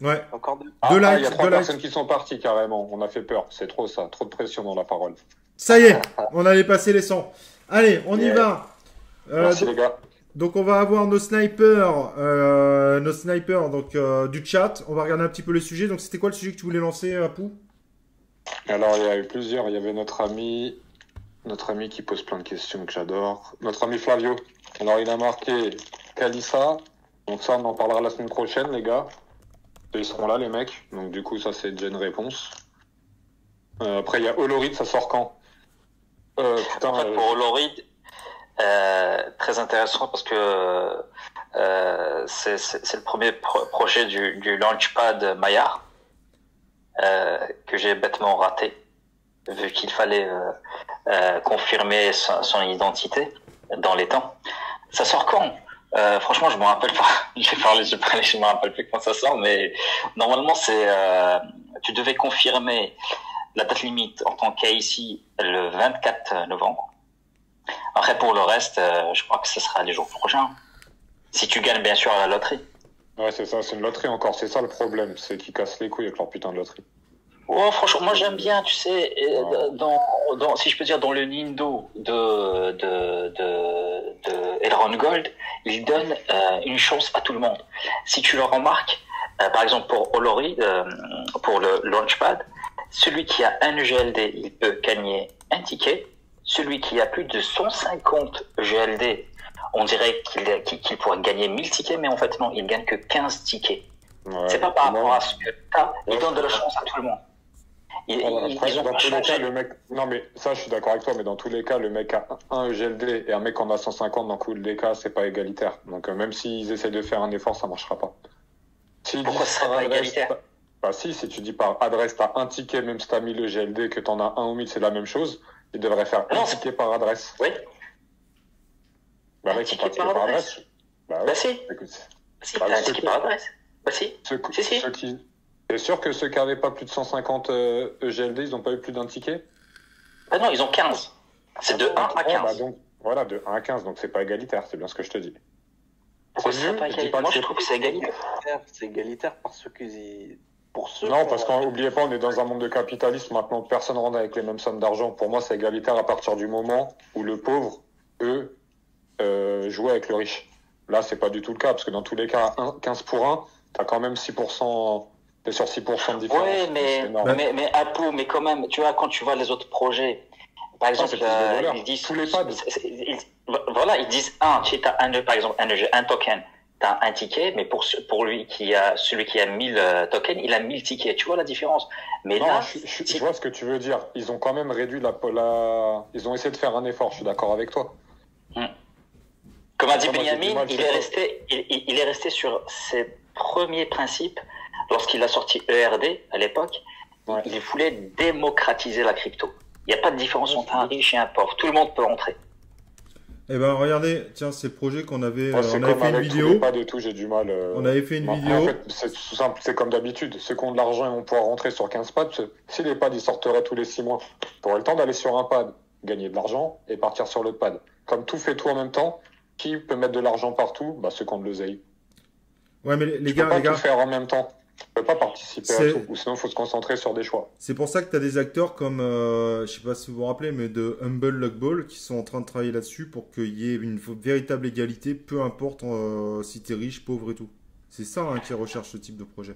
Ouais. Encore 2 likes. Il y a 3 personnes qui sont parties carrément, on a fait peur, c'est trop ça, trop de pression dans la parole. Ça y est, on allait passer les 100. Allez, on y va. Merci les gars. Donc on va avoir nos snipers donc, du chat. On va regarder un petit peu les sujets. Donc c'était quoi le sujet que tu voulais lancer, Apu? Alors il y a eu plusieurs. Il y avait notre ami qui pose plein de questions que j'adore. Notre ami Flavio. Alors il a marqué Kalissa. Donc ça on en parlera la semaine prochaine les gars. Et ils seront là les mecs. Donc du coup ça c'est déjà une réponse. Après il y a Holoride, ça sort quand? Pour Holoride. Très intéressant parce que c'est le premier projet du launchpad Maillard que j'ai bêtement raté vu qu'il fallait confirmer son identité dans les temps. Ça sort quand? Franchement, je me rappelle pas. J'ai parlé, je me rappelle plus quand ça sort, mais normalement c'est tu devais confirmer la date limite en tant qu'IC le 24 novembre. Après, pour le reste, je crois que ce sera les jours prochains. Si tu gagnes, bien sûr, à la loterie. Ouais, c'est ça, c'est une loterie encore. C'est ça le problème, c'est qu'ils cassent les couilles avec leur putain de loterie. Oh, franchement, moi j'aime bien, tu sais, ouais. Si je peux dire, dans le Nindo de Elrond Gold, ils donnent une chance à tout le monde. Si tu le remarques, par exemple pour Olori, pour le Launchpad, celui qui a un UGLD, il peut gagner un ticket. Celui qui a plus de 150 GLD, on dirait qu'il pourrait gagner 1000 tickets, mais en fait, non, il ne gagne que 15 tickets. Ouais, c'est pas par rapport à ce que tu as, ils donnent de la chance à tout le monde. Non, mais ça, je suis d'accord avec toi, mais dans tous les cas, le mec a un EGLD et un mec en a 150, dans tous les cas, c'est pas égalitaire. Donc, même s'ils essayent de faire un effort, ça ne marchera pas. Pourquoi ça ne sera pas égalitaire? Bah, si tu dis par adresse, tu as un ticket, même si tu as 1000 EGLD, que tu en as un ou 1000, c'est la même chose. Il devrait faire un ticket par adresse. Oui. Bah, un ticket par adresse. Bah si. Si, t'as un ticket par adresse. Bah si. Si. T'es sûr que ceux qui n'avaient pas plus de 150 EGLD, ils n'ont pas eu plus d'un ticket? Bah non, ils ont 15. C'est de 1 à 15. Bah donc, voilà, de 1 à 15. Donc c'est pas égalitaire, c'est bien ce que je te dis. Pourquoi c'est pas égalitaire? Moi je trouve que c'est égalitaire. C'est égalitaire parce que... Non, parce qu'oubliez pas, on est dans un monde de capitalisme. Maintenant, personne rentre avec les mêmes sommes d'argent. Pour moi, c'est égalitaire à partir du moment où le pauvre, eux, jouait avec le riche. Là, c'est pas du tout le cas, parce que dans tous les cas, 15 pour 1, t'as quand même 6%, t'es sur 6% de différence. Oui, mais Apu, mais quand même, tu vois, quand tu vois les autres projets, par exemple, ils disent... Tous les pads. Voilà, ils disent, tu as par exemple un token. T'as un ticket, mais pour lui qui a celui qui a 1000 tokens, il a 1000 tickets. Tu vois la différence? Mais non, là, je vois ce que tu veux dire. Ils ont quand même réduit ils ont essayé de faire un effort. Je suis d'accord avec toi. Comme a dit Benjamin, il est resté sur ses premiers principes lorsqu'il a sorti ERD à l'époque. Ouais. Il voulait démocratiser la crypto. Il n'y a pas de différence entre un riche et un pauvre. Tout le monde peut rentrer. Eh ben regardez, tiens, ces projets qu'on avait, on avait fait une vidéo. Pas de tout, j'ai du mal. On avait fait une vidéo. En fait, c'est tout simple, c'est comme d'habitude. Ceux qui ont de l'argent, ils vont pouvoir rentrer sur 15 pads. Si les pads, ils sortiraient tous les 6 mois. Ils auraient le temps d'aller sur un pad, gagner de l'argent et partir sur l'autre pad. Comme tout fait tout en même temps, qui peut mettre de l'argent partout? Bah, ceux qui ont de l'oseille. Ouais, mais les gars, tu peux pas tout faire en même temps. Tu peux pas participer à tout, ou sinon il faut se concentrer sur des choix. C'est pour ça que tu as des acteurs comme, je sais pas si vous vous rappelez, mais de Humble Luckball qui sont en train de travailler là-dessus pour qu'il y ait une véritable égalité, peu importe si tu es riche, pauvre et tout. C'est ça hein, qui recherche ce type de projet.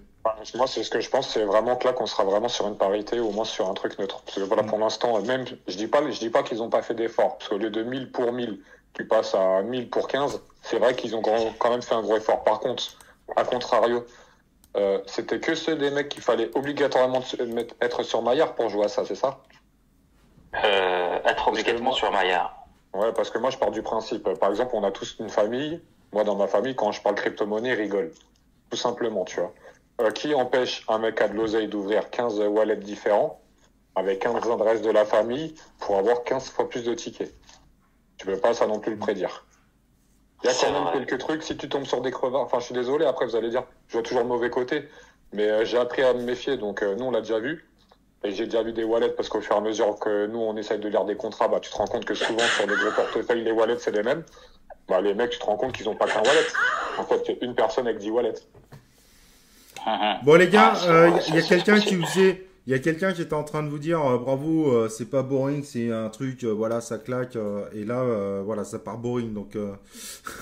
Moi, c'est ce que je pense, c'est vraiment que là qu'on sera vraiment sur une parité, ou au moins sur un truc neutre. Parce que voilà, pour l'instant, même, je dis pas qu'ils n'ont pas fait d'efforts. Parce qu'au lieu de 1000 pour 1000, tu passes à 1000 pour 15, c'est vrai qu'ils ont quand même fait un gros effort. Par contre, à contrario, c'était que ceux des mecs qu'il fallait obligatoirement être sur Maillard pour jouer à ça, c'est ça? Être obligatoirement sur Maillard. Ouais, parce que moi je pars du principe. Par exemple, on a tous une famille. Moi, dans ma famille, quand je parle crypto-monnaie, ils rigolent. Tout simplement, tu vois. Qui empêche un mec à de l'oseille d'ouvrir 15 wallets différents avec 15 adresses de la famille pour avoir 15 fois plus de tickets? Tu peux pas ça non plus le prédire. Il y a quand même quelques trucs, si tu tombes sur des crevards, enfin je suis désolé, après vous allez dire, je vois toujours le mauvais côté, mais j'ai appris à me méfier, donc nous on l'a déjà vu, et j'ai déjà vu des wallets, parce qu'au fur et à mesure que nous on essaye de lire des contrats, bah tu te rends compte que souvent sur les gros portefeuilles, les wallets c'est les mêmes, bah les mecs tu te rends compte qu'ils n'ont pas qu'un wallet, en fait il y a une personne avec 10 wallets. Bon les gars, il y a quelqu'un qui vous faisait... Il y a quelqu'un qui était en train de vous dire bravo, c'est pas boring, c'est un truc, voilà, ça claque, et là, voilà, ça part boring, donc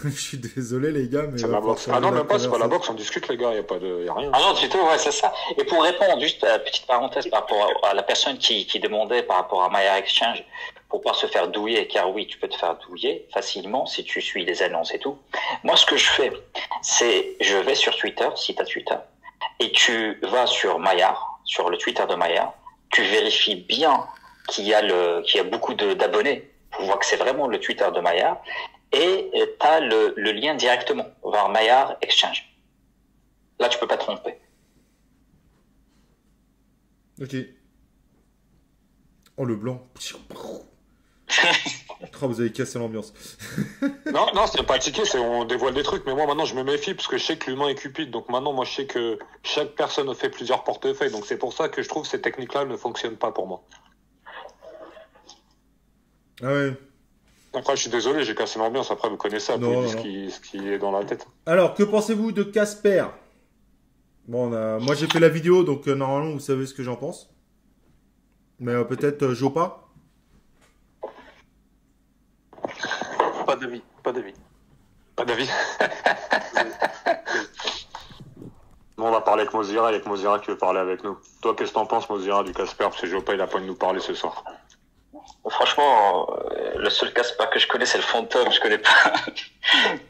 je suis désolé les gars, mais... C'est la boxe. Ah non, même pas, c'est pas la boxe, on discute les gars, il n'y a pas de... Y a rien. Ah non, du tout, ouais, c'est ça. Et pour répondre, juste petite parenthèse par rapport à la personne qui demandait par rapport à Maillard Exchange, pour pouvoir se faire douiller, car oui, tu peux te faire douiller facilement si tu suis les annonces et tout. Moi, ce que je fais, c'est je vais sur Twitter, si tu as Twitter, et tu vas sur Maillard, sur le Twitter de Maillard, tu vérifies bien qu'il y a beaucoup d'abonnés pour voir que c'est vraiment le Twitter de Maillard, et tu as le lien directement vers Maillard Exchange. Là, tu peux pas te tromper. Ok. Oh, le blanc. Oh, vous avez cassé l'ambiance. Non, non, c'est pas tiqué, c'est on dévoile des trucs. Mais moi, maintenant, je me méfie parce que je sais que l'humain est cupide. Donc maintenant, moi, je sais que chaque personne fait plusieurs portefeuilles. Donc c'est pour ça que je trouve que ces techniques-là ne fonctionnent pas pour moi. Ah ouais. Après, je suis désolé, j'ai cassé l'ambiance. Après, vous connaissez non, ce qui est dans la tête. Alors, que pensez-vous de Casper? Bon, moi, j'ai fait la vidéo, donc normalement, vous savez ce que j'en pense. Mais peut-être Jopa. Pas d'avis. Bon, on va parler avec Mozira, et avec Mozira qui veut parler avec nous. Toi, qu'est-ce que t'en penses, Mozira, du Casper? Parce que Jopa, il a pas de nous parler ce soir. Franchement, le seul Casper que je connais, c'est le fantôme. Je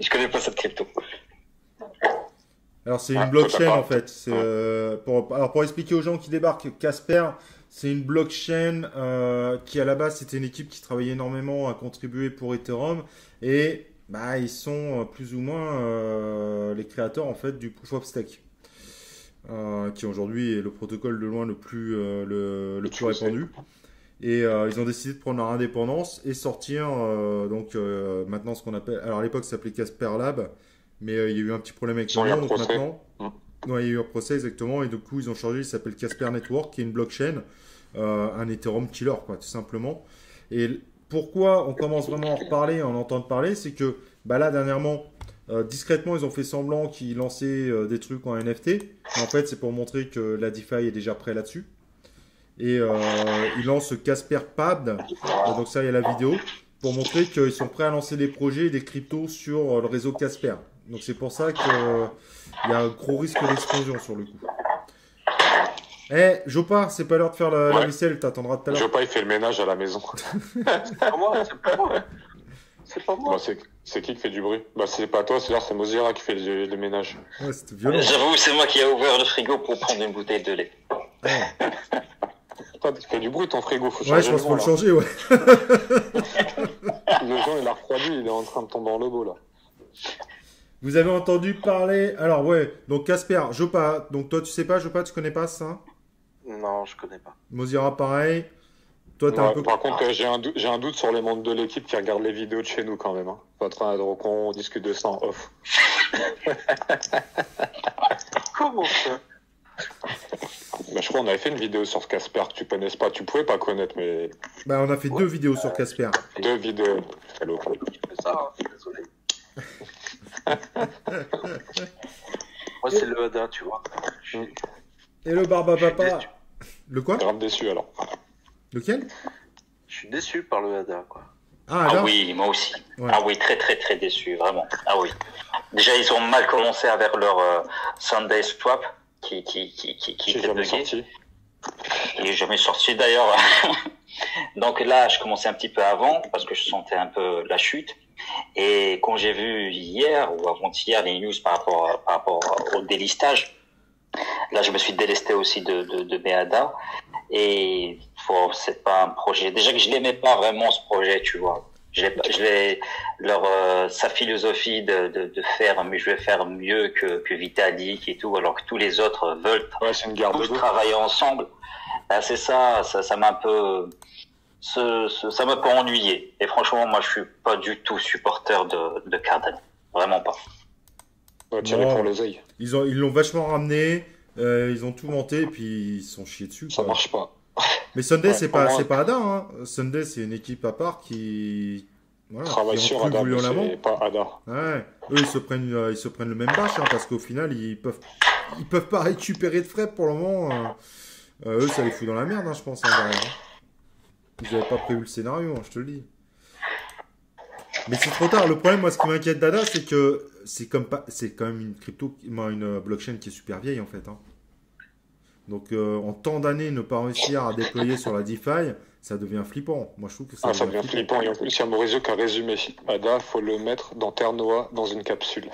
connais pas cette crypto. Alors, c'est une blockchain, en fait. Alors, pour expliquer aux gens qui débarquent, Casper, c'est une blockchain qui, à la base, c'était une équipe qui travaillait énormément à contribuer pour Ethereum. Et bah, ils sont plus ou moins les créateurs, en fait, du Proof of Stake, qui aujourd'hui est le protocole de loin le plus répandu. Et ils ont décidé de prendre leur indépendance et sortir maintenant ce qu'on appelle... Alors, à l'époque, ça s'appelait Casper Lab, mais il y a eu un petit problème avec les liens, donc maintenant... Non, il y a eu un procès, exactement, et du coup, ils ont changé, il s'appelle Casper Network, qui est une blockchain, un Ethereum killer, quoi, tout simplement. Et pourquoi on commence vraiment à en reparler, à en entendre parler, c'est que, bah là, dernièrement, discrètement, ils ont fait semblant qu'ils lançaient des trucs en NFT, mais en fait, c'est pour montrer que la DeFi est déjà prêt là-dessus. Et ils lancent Casper Pad, donc ça, il y a la vidéo, pour montrer qu'ils sont prêts à lancer des projets et des cryptos sur le réseau Casper. Donc c'est pour ça qu'il y a un gros risque d'explosion sur le coup. Jopa, c'est pas l'heure de faire la vaisselle, t'attendras tout à l'heure. Jopa, il fait le ménage à la maison. C'est pas moi, c'est pas moi. C'est pas moi. Bah, c'est qui fait du bruit? Bah c'est pas toi, c'est Mozira qui fait le ménage. Ouais, c'était violent. J'avoue, c'est moi qui ai ouvert le frigo pour prendre une bouteille de lait. Toi, tu fais du bruit ton frigo, faut changer. Ouais, je pense qu'on le changer, ouais. Le joint, il a refroidi, il est en train de tomber en lobo, là. Vous avez entendu parler... Alors, ouais, donc Casper, Jopa, donc toi, tu sais pas, Jopa, tu connais pas ça? Non, je connais pas. Mozira, pareil. Toi, ouais, un peu... Par contre, j'ai un doute sur les membres de l'équipe qui regardent les vidéos de chez nous quand même. Hein. Donc on discute de ça en off. Comment ça? Bah, je crois qu'on avait fait une vidéo sur Casper que tu connaisses pas, tu pouvais pas connaître, mais... Bah, on a fait deux vidéos sur Casper. Deux vidéos. Allô. Je fais ça, hein, désolé. Moi, c'est le Hada, tu vois. Et le Barbapapa. Le quoi? Grave déçu, alors. Lequel? Je suis déçu par le Hada, quoi. Ah oui, moi aussi. Ouais. Ah oui, très très très déçu, vraiment. Ah oui. Déjà, ils ont mal commencé avec leur Sunday Swap. Qui est jamais sorti. Il est jamais sorti d'ailleurs. Donc là, je commençais un petit peu avant parce que je sentais un peu la chute. Et quand j'ai vu hier ou avant-hier les news par rapport au délistage, là, je me suis délesté aussi de Béada. Et c'est pas un projet. Déjà que je l'aimais pas vraiment ce projet, tu vois. Sa philosophie de faire, mais je vais faire mieux que Vitalik et tout, alors que tous les autres veulent tous travailler ensemble. Ben, c'est ça m'a un peu, ça m'a pas ennuyé. Et franchement, moi, je suis pas du tout supporter de Cardano. Vraiment pas. Ouais, tirer pour les oeils. Ils l'ont vachement ramené, ils ont tout monté, et puis ils se sont chiés dessus. Ça marche pas. Mais Sunday, ouais, c'est pas Ada. Hein. Sunday, c'est une équipe à part qui travaille sur Ada, mais c'est pas Ada. Ouais. Eux, ils se prennent le même bâche, hein, parce qu'au final, ils peuvent pas récupérer de frais pour le moment. Eux, ça les fout dans la merde, hein, je pense. Hein, ils n'avaient pas prévu le scénario, hein, je te le dis. Mais c'est trop tard. Le problème, moi, ce qui m'inquiète d'Ada, c'est que c'est quand même une crypto, une blockchain qui est super vieille, en fait. Hein. Donc, en tant d'années, ne pas réussir à déployer sur la DeFi, ça devient flippant. Moi, je trouve que ça devient flippant. Et en plus, il y a Maurizio qui a résumé. Ada, il faut le mettre dans Ternoa, dans une capsule.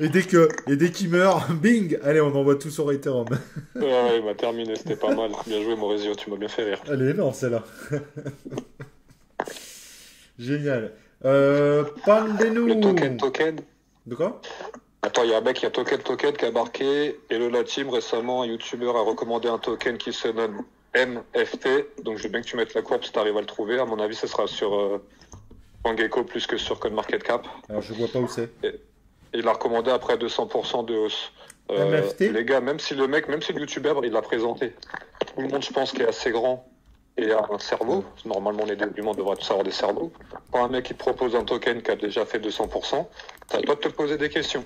Et dès qu'il meurt, bing! Allez, on envoie tout sur Ethereum. Ouais, il m'a terminé. C'était pas mal. Bien joué, Maurizio. Tu m'as bien fait rire. Elle est énorme, celle-là. Génial. Parle-nous. Le token. De quoi? Attends, il y a un mec, il y a Token qui a marqué, et le Latim, récemment, un youtubeur a recommandé un token qui se nomme MFT, donc je veux bien que tu mettes la courbe si tu arrives à le trouver. À mon avis, ce sera sur Pangecko plus que sur CoinMarketCap. Alors, je vois pas où c'est. Et il l'a recommandé après 200% de hausse. MFT les gars, même si le youtubeur, il l'a présenté, tout le monde, je pense, qui est assez grand et a un cerveau. Normalement, les documents devraient tous avoir des cerveaux. Quand un mec qui propose un token qui a déjà fait 200%, ça doit te poser des questions.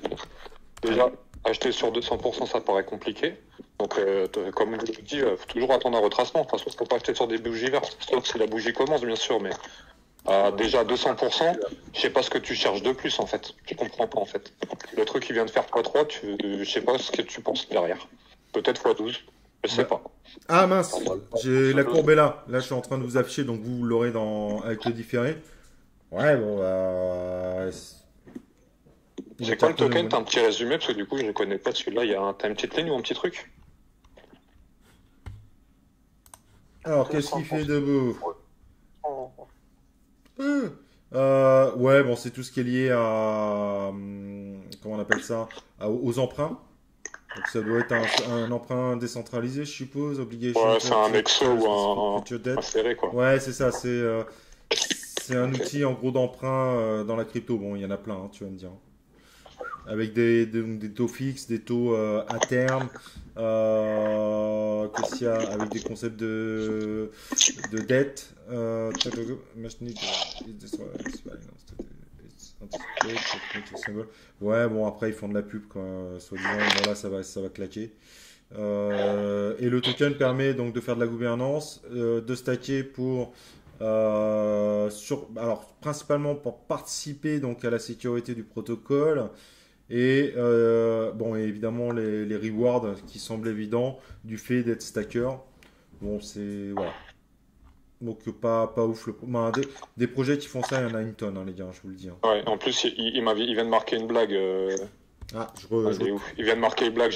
Déjà, acheter sur 200%, ça paraît compliqué. Donc, comme je te dis, faut toujours attendre un retracement. Enfin, faut pas acheter sur des bougies vertes. Sauf si la bougie commence, bien sûr, mais déjà 200%, je sais pas ce que tu cherches de plus, en fait. Je comprends pas, en fait. Le truc qui vient de faire x3, je sais pas ce que tu penses derrière. Peut-être x12. Je sais pas. Ah mince, la courbe est là. Là, je suis en train de vous afficher, donc vous l'aurez avec le différé. Ouais, bon, bah... C'est quoi le token? T'as un petit résumé, parce que du coup, je ne connais pas celui-là. T'as une petite ligne ou un petit truc? Alors, qu'est-ce qu'il fait de beau? Ouais, bon, c'est tout ce qui est lié à... Comment on appelle ça? Aux emprunts. Donc ça doit être un emprunt décentralisé, je suppose, obligation. Ouais, c'est un Nexo ou un serré, quoi. Ouais, c'est ça, c'est un outil en gros d'emprunt dans la crypto. Bon, il y en a plein, hein, tu vas me dire. Avec des taux fixes, des taux à terme, qu'est-ce qu'il y a avec des concepts de dette. Ouais, bon, après ils font de la pub, soi-disant, là ça va claquer. Et le token permet donc de faire de la gouvernance, de stacker pour principalement pour participer donc à la sécurité du protocole et bon, et évidemment les rewards qui semblent évidents du fait d'être stacker. Bon, c'est voilà. Donc pas ouf le... Ben, des projets qui font ça, il y en a une tonne, hein, les gars, je vous le dis. Hein. Ouais, en plus, il vient de marquer une blague. Il vient de marquer une blague,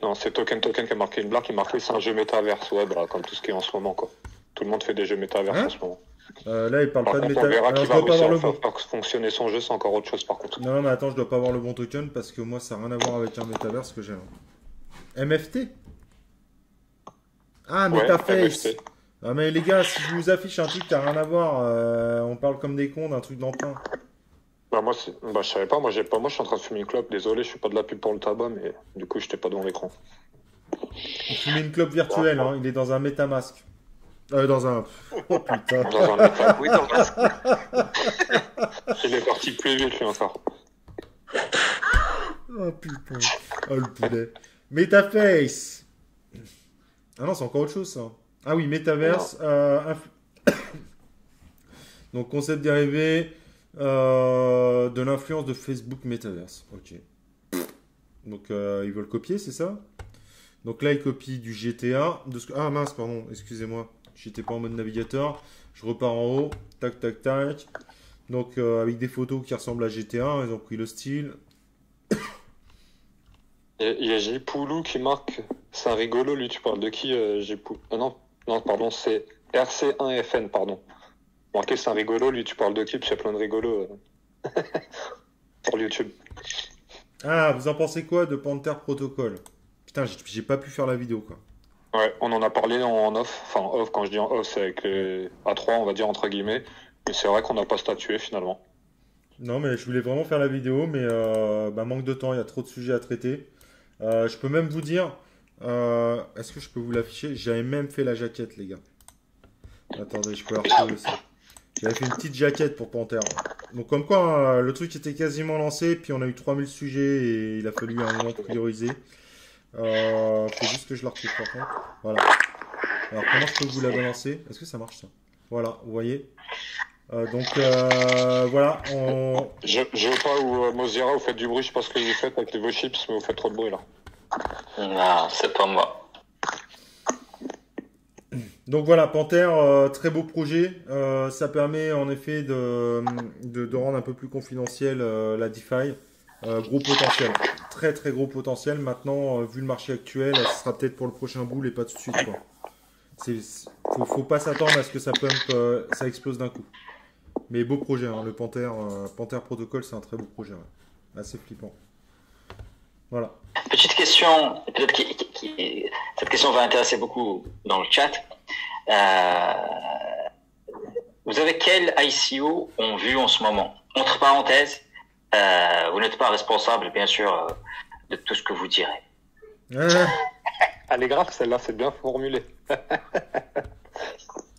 non, c'est Token qui a marqué une blague, il marquait c'est un jeu métaverse, ouais, bah, comme tout ce qui est en ce moment, quoi. Tout le monde fait des jeux métaverse en ce moment. Là, il parle pas de métaverse. On verra qui va réussir à faire fonctionner son jeu, c'est encore autre chose, par contre. Non, mais attends, je dois pas avoir le bon token, parce que moi, ça n'a rien à voir avec un métaverse que j'ai. MFT ? Ah, mais ouais, ta face. Ah, mais les gars, si je vous affiche un truc qui n'a rien à voir, on parle comme des cons d'un truc d'emprunt. Bah, moi, bah, je savais pas. Moi, j'ai pas. Moi, je suis en train de fumer une clope. Désolé, je suis pas de la pub pour le tabac, mais du coup, j'étais pas devant l'écran. On fumait une clope virtuelle. Ouais, hein. Il est dans un MetaMask. Dans un. Oh putain. Dans un MetaMask. Oui, dans un. Il est parti plus vite, lui, encore. Oh putain. Oh le poulet. MetaFace. Ah non, c'est encore autre chose, ça. Ah oui, Metaverse. Donc, concept dérivé de l'influence de Facebook Metaverse. Ok. Donc, ils veulent copier, c'est ça? Donc là, ils copient du GTA. De ce... Ah mince, pardon, excusez-moi. J'étais pas en mode navigateur. Je repars en haut. Tac, tac, tac. Donc, avec des photos qui ressemblent à GTA. Ils ont pris le style. Il y a J. Poulou qui marque. C'est un rigolo, lui. Tu parles de qui, J. Poulou? Ah non, non, pardon, c'est RC1FN, pardon. Marqué, c'est un rigolo, lui. Tu parles de qui? Puis il y a plein de rigolos sur YouTube. Ah, vous en pensez quoi de Panther Protocol? Putain, j'ai pas pu faire la vidéo, quoi. Ouais, on en a parlé en off. Enfin, en off, quand je dis en off, c'est avec les A3, on va dire, entre guillemets. Mais c'est vrai qu'on n'a pas statué, finalement. Non, mais je voulais vraiment faire la vidéo, mais bah, manque de temps, il y a trop de sujets à traiter. Je peux même vous dire... est-ce que je peux vous l'afficher? J'avais même fait la jaquette, les gars. Attendez, je peux la retrouver aussi. J'avais fait une petite jaquette pour Panther. Donc comme quoi, le truc était quasiment lancé, puis on a eu 3000 sujets, et il a fallu un moment prioriser. Faut juste que je la retrouve par contre. Voilà. Alors comment je peux vous la balancer? Est-ce que ça marche ça? Voilà, vous voyez. Donc voilà, on... Je veux pas où Mozira, vous faites du bruit, je sais pas ce que vous faites avec vos chips, mais vous faites trop de bruit là. Non, c'est pas moi. Donc voilà, Panther, très beau projet. Ça permet en effet de rendre un peu plus confidentiel la DeFi. Gros potentiel, très très gros potentiel. Maintenant, vu le marché actuel, ce sera peut-être pour le prochain boule et pas tout de suite. Faut pas s'attendre à ce que ça pump, ça explose d'un coup. Mais beau projet, hein, le Panther, Panther Protocol, c'est un très beau projet, ouais. Assez flippant. Voilà. Petite question, peut-être que cette question va intéresser beaucoup dans le chat. Vous avez quel ICO en vue en ce moment? Entre parenthèses, vous n'êtes pas responsable, bien sûr, de tout ce que vous direz. Elle est grave, celle-là, c'est bien formulé.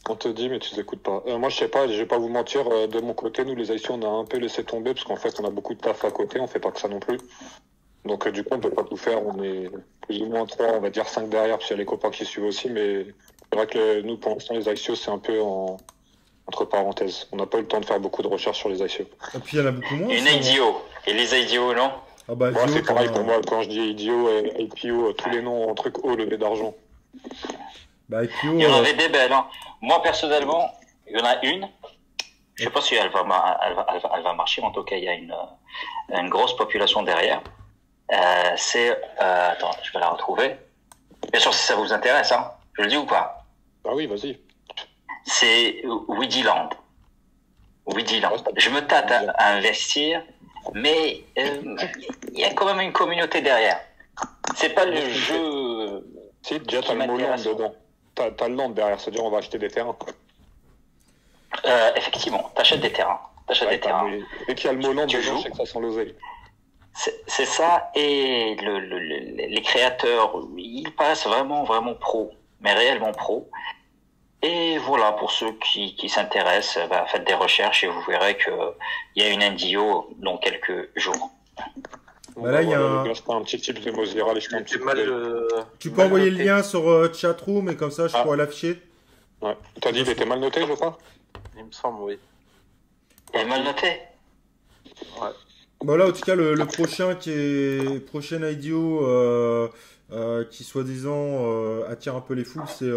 On te dit, mais tu t'écoutes pas. Moi, je sais pas, je vais pas vous mentir. De mon côté, nous, les ICO, on a un peu laissé tomber parce qu'en fait, on a beaucoup de taf à côté. On fait pas que ça non plus. Donc, du coup, on peut pas tout faire. On est plus ou moins 3, on va dire 5 derrière, parce qu'il y a les copains qui suivent aussi. Mais c'est vrai que nous, pour l'instant, les ICO, c'est un peu en... entre parenthèses. On n'a pas eu le temps de faire beaucoup de recherches sur les ICO. Et puis, il y en a beaucoup moins. Une IDO. Et les IDO, non? Ah bah, moi, c'est pareil pour moi. Quand je dis IDO, IPO, tous les noms en truc haut, levé d'argent. Bah, IPO. Il y en avait des belles, hein. Moi, personnellement, il y en a une. Je sais pas si elle va marcher. En tout cas, il y a une grosse population derrière. C'est... attends, je vais la retrouver. Bien sûr, si ça vous intéresse, hein. Je le dis ou pas? Ah oui, vas-y. C'est Widiland. Widiland. Je me tâte à investir, mais il y a quand même une communauté derrière. C'est pas le jeu... Si, déjà, t'as le mot land dedans. T'as le land derrière, c'est-à-dire on va acheter des terrains, quoi. Effectivement, t'achètes des terrains. T'achètes des terrains. Et qu'il y a le mot land dedans, c'est que ça sent l'oseille. C'est ça, et les créateurs, ils paraissent vraiment pros, mais réellement pros. Et voilà, pour ceux qui s'intéressent, bah, faites des recherches et vous verrez qu'il y a une NDO dans quelques jours. Bah là, il y a un petit type de Mozilla, je un petit mal Tu peux envoyer le lien sur chatroom et comme ça, je pourrais l'afficher. Ouais. T'as dit, il était mal noté, je crois? Il me semble, oui. Il est mal noté? Ouais. Bah là, en tout cas, le prochain qui est IDO qui soi-disant attire un peu les foules, c'est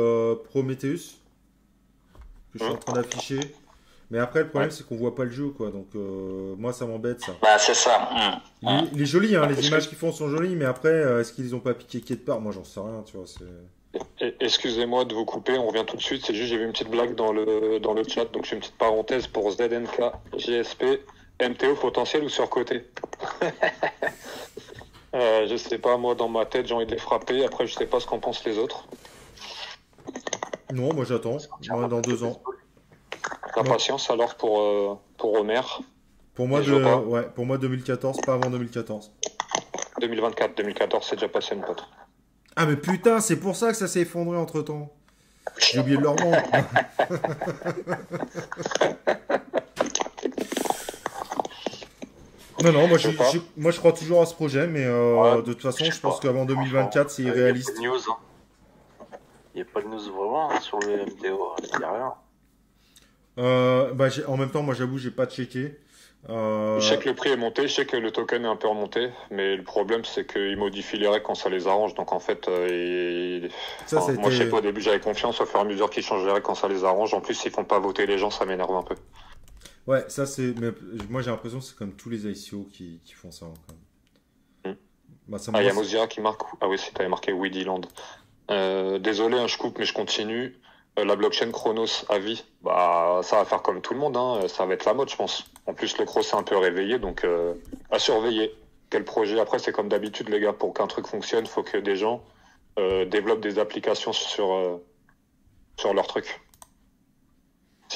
Prometheus que je suis en train d'afficher. Mais après, le problème, c'est qu'on voit pas le jeu, quoi. Donc moi, ça m'embête, ça. Bah c'est ça. Il est joli, hein. Les images qu'ils font sont jolies, mais après, est-ce qu'ils ont pas piqué quelque part? Moi, j'en sais rien, tu vois. Excusez-moi de vous couper, on revient tout de suite. C'est juste, j'ai vu une petite blague dans le chat, donc j'ai une petite parenthèse pour ZNK JSP. MTO potentiel ou surcoté? Je sais pas, moi dans ma tête j'ai envie de les frapper, après je sais pas ce qu'en pensent les autres. Non, moi j'attends. Dans 2 ans. La patience alors pour Homer. Pour moi 2014, pas avant 2014. 2024, 2014, c'est déjà passé une pote. Ah mais putain, c'est pour ça que ça s'est effondré entre temps. J'ai oublié de leur nom. Non, moi je crois toujours à ce projet, mais de toute façon, je pense qu'avant 2024, c'est irréaliste. Il n'y a pas de news, hein. Il n'y a pas de news vraiment hein, sur le MTO, il n'y a rien. En même temps, moi j'avoue, j'ai pas checké. Je sais que le prix est monté, je sais que le token est un peu remonté, mais le problème c'est qu'ils modifient les règles quand ça les arrange, donc en fait, moi je sais pas, au début j'avais confiance, au fur et à mesure qu'ils changent les règles quand ça les arrange, en plus ils font pas voter les gens, ça m'énerve un peu. Ouais, ça c'est, mais moi j'ai l'impression que c'est comme tous les ICO qui font ça. Hein, ça me il y a Mozira qui marque, ah oui, t'avais marqué Weedyland. Désolé, hein, je coupe, mais je continue. La blockchain Chronos à vie, ça va faire comme tout le monde, hein. Ça va être la mode, je pense. En plus, le cross est un peu réveillé, donc à surveiller. Quel projet? Après, c'est comme d'habitude, les gars, pour qu'un truc fonctionne, il faut que des gens développent des applications sur leur truc.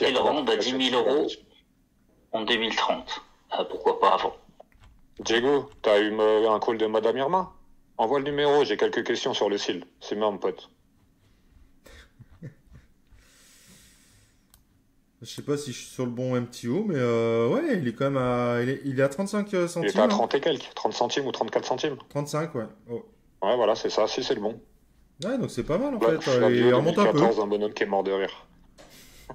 Et le rond à 10 000 € en 2030. Ah, pourquoi pas avant? Diego, t'as eu un call de Madame Irma? Envoie le numéro, j'ai quelques questions sur le CIL. C'est bien, mon pote. Je sais pas si je suis sur le bon MTO, mais ouais, il est quand même à... Il est à 35 centimes. Il est à 30 et quelques, 30 centimes ou 34 centimes. 35, ouais. Oh. Ouais, voilà, c'est ça, si c'est le bon. Ouais, donc c'est pas mal, en fait. Il remonte un peu. 2014, un bonhomme qui est mort de rire.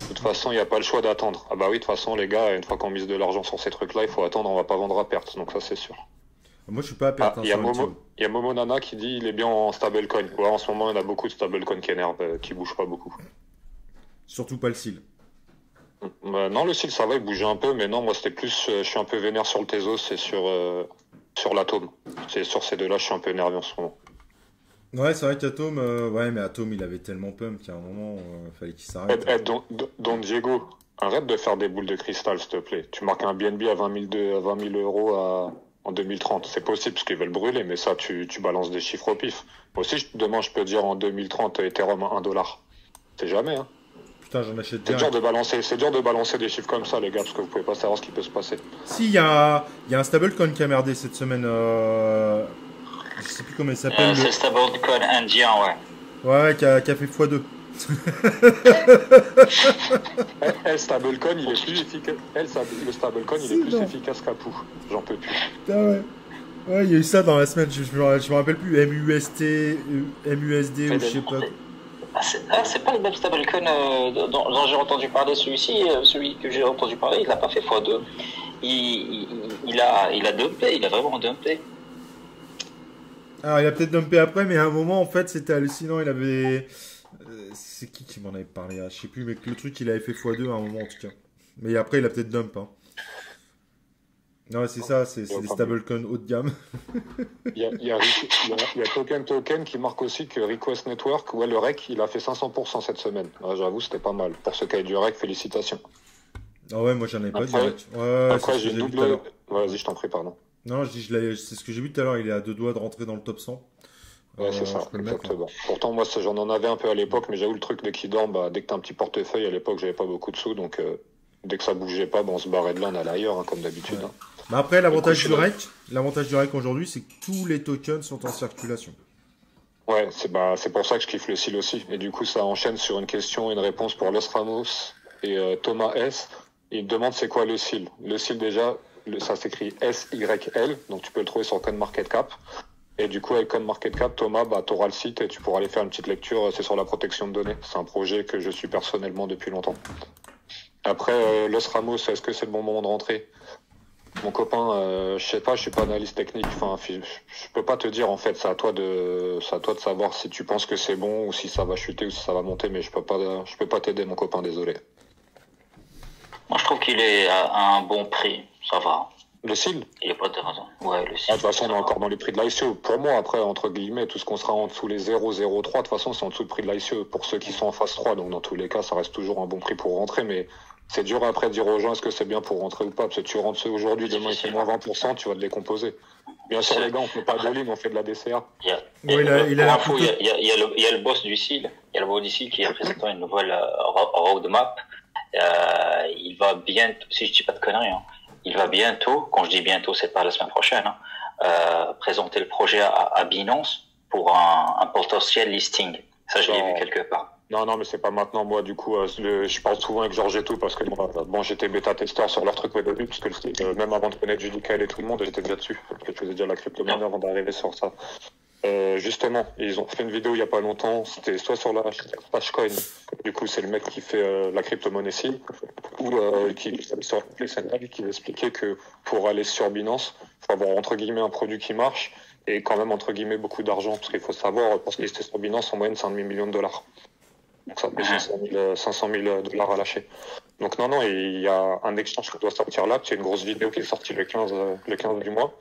De toute façon, il n'y a pas le choix d'attendre. Ah bah oui, de toute façon, les gars, une fois qu'on mise de l'argent sur ces trucs-là, il faut attendre, on va pas vendre à perte, donc ça, c'est sûr. Moi, je suis pas à perte. Il y a Momo Nana qui dit il est bien en stablecoin. Ouais, en ce moment, il y en a beaucoup de stablecoin qui énervent, qui bougent pas beaucoup. Surtout pas le CIL. Non, le CIL, ça va, il bougeait un peu, mais non, moi, c'était plus, je suis un peu vénère sur le Tezos et sur l'Atome. C'est sur ces deux-là, je suis un peu énervé en ce moment. Ouais, c'est vrai qu'Atome, ouais, mais Atome, il avait tellement pump qu'à un moment, fallait qu'il s'arrête. Don Diego, arrête de faire des boules de cristal, s'il te plaît. Tu marques un BNB à 20 000 € en 2030. C'est possible, parce qu'ils veulent brûler, mais ça, tu balances des chiffres au pif. Moi aussi, demain, je peux dire en 2030, Ethereum à 1 $. C'est jamais, hein. Putain, j'en achète bien. C'est dur de balancer des chiffres comme ça, les gars, parce que vous pouvez pas savoir ce qui peut se passer. Si, il y a un stablecoin qui a merdé cette semaine. Je sais plus comment il s'appelle. C'est le stablecoin indien, ouais. Ouais, qui a fait x2. Le stablecoin, il est plus efficace. Le stablecoin, il est plus efficace qu'Apu. J'en peux plus. Putain, ouais. Ouais, il y a eu ça dans la semaine, je me rappelle plus. MUSD ou je sais pas. Ah, c'est pas le même stablecoin dont j'ai entendu parler celui-ci. Celui que j'ai entendu parler, il n'a pas fait x2. Il a dumpé, il a vraiment dumpé. Alors, il a peut-être dumpé après, mais à un moment, en fait, c'était hallucinant. Il avait... C'est qui m'en avait parlé là? Je sais plus, mais le truc, il avait fait x2 à un moment, en tout cas. Mais après, il a peut-être dumpé. Hein. Non, c'est ça, c'est des stablecoins haut de gamme. Il y a Token qui marque aussi que Request Network, ouais, le REC, il a fait 500% cette semaine. Ouais, j'avoue, c'était pas mal. Pour ce cas du REC, félicitations. Ah ouais, moi j'en avais pas direct. Ouais, après, j'ai double. Vas-y, je t'en prie, pardon. Non, c'est ce que j'ai vu tout à l'heure, il est à 2 doigts de rentrer dans le top 100. Ouais, c'est ça, exactement. Pourtant, moi, j'en avais un peu à l'époque, mais j'avoue, le truc de qui dort, dès que t'as un petit portefeuille, à l'époque, j'avais pas beaucoup de sous, donc dès que ça bougeait pas, on se barrait de là, on allait ailleurs, hein, comme d'habitude. Ouais. Hein. Mais après, l'avantage du REC aujourd'hui, c'est que tous les tokens sont en circulation. Ouais, c'est pour ça que je kiffe le CIL aussi. Et du coup, ça enchaîne sur une question et une réponse pour Los Ramos et Thomas S. Il demande c'est quoi le CIL. Le CIL, déjà, ça s'écrit SYL, donc tu peux le trouver sur CoinMarketCap. Et du coup, avec CoinMarketCap, Thomas, tu auras le site et tu pourras aller faire une petite lecture. C'est sur la protection de données. C'est un projet que je suis personnellement depuis longtemps. Après, Los Ramos, est-ce que c'est le bon moment de rentrer? Mon copain, je sais pas, je suis pas analyste technique, enfin, je peux pas te dire en fait, c'est à toi de savoir si tu penses que c'est bon ou si ça va chuter ou si ça va monter, mais je peux pas t'aider mon copain, désolé. Moi je trouve qu'il est à un bon prix, ça va. Le CIL? Il n'y a pas de raison. Ouais, le CIL. De toute façon, on est encore dans les prix de l'ICO. Pour moi, après, entre guillemets, tout ce qu'on sera en dessous les 0,03, de toute façon, c'est en dessous le prix de l'ICO pour ceux qui sont en phase 3. Donc, dans tous les cas, ça reste toujours un bon prix pour rentrer. Mais c'est dur après de dire aux gens est-ce que c'est bien pour rentrer ou pas. Parce que tu rentres aujourd'hui, demain, c'est moins 20%, tu vas te décomposer. Bien sûr, les gars, on ne fait pas de ligne, on fait de la DCA. Il y a le boss du CIL. Il y a le Bonissi qui a présenté une nouvelle roadmap. Il va bientôt, si je dis pas de conneries, hein, il va bientôt, quand je dis bientôt, c'est pas la semaine prochaine, hein, présenter le projet à Binance pour un potentiel listing. Ça, je l'ai vu quelque part. Non, mais c'est pas maintenant. Moi, du coup, je parle souvent avec Georges et tout, parce que bon, j'étais bêta-testeur sur leur truc web au début, parce que même avant de connaître Judicael et tout le monde, j'étais déjà dessus. Je faisais déjà la crypto-monnaie avant d'arriver sur ça. Justement, ils ont fait une vidéo il y a pas longtemps, c'était soit sur la Hashcoin, du coup c'est le mec qui fait la crypto-monnaie ici, ou qui expliquait que pour aller sur Binance, il faut avoir entre guillemets un produit qui marche, et quand même entre guillemets beaucoup d'argent, parce qu'il faut savoir, parce qu'ils étaient sur Binance, en moyenne c'est $1,5 million. Donc ça fait 500 000 dollars à lâcher. Donc non, il y a un exchange qui doit sortir là, c'est une grosse vidéo qui est sortie le 15 du mois,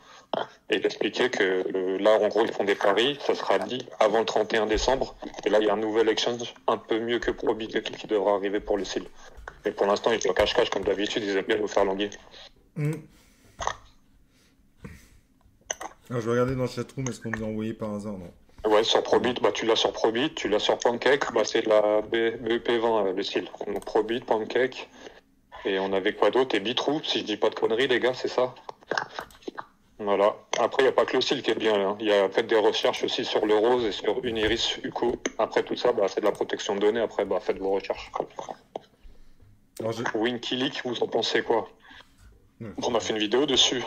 et d'expliquer que là, en gros, ils font des paris, ça sera dit avant le 31 décembre, et là, il y a un nouvel exchange un peu mieux que Probit qui devra arriver pour le CIL. Mais pour l'instant, ils sont cache-cache, comme d'habitude, ils aiment bien nous faire languir. Je vais regarder dans le chatroom, est-ce qu'on nous a envoyé par hasard, non? Ouais, sur Probit, bah tu l'as sur Probit, tu l'as sur Pancake, bah c'est la BEP20, le CIL. Donc Probit, Pancake, et on avait quoi d'autre? Et Bitrou, si je dis pas de conneries, les gars, c'est ça? Voilà. Après, il n'y a pas que le CIL qui est bien là. Il y a fait des recherches aussi sur le Rose et sur Uniris, UCO. Après tout ça, bah, c'est de la protection de données. Après, bah, faites vos recherches. Alors, Winkileak, vous en pensez quoi? On a fait une vidéo dessus.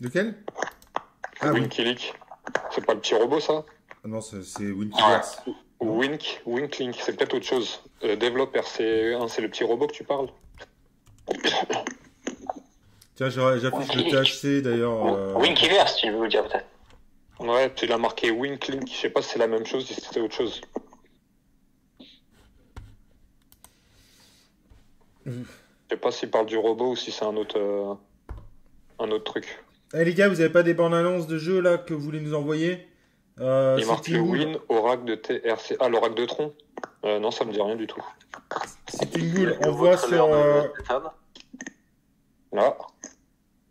Lequel? Winkileak. C'est pas le petit robot, ça? Non, c'est Winkileaks. Winklink, c'est peut-être autre chose. Développeur, c'est le petit robot que tu parles? Tiens, j'affiche le THC d'ailleurs. Winkiverse, tu veux vous dire peut-être? Ouais, tu l'as marqué Winklink. Je sais pas si c'est la même chose, si c'était autre chose. Je sais pas s'il parle du robot ou si c'est un autre truc. Eh les gars, vous avez pas des bandes annonces de jeu là que vous voulez nous envoyer? Il marque Win, Oracle de TRC. Ah, l'Oracle de Tron. Non, ça me dit rien du tout. C'est une boule, on voit sur. Là.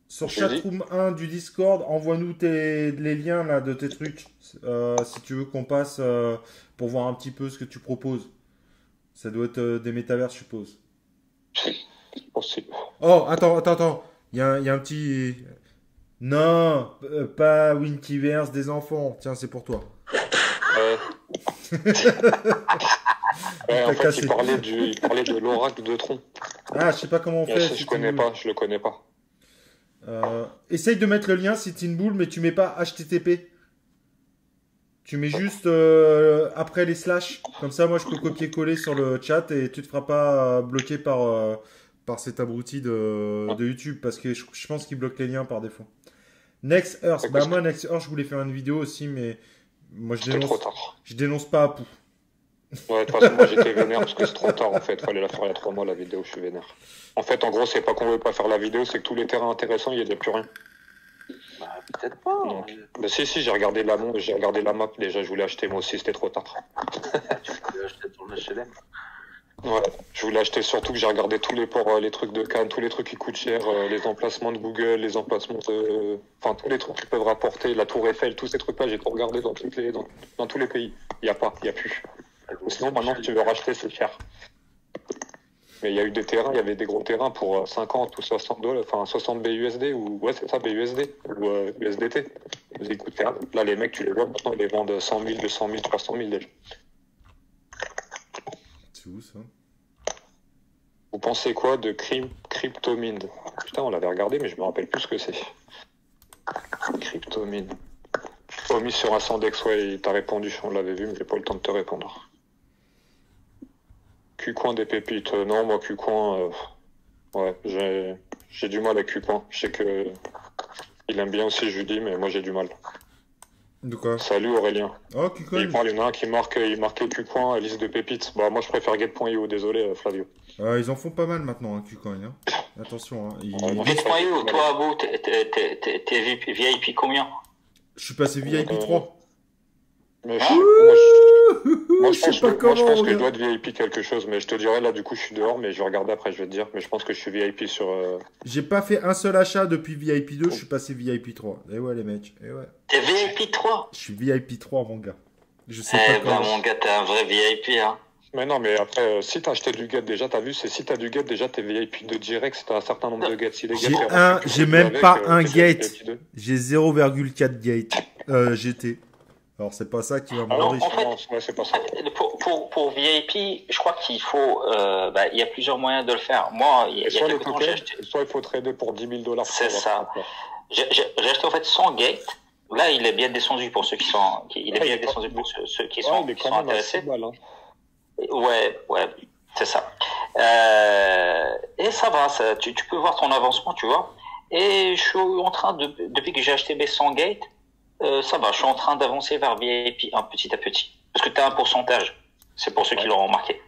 Sur chatroom 1 du Discord, envoie-nous les liens là, de tes trucs, si tu veux qu'on passe pour voir un petit peu ce que tu proposes. Ça doit être des métavers, je suppose. Oh, attends. Il y a un petit... Non, pas Winkiverse des enfants. Tiens, c'est pour toi. Ouais, en fait, il parlait de l'Oracle de Tron. Ah, je sais pas comment on fait. Si je le connais pas. Essaye de mettre le lien, c'est Tinbull, mais tu mets pas HTTP. Tu mets juste après les slash. Comme ça, moi, je peux copier-coller sur le chat et tu te feras pas bloquer par cet abruti de YouTube, parce que je pense qu'il bloque les liens par défaut. Next Earth. Bah moi, Next Earth, je voulais faire une vidéo aussi, mais moi, je dénonce pas Apu. Ouais, de toute façon, moi j'étais vénère parce que c'est trop tard en fait. Fallait la faire il y a 3 mois la vidéo, je suis vénère. En fait, en gros, c'est pas qu'on veut pas faire la vidéo, c'est que tous les terrains intéressants, il n'y a déjà plus rien. Bah, peut-être pas. Donc, bah, si, j'ai regardé la map déjà, je voulais acheter moi aussi, c'était trop tard. Tu voulais acheter ton HLM? Ouais, je voulais acheter surtout que j'ai regardé tous les ports, les trucs de Cannes, tous les trucs qui coûtent cher, les emplacements de Google, les emplacements de... Enfin, tous les trucs qui peuvent rapporter, la Tour Eiffel, tous ces trucs-là, j'ai tout regardé dans tous les pays. Il n'y a plus. Sinon, maintenant, si tu veux racheter, c'est cher. Mais il y a eu des terrains, il y avait des gros terrains pour 50 ou 60 dollars, enfin 60 BUSD ou ouais, c'est ça, BUSD ou USDT. Ils coûtaient, là, les mecs, tu les vois, maintenant, ils les vendent 100 000, 200 000, 300 000 déjà. C'est où ça? Vous pensez quoi de CryptoMine? Putain, on l'avait regardé, mais je me rappelle plus ce que c'est. CryptoMine. Omis sur un Sandex, ouais, il t'a répondu, on l'avait vu, mais j'ai pas eu le temps de te répondre. Qcoin des pépites, non, moi Qcoin, ouais, j'ai du mal à Qcoin. Je sais que il aime bien aussi Judy, mais moi j'ai du mal. De quoi? Salut Aurélien. Oh, Qcoin. Il y en a un qui marquait Qcoin, liste de pépites. Bah moi je préfère Get.io, désolé Flavio. Ils en font pas mal maintenant, Qcoin. Hein. Attention. Hein, Get.io, toi Abou, t'es VIP combien? Je suis passé VIP 3. Mais je pense que je dois être VIP quelque chose, mais je te dirais là du coup je suis dehors, mais je vais regarder après, je vais te dire, mais je pense que je suis VIP sur... J'ai pas fait un seul achat depuis VIP 2, je suis passé VIP 3. Et ouais les mecs, et ouais. T'es VIP 3 ? Je suis VIP 3 mon gars. Je sais pas comment. Mon gars, t'es un vrai VIP, hein. Mais non, mais après, si t'as acheté du get déjà, t'as vu, c'est si t'as du get déjà, t'es VIP de direct, si t'as un certain nombre de gets illégaux. J'ai même pas un gate, j'ai 0,4 gate GT. Alors, c'est pas ça qui va m'enrichir. En fait, ouais, pour VIP, je crois qu'il faut... il y a plusieurs moyens de le faire. Moi, il y a quelques temps, j'ai acheté... Soit il faut trader pour $10 000. C'est ça. J'ai acheté en fait 100 gates. Là, il est bien descendu pour ceux qui sont... Il est bien descendu pour ceux qui sont intéressés. Mal, hein. Ouais, c'est ça. Et ça va, ça, tu peux voir ton avancement, tu vois. Et je suis en train de... Depuis que j'ai acheté mes 100 gates, ça va, je suis en train d'avancer vers VIP petit à petit. Parce que tu as un pourcentage. C'est pour ceux qui l'auront remarqué.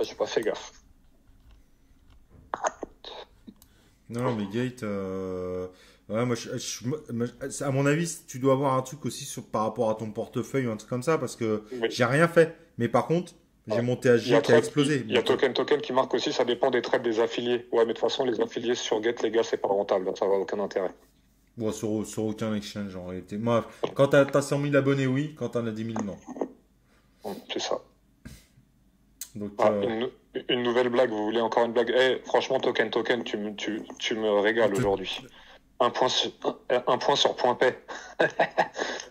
J'ai pas fait gaffe. Non, mais Gate... Ouais, moi, à mon avis, tu dois avoir un truc aussi par rapport à ton portefeuille ou un truc comme ça. Parce que j'ai rien fait. Mais par contre... J'ai monté à G qui a explosé. Il y a Token qui marque aussi, ça dépend des trades des affiliés. Ouais, mais de toute façon, les affiliés sur Gate, les gars, c'est pas rentable. Donc ça n'a aucun intérêt. Bon, sur aucun exchange en réalité. Moi, quand t'as 100 000 abonnés, oui. Quand t'en as 10 000, non. C'est ça. Donc, une nouvelle blague, vous voulez encore une blague? Franchement, Token, tu me régales aujourd'hui. Un point sur point P.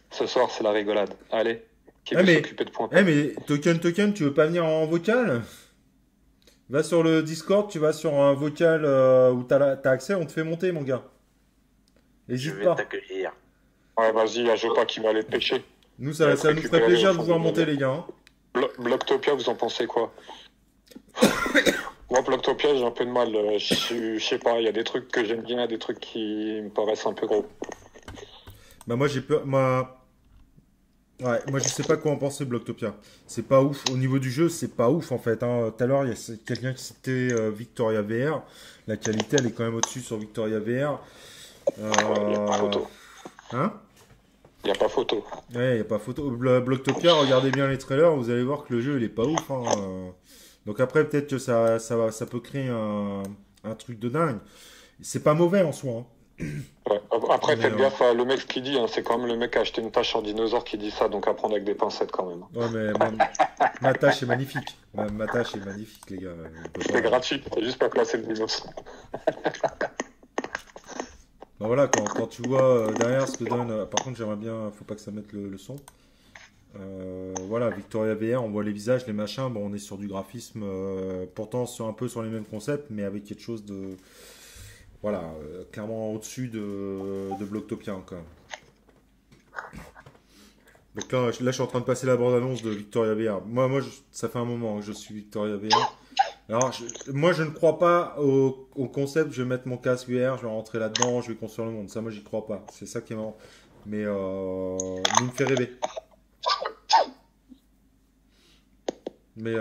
Ce soir, c'est la rigolade. Allez, qui veut s'occuper de point P? Mais Token, tu veux pas venir en vocal? Va sur le Discord, tu vas sur un vocal où t'as accès, on te fait monter, mon gars. Je vais t'accueillir. Ouais, vas-y, il y a Jopa qui va aller te pêcher. Nous, ça nous ferait plaisir de vous voir monter, les gars. Hein. Blocktopia, vous en pensez quoi? Moi, Blocktopia, j'ai un peu de mal. Je sais pas, il y a des trucs que j'aime bien, des trucs qui me paraissent un peu gros. Bah, moi, j'ai peur. Ouais, moi, je sais pas quoi en penser, Blocktopia. C'est pas ouf. Au niveau du jeu, c'est pas ouf, en fait. Hein. Tout à l'heure, il y a quelqu'un qui citait Victoria VR. La qualité, elle est quand même au-dessus sur Victoria VR. Il n'y a pas photo. Hein? Il n'y a pas photo. Ouais, il n'y a pas photo. Blocktopia, regardez bien les trailers, vous allez voir que le jeu, il est pas ouf. Hein. Donc après, peut-être que ça peut créer un truc de dingue. C'est pas mauvais en soi. Hein. Ouais. Après, faites gaffe à le mec qui dit, hein, c'est quand même le mec qui a acheté une tâche en dinosaure qui dit ça, donc à prendre avec des pincettes quand même. Ouais, mais ma tâche est magnifique. Ma tâche est magnifique, les gars. C'est gratuit, c'est juste pas placer le dinosaure. Ben voilà, quand tu vois derrière ce que donne... par contre, j'aimerais bien... Faut pas que ça mette le son. Voilà, Victoria VR, on voit les visages, les machins. Bon, on est sur du graphisme, pourtant un peu sur les mêmes concepts, mais avec quelque chose de... Voilà, clairement au-dessus de Blocktopia, quand même. Donc là, je suis en train de passer la bande-annonce de Victoria VR. Moi, ça fait un moment que je suis Victoria VR. Alors, moi, je ne crois pas au concept. Je vais mettre mon casque VR, je vais rentrer là-dedans, je vais construire le monde. Ça, moi, j'y crois pas. C'est ça qui est marrant. Mais il me fait rêver. Mais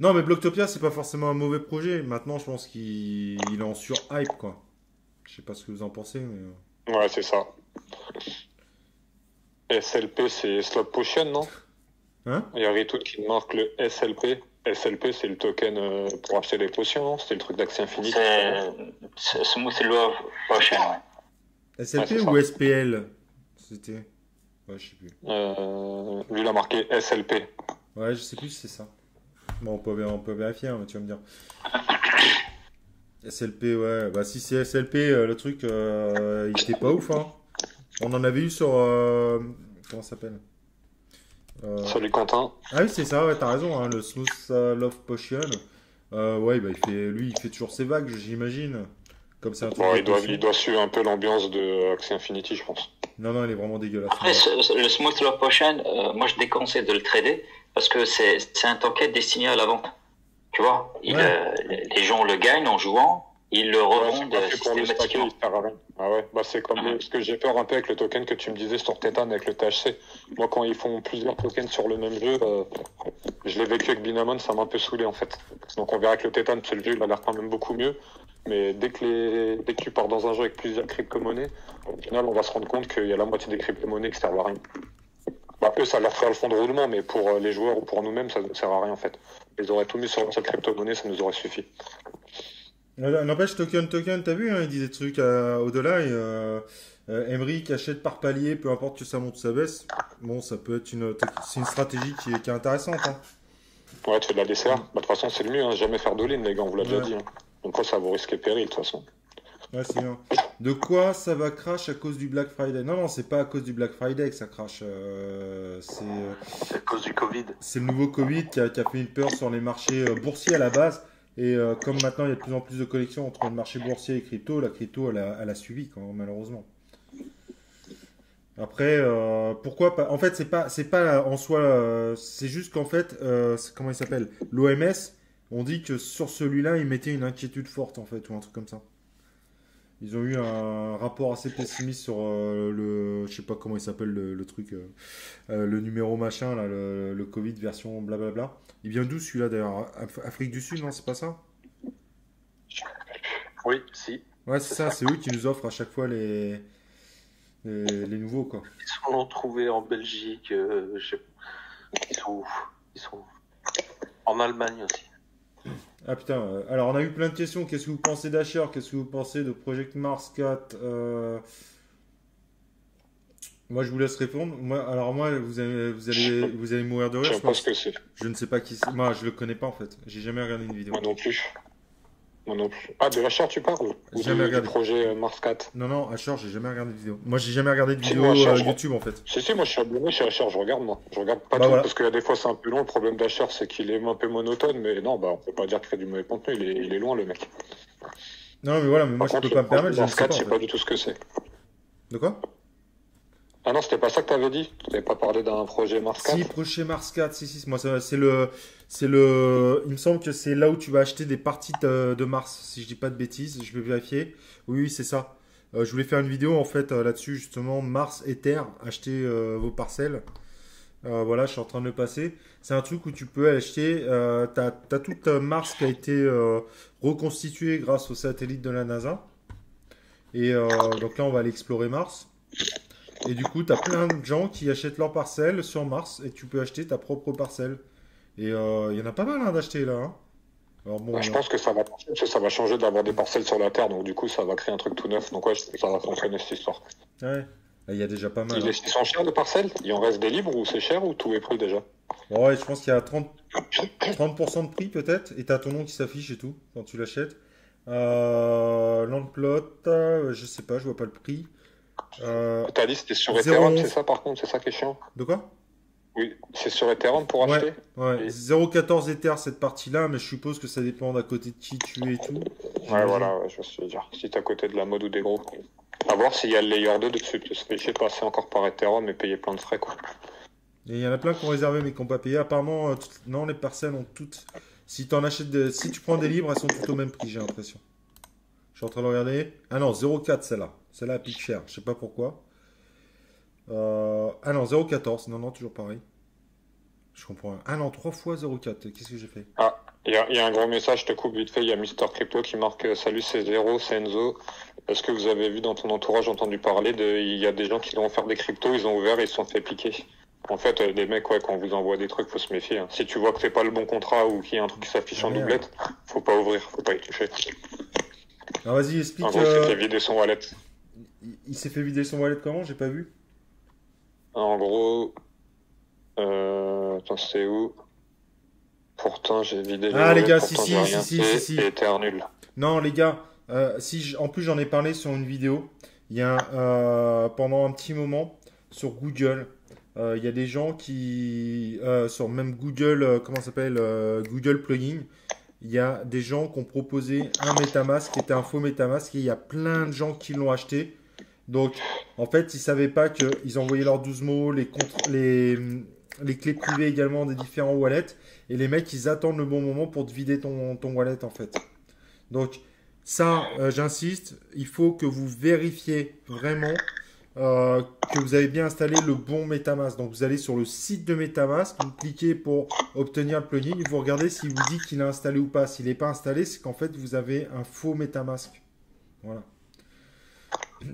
non, mais Blocktopia, c'est pas forcément un mauvais projet. Maintenant, je pense qu'il est en sur-hype, quoi. Je sais pas ce que vous en pensez, mais... Ouais, c'est ça. SLP, c'est Slot Potion, non? Hein? Il y a Ritoot qui marque le SLP. SLP, c'est le token pour acheter les potions, c'est le truc d'Axie Infinity. C'est Smooth Love Potion, ouais. SLP ou SPL? C'était... Ouais, je sais plus. Lui, il a marqué SLP. Ouais, je sais plus si c'est ça. Bon, on peut vérifier, hein, mais tu vas me dire. SLP, ouais. Bah, si c'est SLP, le truc, il était pas ouf, hein. On en avait eu sur... Comment ça s'appelle? Salut Quentin. Ah oui, c'est ça, ouais, t'as raison, hein, le Smooth Love Potion. Ouais, bah, il fait toujours ses vagues, j'imagine. Comme ça. Ouais, il doit suivre un peu l'ambiance de Axie Infinity, je pense. Non, il est vraiment dégueulasse. Après, le Smooth Love Potion, moi je déconseille de le trader parce que c'est un token destiné à la vente. Tu vois, les gens le gagnent en jouant, ils le revendent systématiquement. Ah ouais, bah c'est comme ce que j'ai peur un peu avec le token que tu me disais sur Tetan avec le THC. Moi, quand ils font plusieurs tokens sur le même jeu, je l'ai vécu avec Binamon, ça m'a un peu saoulé en fait. Donc on verra que le Tetan, parce que le jeu, il a l'air quand même beaucoup mieux. Mais dès que tu pars dans un jeu avec plusieurs crypto-monnaies, au final, on va se rendre compte qu'il y a la moitié des crypto-monnaies qui ne servent à rien. Bah, eux, ça leur fera le fond de roulement, mais pour les joueurs ou pour nous-mêmes, ça ne sert à rien en fait. Ils auraient tout mis sur cette crypto-monnaie, ça nous aurait suffi. N'empêche, token, t'as vu, hein, il dit des trucs au-delà. Emery qui achète par palier, peu importe que ça monte ou ça baisse. Bon, ça peut être une stratégie qui est intéressante. Hein. Ouais, tu fais de la DCA. Bah, de toute façon, c'est le mieux. Hein. Jamais faire de ligne, les gars, on vous l'a déjà dit. Hein. Donc, quoi, ça vous risque et péril, de toute façon. Ouais, c'est bien. De quoi ça va crash à cause du Black Friday? Non, c'est pas à cause du Black Friday que ça crash. C'est à cause du Covid. C'est le nouveau Covid qui a fait une peur sur les marchés boursiers à la base. Et comme maintenant, il y a de plus en plus de collections entre le marché boursier et crypto, la crypto, elle a suivi, quand, malheureusement. Après, pourquoi pas? En fait, c'est pas en soi, c'est juste qu'en fait, comment il s'appelle? L'OMS, on dit que sur celui-là, ils mettaient une inquiétude forte, en fait, ou un truc comme ça. Ils ont eu un rapport assez pessimiste sur le, je sais pas comment il s'appelle le truc, le numéro machin, là, le Covid version blablabla. Il vient d'où celui-là d'ailleurs? Afrique du Sud, non? C'est pas ça? Oui, si. Ouais, c'est ça, c'est eux qui nous offrent à chaque fois les nouveaux, quoi. Ils sont trouvés en Belgique, je sais pas. Ils sont en Allemagne aussi. Ah putain, alors on a eu plein de questions. Qu'est-ce que vous pensez d'Asher? Qu'est-ce que vous pensez de Project Mars 4? Moi je vous laisse répondre. Moi, vous allez mourir de rire. Je pense que c'est. Je ne sais pas qui c'est. Moi je le connais pas en fait. J'ai jamais regardé une vidéo. Moi non plus. Ah, de Asher tu parles? Ou jamais regardé. Projet Mars 4? Non, Asher, j'ai jamais regardé de vidéo. Moi j'ai jamais regardé de vidéo YouTube en fait. Si, moi je suis abonné chez Asher, je regarde moi. Je regarde pas tout parce que des fois c'est un peu long. Le problème d'Asher c'est qu'il est un peu monotone, mais non, bah on peut pas dire qu'il fait du mauvais contenu, il est loin le mec. Non, mais voilà, mais moi je peux pas me permettre. Mars 4, je sais pas du tout ce que c'est. De quoi? Ah non, c'était pas ça que t'avais dit. Tu n'avais pas parlé d'un projet Mars 4. Si, projet Mars 4, si. Moi, c'est le. Il me semble que c'est là où tu vas acheter des parties de Mars, si je dis pas de bêtises. Je vais vérifier. Oui, c'est ça. Je voulais faire une vidéo en fait là-dessus justement. Mars et Terre, acheter vos parcelles. Voilà, je suis en train de le passer. C'est un truc où tu peux acheter. T'as toute Mars qui a été reconstituée grâce au satellite de la NASA. Et donc là, on va aller explorer Mars. Et du coup, tu as plein de gens qui achètent leurs parcelles sur Mars et tu peux acheter ta propre parcelle. Et il y en a pas mal hein, d'acheter là. Hein. Alors, bon, je pense que ça va changer d'avoir des parcelles sur la Terre. Donc du coup, ça va créer un truc tout neuf. Donc ouais, ça va fonctionner cette histoire. Ouais, il y a déjà pas mal. Ils sont chers de parcelles? Il en reste des libres ou c'est cher ou tout est pris déjà? Bon, ouais, je pense qu'il y a 30% de prix peut-être. Et tu as ton nom qui s'affiche et tout quand tu l'achètes. L'enveloppe, je sais pas, je vois pas le prix. T'as dit c'était sur Ethereum, c'est ça par contre, c'est ça qui est chiant. De quoi? Oui, c'est sur Ethereum pour acheter. Ouais. Et... 0,14 Ether cette partie-là, mais je suppose que ça dépend d'à côté de qui tu es et tout. Ouais, voilà, ouais, je veux dire, si t'es à côté de la mode ou des gros. À voir s'il y a le layer 2 dessus, parce que j'ai passé encore par Ethereum et payé plein de frais quoi. Et il y en a plein qui ont réservé mais qui n'ont pas payé. Apparemment, non, les parcelles ont toutes. Si t'en achètes, si tu prends des livres, elles sont toutes au même prix, j'ai l'impression. Je suis en train de regarder. Ah non, 0,4 celle-là. Celle-là pique cher, je sais pas pourquoi. Ah non, 0,14, non, toujours pareil. Je comprends rien. Ah non, 3 fois 0,4, qu'est-ce que j'ai fait? Ah, il y a un gros message, je te coupe vite fait, il y a Mister Crypto qui marque « Salut, c'est Zéro, c'est Enzo. Est-ce que vous avez vu dans ton entourage, entendu parler, il y a des gens qui vont faire des cryptos, ils ont ouvert et ils se sont fait piquer. » En fait, les mecs, ouais, quand on vous envoie des trucs, faut se méfier. Hein. Si tu vois que c'est pas le bon contrat ou qu'il y a un truc qui s'affiche en doublette, faut pas ouvrir, faut pas y toucher. Alors vas-y, explique. En gros, c'est qu'il y avait son wallet. Il s'est fait vider son wallet comment? J'ai pas vu. En gros... Attends, c'est où? Pourtant, j'ai vidé... Ah les gars, si. Était un nul. Non les gars, en plus j'en ai parlé sur une vidéo. Il y a pendant un petit moment, sur Google, il y a des gens qui... sur même Google, comment ça s'appelle, Google Plugin. Il y a des gens qui ont proposé un MetaMask qui était un faux MetaMask et il y a plein de gens qui l'ont acheté. Donc, en fait, ils ne savaient pas qu'ils envoyaient leurs 12 mots, les clés privées également des différents wallets. Et les mecs, ils attendent le bon moment pour te vider ton wallet, en fait. Donc, ça, j'insiste, il faut que vous vérifiez vraiment que vous avez bien installé le bon MetaMask. Donc, vous allez sur le site de MetaMask, vous cliquez pour obtenir le plugin, vous regardez s'il vous dit qu'il est installé ou pas. S'il n'est pas installé, c'est qu'en fait, vous avez un faux MetaMask. Voilà.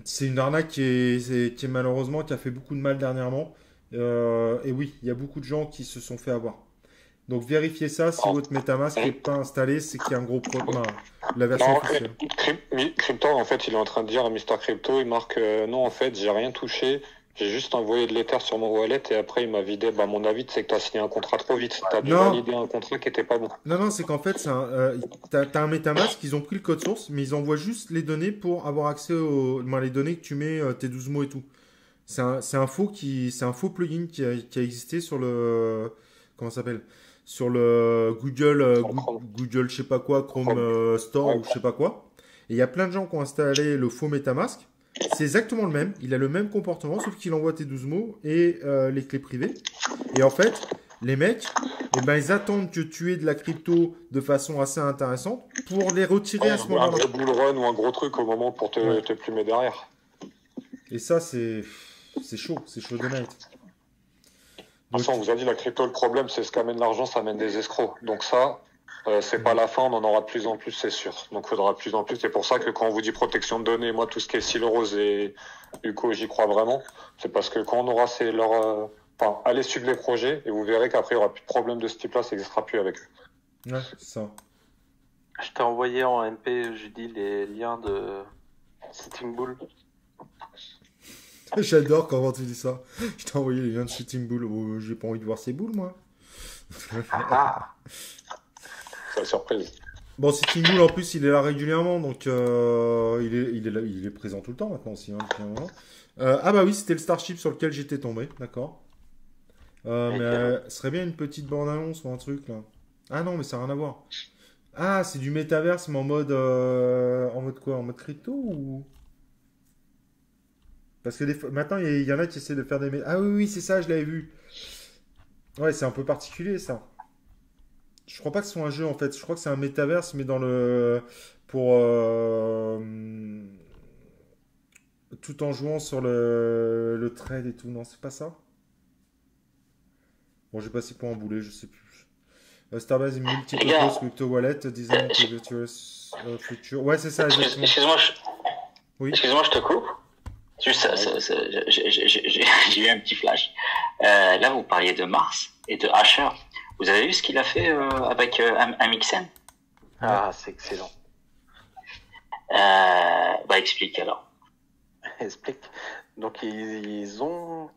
C'est une arnaque qui est malheureusement qui a fait beaucoup de mal dernièrement. Et oui, il y a beaucoup de gens qui se sont fait avoir. Donc vérifiez ça, si votre MetaMask n'est pas installé, c'est qu'il y a un gros problème. La version officielle. Crypto, en fait, il est en train de dire à Mister Crypto, il marque non, en fait, j'ai rien touché, j'ai juste envoyé de l'Ether sur mon wallet et après il m'a vidé. Bah, mon avis, c'est que tu as signé un contrat trop vite. Tu as dû valider un contrat qui n'était pas bon. Non, non, c'est qu'en fait, tu as un MetaMask, ils ont pris le code source, mais ils envoient juste les données pour avoir accès aux les données que tu mets, tes 12 mots et tout. C'est un faux plugin qui a existé sur le. Comment ça s'appelle ? Sur le Google je sais pas quoi, Chrome Store ou je sais pas quoi. Et il y a plein de gens qui ont installé le faux MetaMask. C'est exactement le même. Il a le même comportement, sauf qu'il envoie tes 12 mots et les clés privées. Et en fait, les mecs, eh ben, ils attendent que tu aies de la crypto de façon assez intéressante pour les retirer à ce moment-là. Un gros bull run ou un gros truc au moment pour te plumer derrière. Et ça, c'est chaud de net. Enfin, on vous a dit, la crypto, le problème, c'est ce qu'amène l'argent, ça amène des escrocs. Donc ça, c'est pas la fin, on en aura de plus en plus, c'est sûr. Donc il faudra de plus en plus. C'est pour ça que quand on vous dit protection de données, moi, tout ce qui est CIL Rose et UCO, j'y crois vraiment. C'est parce que quand on aura ces leurs... Enfin, allez suivre les projets et vous verrez qu'après, il n'y aura plus de problème de ce type-là, ça n'existera plus avec eux. Ouais, c'est ça. Je t'ai envoyé en MP, je dis, les liens de Sitting Bull. J'adore quand tu dis ça. Je t'ai envoyé les liens de Shooting Bull. J'ai pas envie de voir ces boules, moi. C'est la surprise. Bon, Shooting Bull, en plus, il est là régulièrement. Donc, il est présent tout le temps maintenant aussi. Hein, ah, bah oui, c'était le Starship sur lequel j'étais tombé. D'accord. Mais ce serait bien une petite bande-annonce ou un truc, là. Ah non, mais ça n'a rien à voir. Ah, c'est du métaverse, mais en mode quoi? En mode crypto ou... Parce que maintenant, il y en a qui essaient de faire des... Ah oui, c'est ça, je l'avais vu. Ouais, c'est un peu particulier, ça. Je crois pas que ce soit un jeu, en fait. Je crois que c'est un métaverse, mais dans le... Pour... Tout en jouant sur le trade et tout. Non, c'est pas ça. Bon, j'ai passé pour un boulet, je sais plus. Starbase, multiple post crypto wallet, design to virtual future. Ouais, c'est ça, exactement. Excuse-moi, je te coupe. Juste, j'ai eu un petit flash. Là, vous parliez de Mars et de Asher. Vous avez vu ce qu'il a fait avec Amixen? Ah, c'est excellent. Bah, explique alors. Explique. Donc, ils ont...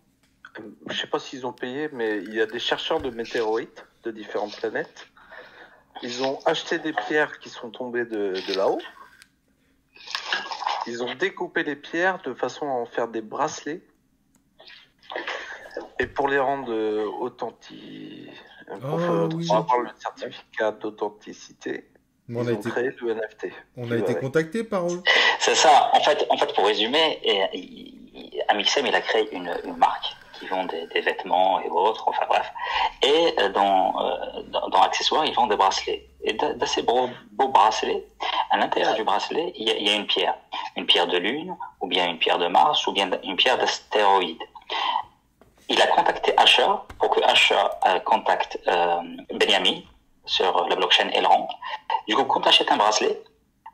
Je sais pas s'ils ont payé, mais il y a des chercheurs de météorites de différentes planètes. Ils ont acheté des pierres qui sont tombées de là-haut. Ils ont découpé les pierres de façon à en faire des bracelets. Et pour les rendre authentiques, on va le certificat d'authenticité, ils ont créé le NFT. On a été contacté par eux. C'est ça. En fait, pour résumer, Amixem, il a créé une marque qui vend des vêtements et autres, enfin bref. Et dans accessoires, ils vendent des bracelets. Et dans ces beaux bracelets, à l'intérieur du bracelet, il y a une pierre. Une pierre de lune, ou bien une pierre de Mars, ou bien une pierre d'astéroïde. Il a contacté Asher pour que Asher contacte Benjamin sur la blockchain Elrond. Du coup, quand tu achètes un bracelet,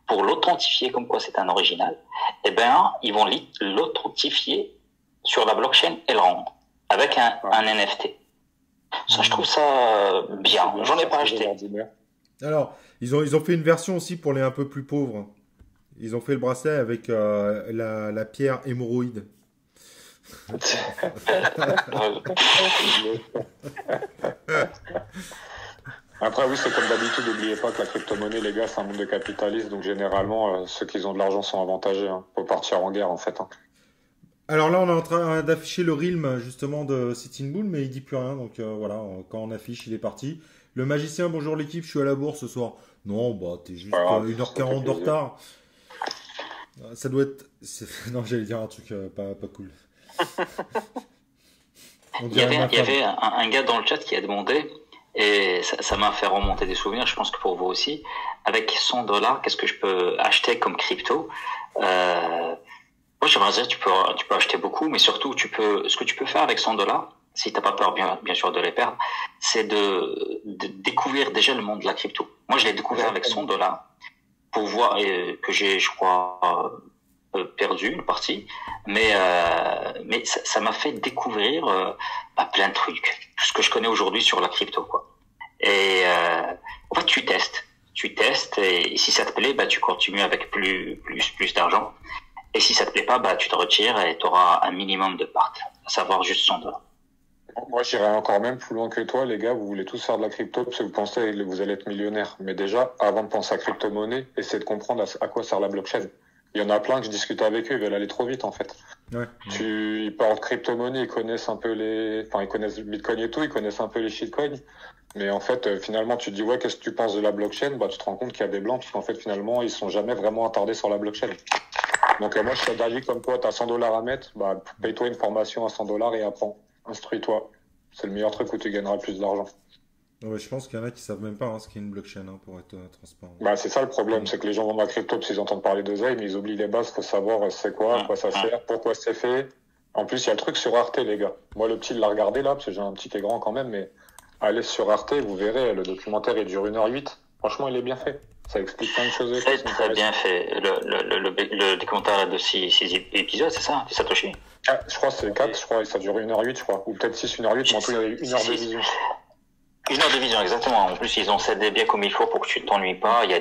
pour l'authentifier comme quoi c'est un original, eh ben, ils vont l'authentifier sur la blockchain Elrond avec un NFT. Ça, je trouve ça bien. J'en ai pas acheté. Alors, ils ont fait une version aussi pour les un peu plus pauvres. Ils ont fait le bracelet avec la pierre hémorroïde. Après, oui, c'est comme d'habitude, n'oubliez pas que la crypto-monnaie, les gars, c'est un monde de capitalistes. Donc, généralement, ceux qui ont de l'argent sont avantagés. Hein, pour partir en guerre, en fait. Hein. Alors là, on est en train d'afficher le realm, justement, de Sitting Bull, mais il dit plus rien. Donc, voilà, quand on affiche, il est parti. Le magicien, bonjour l'équipe, je suis à la bourse ce soir. Non, bah, t'es juste 1h40 de retard. Ça doit être... Non, j'allais dire un truc pas cool. Il y avait un gars dans le chat qui a demandé, et ça m'a fait remonter des souvenirs, je pense que pour vous aussi, avec 100 $, qu'est-ce que je peux acheter comme crypto? Moi, j'aimerais dire, tu peux acheter beaucoup, mais surtout, ce que tu peux faire avec 100 $, si t'as pas peur, bien sûr, de les perdre, c'est de découvrir déjà le monde de la crypto. Moi, je l'ai découvert avec 100 $ pour voir que j'ai, je crois, perdu une partie, mais ça m'a fait découvrir plein de trucs, tout ce que je connais aujourd'hui sur la crypto, quoi. Et en fait, tu testes, et si ça te plaît, bah tu continues avec plus d'argent. Et si ça te plaît pas, bah tu te retires et tu auras un minimum de part, à savoir juste $100. Moi, j'irais encore même plus loin que toi, les gars. Vous voulez tous faire de la crypto parce que vous pensez que vous allez être millionnaire. Mais déjà, avant de penser à crypto-monnaie, essayez de comprendre à quoi sert la blockchain. Il y en a plein que je discute avec eux, ils veulent aller trop vite, en fait. Ouais. Ils parlent de crypto-monnaie, ils connaissent un peu ils connaissent Bitcoin et tout, ils connaissent un peu les shitcoins. Mais en fait, finalement, tu te dis, ouais, qu'est-ce que tu penses de la blockchain? Bah, tu te rends compte qu'il y a des blancs, parce qu'en fait, finalement, ils sont jamais vraiment attardés sur la blockchain. Donc, moi, je suis d'avis comme toi, t'as $100 à mettre, bah, paye-toi une formation à $100 et apprends. Instruis-toi. C'est le meilleur truc où tu gagneras plus d'argent. Ouais, je pense qu'il y en a qui savent même pas ce qu'est une blockchain, pour être transparent. Bah, c'est ça le problème, c'est que les gens vendent la crypto parce qu'ils entendent parler d'oseille, mais ils oublient les bases, faut savoir c'est quoi, à quoi ça sert, pourquoi c'est fait. En plus, il y a le truc sur Arte, les gars. Moi, le petit, il l'a regardé là, parce que j'ai un petit qui est grand quand même, mais allez sur Arte, vous verrez, le documentaire, il dure 1h08. Franchement, il est bien fait. Ça explique plein de choses. C'est très bien fait. Le documentaire de 6 épisodes, c'est ça, de Satoshi? Ah, je crois que c'est 4, je crois, et ça dure 1h08, je crois. Ou peut-être 6, 1h08, mais en tout, il y a 1h de vision. 1h de vision, exactement. En plus, ils ont cédé bien comme il faut pour que tu ne t'ennuies pas. Il y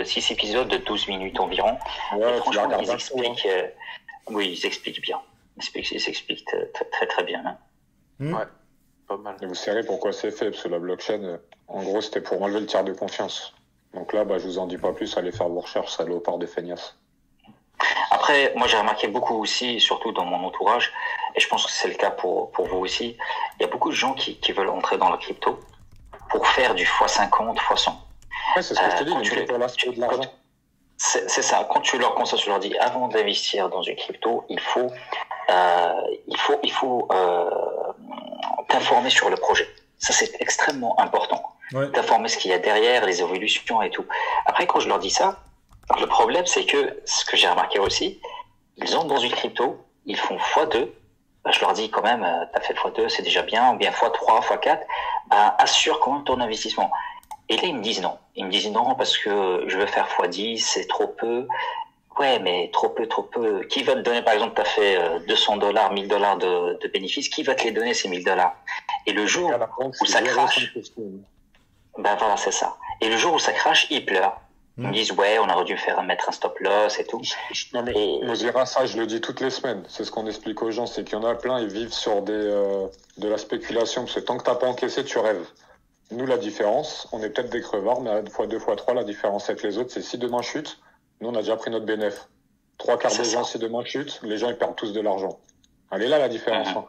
a 6 épisodes de 12 minutes environ. Ouais, et franchement, ils expliquent. Show, hein. Oui, ils expliquent bien. Ils s'expliquent très bien. Hein. Ouais, pas mal. Et vous savez pourquoi c'est fait, parce que la blockchain, en gros, c'était pour enlever le tiers de confiance. Donc là, bah, je vous en dis pas plus, allez faire vos recherches, salopard des feignasses. Après, moi, j'ai remarqué beaucoup aussi, surtout dans mon entourage, et je pense que c'est le cas pour vous aussi, il y a beaucoup de gens qui veulent entrer dans la crypto pour faire du x50, x100. Ouais, c'est ce que je te dis, de l'argent. C'est ça. Quand tu leur conseilles, tu leur dis, avant d'investir dans une crypto, il faut t'informer sur le projet. Ça, c'est extrêmement important. Ouais. T'informer ce qu'il y a derrière, les évolutions et tout. Après, quand je leur dis ça, le problème, c'est que, ce que j'ai remarqué aussi, ils entrent dans une crypto, ils font x2, bah, je leur dis quand même, t'as fait x2, c'est déjà bien, ou bien x3, x4, bah, assure quand même ton investissement. Et là, ils me disent non. Ils me disent non parce que je veux faire x10, c'est trop peu. Ouais, mais trop peu. Qui va te donner, par exemple, t'as fait $200, $1000 de bénéfices, qui va te les donner, ces $1000? Et le jour où ça crache, ben voilà, c'est ça. Et le jour où ça crache, ils pleurent. Ils me disent, ouais, on aurait dû mettre un stop loss et tout. Non, mais Mozira, ça, je le dis toutes les semaines. C'est ce qu'on explique aux gens, c'est qu'il y en a plein, ils vivent sur de la spéculation. Parce que tant que t'as pas encaissé, tu rêves. Nous, la différence, on est peut-être des crevards, mais à x2, x3, la différence avec les autres, c'est si demain chute, nous, on a déjà pris notre bénéfice. 3/4 des gens, si demain chute, les gens, ils perdent tous de l'argent. Elle est là, la différence. Hein.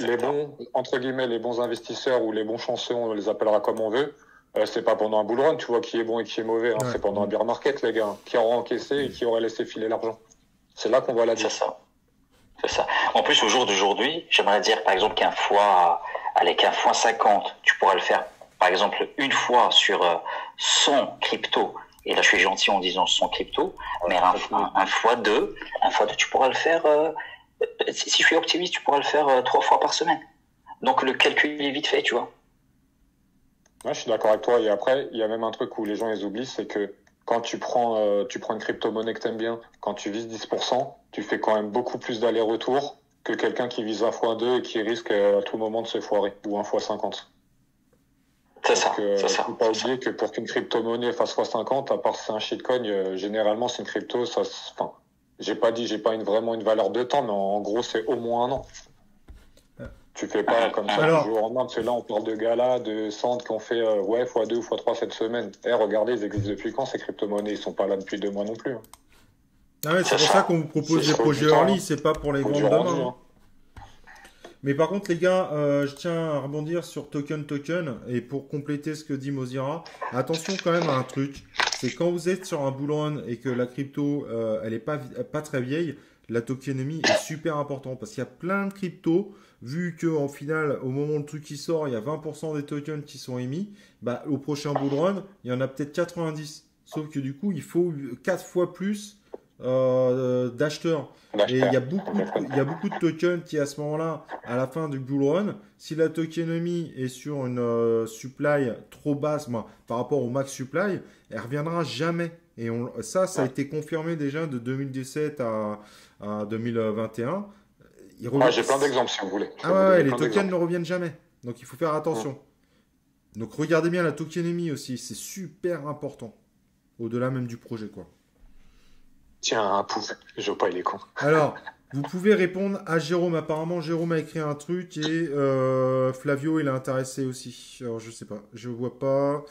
Les bons, entre guillemets, les bons investisseurs ou les bons chanceux, on les appellera comme on veut, c'est pas pendant un bull run, tu vois, qui est bon et qui est mauvais, c'est pendant un bear market, les gars, qui aura encaissé et qui aura laissé filer l'argent. C'est là qu'on voit la différence. C'est ça. En plus, au jour d'aujourd'hui, j'aimerais dire, par exemple, qu'un x50, tu pourras le faire, par exemple, une fois sur 100 cryptos. Et là, je suis gentil en disant 100 cryptos, mais un x2, tu pourras le faire, si je suis optimiste, tu pourras le faire 3 fois par semaine. Donc le calcul est vite fait, tu vois. Ouais, je suis d'accord avec toi. Et après, il y a même un truc où les gens les oublient, c'est que quand tu prends une crypto-monnaie que t'aimes bien, quand tu vises 10%, tu fais quand même beaucoup plus d'aller-retour que quelqu'un qui vise 1x2 et qui risque à tout moment de se foirer, ou 1x50. C'est ça. Il ne faut pas oublier que pour qu'une crypto-monnaie fasse x50, à part si c'est un shitcoin, généralement, c'est une crypto, ça... Enfin, j'ai pas une valeur de temps, mais en gros, c'est au moins un an. Tu fais pas comme ça du jour au lendemain, parce que là, on parle de Gala, de Centre qui ont fait x2 ou x3 cette semaine. Regardez, ils existent depuis quand, ces crypto-monnaies? Ils sont pas là depuis 2 mois non plus. Ah ouais, c'est pour ça qu'on vous propose des projets early, c'est pas pour les grandes dames. Mais par contre, les gars, je tiens à rebondir sur token, et pour compléter ce que dit Mozira, attention quand même à un truc, c'est quand vous êtes sur un bull run et que la crypto, elle est pas très vieille, la tokenomie est super importante parce qu'il y a plein de cryptos, vu que en final, au moment où le truc qui sort, il y a 20% des tokens qui sont émis, bah, au prochain bull run, il y en a peut-être 90. Sauf que du coup, il faut 4 fois plus d'acheteurs. Et il y a beaucoup de tokens qui, à ce moment-là, à la fin du bull run, si la tokenomie est sur une supply trop basse, par rapport au max supply, elle reviendra jamais. Et ça a été confirmé déjà de 2017 à 2021. J'ai plein d'exemples si vous voulez. Les tokens ne reviennent jamais. Donc il faut faire attention. Donc regardez bien la tokenomie aussi, c'est super important. Au-delà même du projet, quoi. Tiens, Apu, Jopa, il est con. Alors, vous pouvez répondre à Jérôme. Apparemment, Jérôme a écrit un truc et Flavio, il a intéressé aussi. Alors, je sais pas, je vois pas.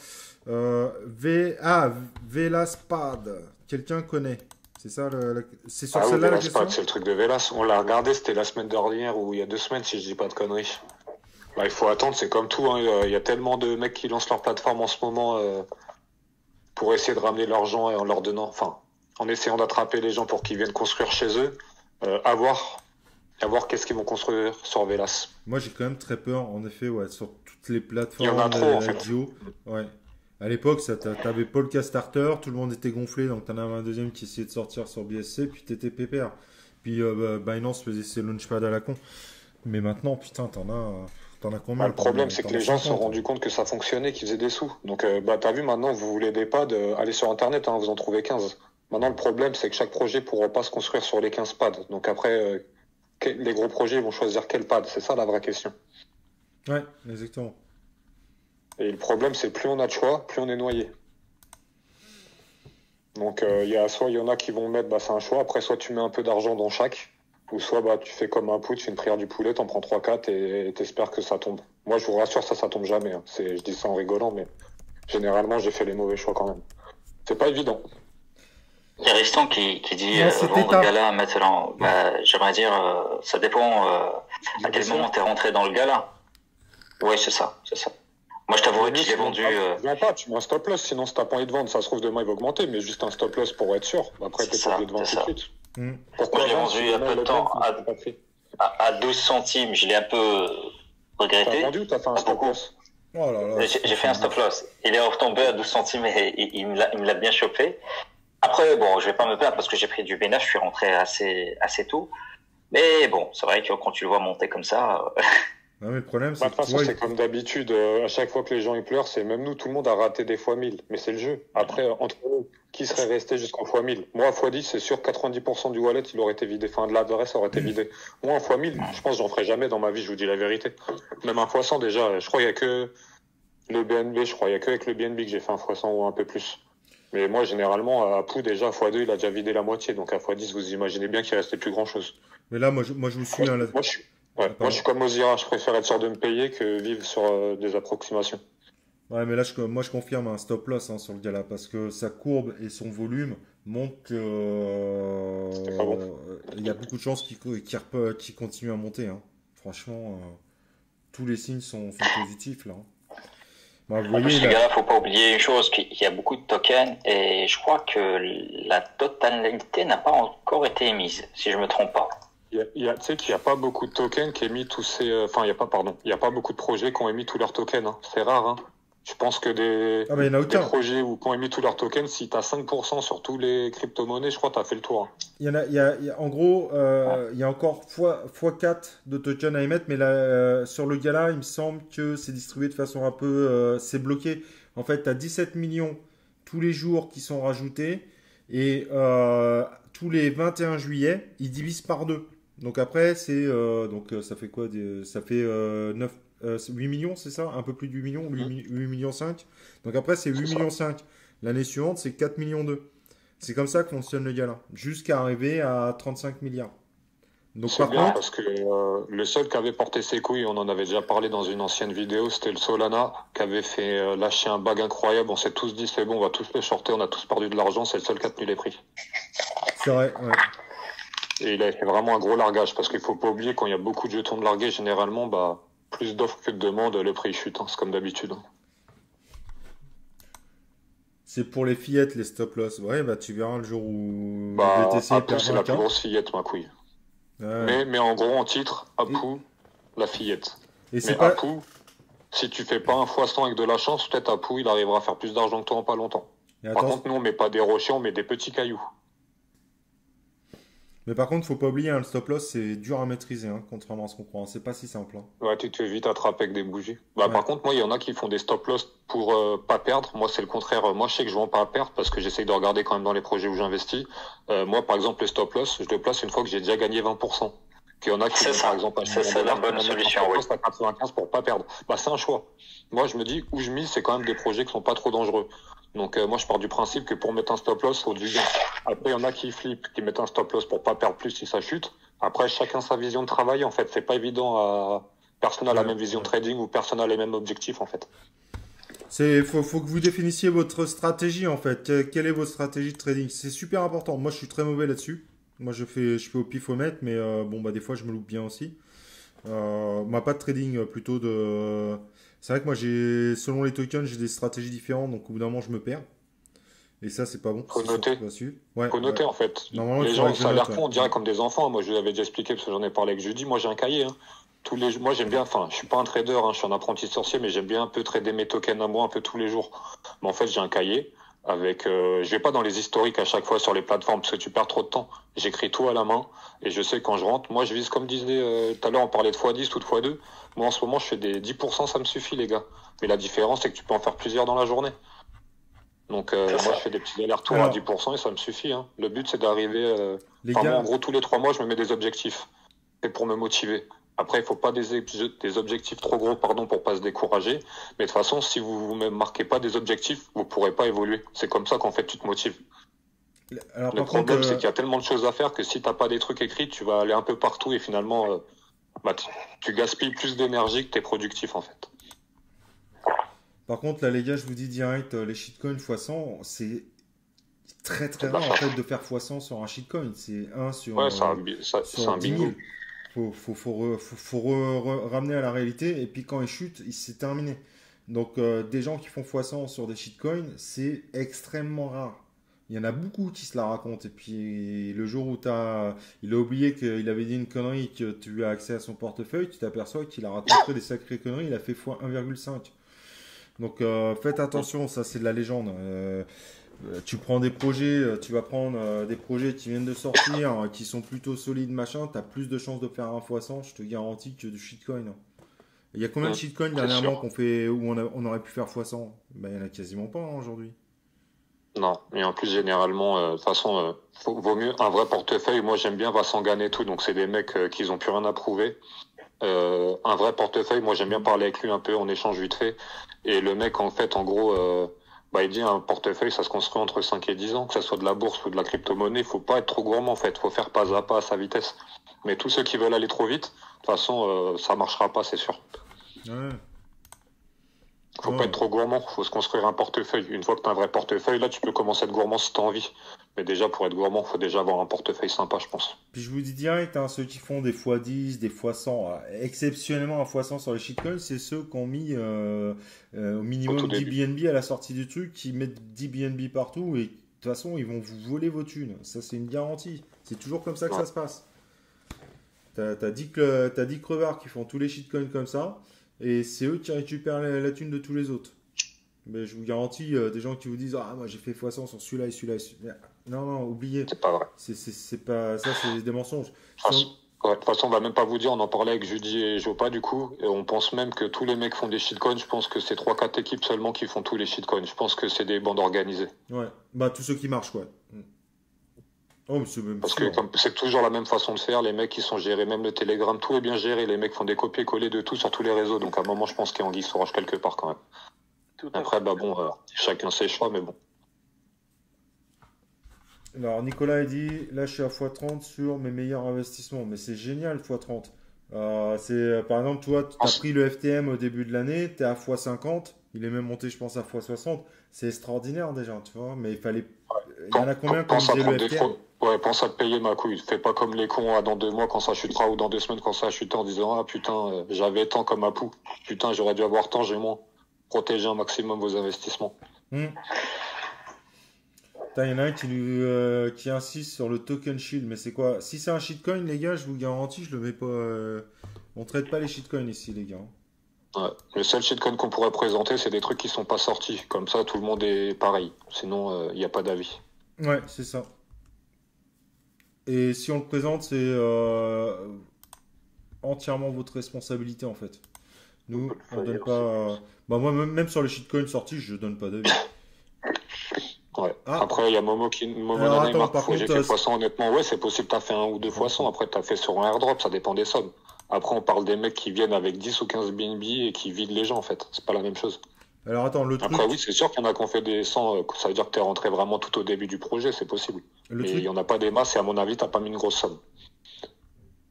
Velaspad. Quelqu'un connaît. C'est ça, c'est sur celle-là la question. C'est le truc de Velas. On l'a regardé, c'était la semaine dernière ou il y a 2 semaines, si je dis pas de conneries. Bah, il faut attendre, c'est comme tout, hein. Il y a tellement de mecs qui lancent leur plateforme en ce moment pour essayer de ramener l'argent et en leur donnant, enfin, en essayant d'attraper les gens pour qu'ils viennent construire chez eux. À voir qu'est-ce qu'ils vont construire sur Velas. Moi, j'ai quand même très peur, en effet, ouais, sur toutes les plateformes. Il y en a trop, en fait. Ouais. À l'époque, t'avais Paul Castarter, tout le monde était gonflé, donc t'en avais un deuxième qui essayait de sortir sur BSC, puis t'étais pépère. Puis Binance faisait ses launchpads à la con. Mais maintenant, putain, t'en as combien? Le problème, c'est que les gens se sont rendus compte que ça fonctionnait, qu'ils faisaient des sous. Donc, t'as vu, maintenant, vous voulez des pads, allez sur Internet, hein, vous en trouvez 15. Maintenant, le problème, c'est que chaque projet ne pourra pas se construire sur les 15 pads. Donc après, les gros projets vont choisir quel pad. C'est ça la vraie question. Ouais, exactement. Et le problème, c'est plus on a de choix, plus on est noyé. Donc, soit il y en a qui vont mettre, bah, c'est un choix. Après, soit tu mets un peu d'argent dans chaque, ou soit bah, tu fais comme un put, tu fais une prière du poulet, t'en prends 3-4 et t'espères que ça tombe. Moi, je vous rassure, ça tombe jamais. Hein. Je dis ça en rigolant, mais généralement, j'ai fait les mauvais choix quand même. C'est pas évident. Il y a Riston qui dit bon, Gala maintenant. Bah, j'aimerais dire, ça dépend à quel moment t'es rentré dans le Gala. Ouais, c'est ça. Moi, je t'avouerais que je l'ai vendu. Tu mets un stop loss, sinon si t'as pas envie de vendre, ça se trouve demain il va augmenter, mais juste un stop loss pour être sûr. Après, t'es pas obligé de vendre tout de suite. Pourquoi je l'ai vendu il y a peu de temps à 12 centimes, je l'ai un peu regretté. T'as vendu ou t'as fait un stop loss? Oh là là. J'ai fait un stop loss. Il est retombé à 12 centimes et il me l'a bien chopé. Après, bon, je vais pas me perdre parce que j'ai pris du bénage, je suis rentré assez tôt. Mais bon, c'est vrai que quand tu le vois monter comme ça. Non, mais le problème, c'est c'est comme d'habitude. À chaque fois que les gens ils pleurent, c'est même nous, tout le monde a raté des fois 1000. Mais c'est le jeu. Après, entre nous, qui serait resté jusqu'en fois 1000? Moi, fois 10, c'est sûr, 90% du wallet, il aurait été vidé. Enfin, de l'adresse aurait été vidé. Moi, en fois 1000, je pense que j'en ferai jamais dans ma vie, je vous dis la vérité. Même un fois 100, déjà, je crois qu'il n'y a que le BNB, je crois qu'il n'y a que avec le BNB que j'ai fait un fois 100 ou un peu plus. Mais moi, généralement, à Pou, déjà, à x2, il a déjà vidé la moitié. Donc, à x10, vous imaginez bien qu'il ne restait plus grand-chose. Mais là, moi, je vous suis... Moi, je suis comme Mozira. Je préfère être sûr de me payer que vivre sur des approximations. Ouais, mais là, moi, je confirme un stop-loss hein, sur le Gala. Parce que sa courbe et son volume montrent qu'il y a beaucoup de chances qu'il continue à monter. Hein. Franchement, tous les signes sont positifs, là. Hein. Bah, en plus, les gars, faut pas oublier une chose, qu'il y a beaucoup de tokens et je crois que la totalité n'a pas encore été émise, si je me trompe pas. Tu sais qu'il n'y a pas beaucoup de tokens qui émis tous ces... Enfin, il n'y a pas beaucoup de projets qui ont émis tous leurs tokens. Hein. C'est rare. Hein. Je pense que des projets où qui ont émis tous leurs tokens, si tu as 5% sur tous les crypto-monnaies, je crois que tu as fait le tour. Hein. En gros, il y a encore x4 de tokens à émettre, mais là, sur le Gala, il me semble que c'est distribué de façon un peu... c'est bloqué. En fait, tu as 17 millions tous les jours qui sont rajoutés et tous les 21 juillet, ils divisent par 2. Donc après, ça fait quoi? Ça fait 8 millions, c'est ça? Un peu plus de 8 millions, 8 millions 5. Donc après, c'est 8 millions 5. L'année suivante, c'est 4 millions 2. C'est comme ça que fonctionne le Gala, jusqu'à arriver à 35 milliards. Donc par contre... parce que le seul qui avait porté ses couilles, on en avait déjà parlé dans une ancienne vidéo, c'était le Solana, qui avait fait lâcher un bag incroyable. On s'est tous dit, c'est bon, on va tous le shorter, on a tous perdu de l'argent, c'est le seul qui a tenu les prix. C'est vrai, ouais. Et il a fait vraiment un gros largage, parce qu'il faut pas oublier, quand il y a beaucoup de jetons de larguer, généralement, bah... plus d'offres que de demandes, le prix chute, hein, c'est comme d'habitude. C'est pour les fillettes, les stop-loss. Ouais, bah tu verras le jour où... Bah, Apu, c'est la plus grosse fillette, ma couille. Mais en gros, en titre, Apu, la fillette. Et mais Apu, si tu fais pas un x100 avec de la chance, peut-être Apu, il arrivera à faire plus d'argent que toi en pas longtemps. Par contre, nous, on met pas des rochers, on met des petits cailloux. Mais par contre, faut pas oublier, hein, le stop-loss, c'est dur à maîtriser, hein, contrairement à ce qu'on croit. C'est pas si simple. Hein. Ouais, tu te fais vite attraper avec des bougies. Bah, ouais. Par contre, moi, il y en a qui font des stop-loss pour pas perdre. Moi, c'est le contraire. Moi, je sais que je vends pas à perdre parce que j'essaye de regarder quand même dans les projets où j'investis. Moi, par exemple, le stop-loss, je le place une fois que j'ai déjà gagné 20%. qu'il y en a qui, par exemple, c'est la bonne solution, oui. À 95 pour pas perdre. Bah, c'est un choix. Moi, je me dis, où je mise, c'est quand même des projets qui sont pas trop dangereux. Donc, moi, je pars du principe que pour mettre un stop loss, il faut du gain. Après, il y en a qui flippent, qui mettent un stop loss pour pas perdre plus si ça chute. Après, chacun sa vision de travail, en fait. C'est pas évident à, personne n'a la même vision de trading ou personne n'a les mêmes objectifs, en fait. Il faut que vous définissiez votre stratégie, en fait. Quelle est votre stratégie de trading? C'est super important. Moi, je suis très mauvais là-dessus. Moi, je fais au pif au mètre, mais bon, bah, des fois, je me loupe bien aussi. Bah, pas de trading, plutôt de... C'est vrai que moi, selon les tokens, j'ai des stratégies différentes, donc au bout d'un moment, je me perds. Et ça, c'est pas bon. Faut noter. Ouais, faut noter, en fait. Les gens, ça a l'air con, on dirait comme des enfants. Moi, je vous l'avais déjà expliqué, parce que j'en ai parlé avec Judy. Moi, j'ai un cahier, hein. Moi, j'aime bien, enfin, je suis pas un trader, hein, je suis un apprenti sorcier, mais j'aime bien un peu trader mes tokens à moi, un peu tous les jours. Mais en fait, j'ai un cahier avec, je vais pas dans les historiques à chaque fois sur les plateformes, parce que tu perds trop de temps. J'écris tout à la main, et je sais quand je rentre. Moi, je vise, comme disait, tout à l'heure, on parlait de x10 ou de x2. Moi, en ce moment, je fais des 10%, ça me suffit, les gars. Mais la différence, c'est que tu peux en faire plusieurs dans la journée. Donc, moi, je fais des petits allers-retours à 10%, et ça me suffit, hein. Le but, c'est d'arriver, moi, en gros, tous les 3 mois, je me mets des objectifs. C'est pour me motiver. Après, il ne faut pas des objectifs trop gros, pardon, pour ne pas se décourager. Mais de toute façon, si vous ne vous marquez pas des objectifs, vous ne pourrez pas évoluer. C'est comme ça qu'en fait, tu te motives. Alors, le problème, c'est qu'il y a tellement de choses à faire que si tu n'as pas des trucs écrits, tu vas aller un peu partout et finalement, bah, tu gaspilles plus d'énergie que tu es productif, en fait. Par contre, là, les gars, je vous dis direct, les shitcoins x100, c'est... très très rare en fait de faire x100 sur un shitcoin. C'est 1 sur, ouais, sur un bingo. Faut ramener à la réalité, et puis quand il chute, c'est terminé. Donc des gens qui font x100 sur des shitcoins, c'est extrêmement rare. Il y en a beaucoup qui se la racontent, et puis le jour où il a oublié qu'il avait dit une connerie, que tu as accès à son portefeuille, tu t'aperçois qu'il a raconté des sacrées conneries, il a fait x1,5. Donc faites attention, ça c'est de la légende. Tu prends des projets, tu vas prendre des projets qui viennent de sortir, qui sont plutôt solides, machin, tu as plus de chances de faire un x100, je te garantis, que du shitcoin. Il y a combien de shitcoins dernièrement qu'on fait, où on aurait pu faire x100? Ben, il n'y en a quasiment pas, hein, aujourd'hui. Non, mais en plus, généralement, de toute façon, vaut mieux un vrai portefeuille. Moi, j'aime bien Vincent Gann et tout, donc c'est des mecs qui n'ont plus rien à prouver. Un vrai portefeuille, moi, j'aime bien parler avec lui un peu, on échange vite fait. Et le mec, en fait, en gros... bah, il dit un portefeuille, ça se construit entre 5 et 10 ans, que ce soit de la bourse ou de la crypto-monnaie. Il ne faut pas être trop gourmand, en fait. Il faut faire pas à pas à sa vitesse. Mais tous ceux qui veulent aller trop vite, de toute façon, ça ne marchera pas, c'est sûr. Ouais. Il ne faut pas être trop gourmand. Il faut se construire un portefeuille. Une fois que tu as un vrai portefeuille, là, tu peux commencer à être gourmand si tu as envie. Mais déjà, pour être gourmand, il faut déjà avoir un portefeuille sympa, je pense. Puis je vous dis direct, hein, ceux qui font des x10, des x100, exceptionnellement un x100 sur les shitcoins, c'est ceux qui ont mis au minimum 10 BNB à la sortie du truc, qui mettent 10 BNB partout, et de toute façon, ils vont vous voler vos thunes. Ça, c'est une garantie. C'est toujours comme ça que ça se passe. T'as 10 crevards qui font tous les shitcoins comme ça, et c'est eux qui récupèrent la thune de tous les autres. Mais je vous garantis, des gens qui vous disent « Ah, moi j'ai fait x100 sur celui-là et celui-là et celui-là ». Non, non, oubliez. C'est pas vrai. C'est pas... Ça, c'est des mensonges. De toute façon, on va même pas vous dire, on en parlait avec Judy et Jopa, du coup, et on pense même que tous les mecs font des shitcoins. Je pense que c'est 3-4 équipes seulement qui font tous les shitcoins. Je pense que c'est des bandes organisées. Ouais, bah tous ceux qui marchent, quoi. Oh, même parce que c'est toujours la même façon de faire, les mecs qui sont gérés, même le Telegram, tout est bien géré, les mecs font des copier-coller de tout sur tous les réseaux, donc à un moment, je pense qu'il y a anguille sous roche quelque part quand même. Après, bah bon, chacun ses choix, mais bon. Alors, Nicolas a dit, là, je suis à x30 sur mes meilleurs investissements. Mais c'est génial, x30. Par exemple, toi, tu as pris le FTM au début de l'année, tu es à x50. Il est même monté, je pense, à x60. C'est extraordinaire, déjà, tu vois. Mais il fallait... Il y en a combien quand on disait le FTM? Ouais, pense à te payer ma couille. Fais pas comme les cons, dans 2 mois quand ça chutera, ou dans 2 semaines quand ça chutera, en disant « Ah, putain, j'avais tant comme Apu. Putain, j'aurais dû avoir tant, j'ai moins. » Protéger un maximum vos investissements. Il y en a un qui insiste sur le token shield, mais c'est quoi? Si c'est un shitcoin, les gars, je vous garantis, je le mets pas. On traite pas les shitcoins ici, les gars. Ouais. Le seul shitcoin qu'on pourrait présenter, c'est des trucs qui sont pas sortis. Comme ça, tout le monde est pareil. Sinon, il n'y a pas d'avis. Ouais, c'est ça. Et si on le présente, c'est entièrement votre responsabilité, en fait. Nous, on donne pas. Bah moi, même sur les shitcoins sortis, je donne pas d'avis. Ouais. Ah. Après, il y a Momo qui marque « j'ai fait poisson », honnêtement, ouais, c'est possible, t'as fait un ou deux poissons, après t'as fait sur un airdrop, ça dépend des sommes. Après, on parle des mecs qui viennent avec 10 ou 15 BNB et qui vident les gens, en fait, c'est pas la même chose. Alors attends, le truc... Après, oui, c'est sûr qu'il y en a qui ont fait des 100, ça veut dire que t'es rentré vraiment tout au début du projet, c'est possible. Mais il n'y en a pas des masses et à mon avis, t'as pas mis une grosse somme.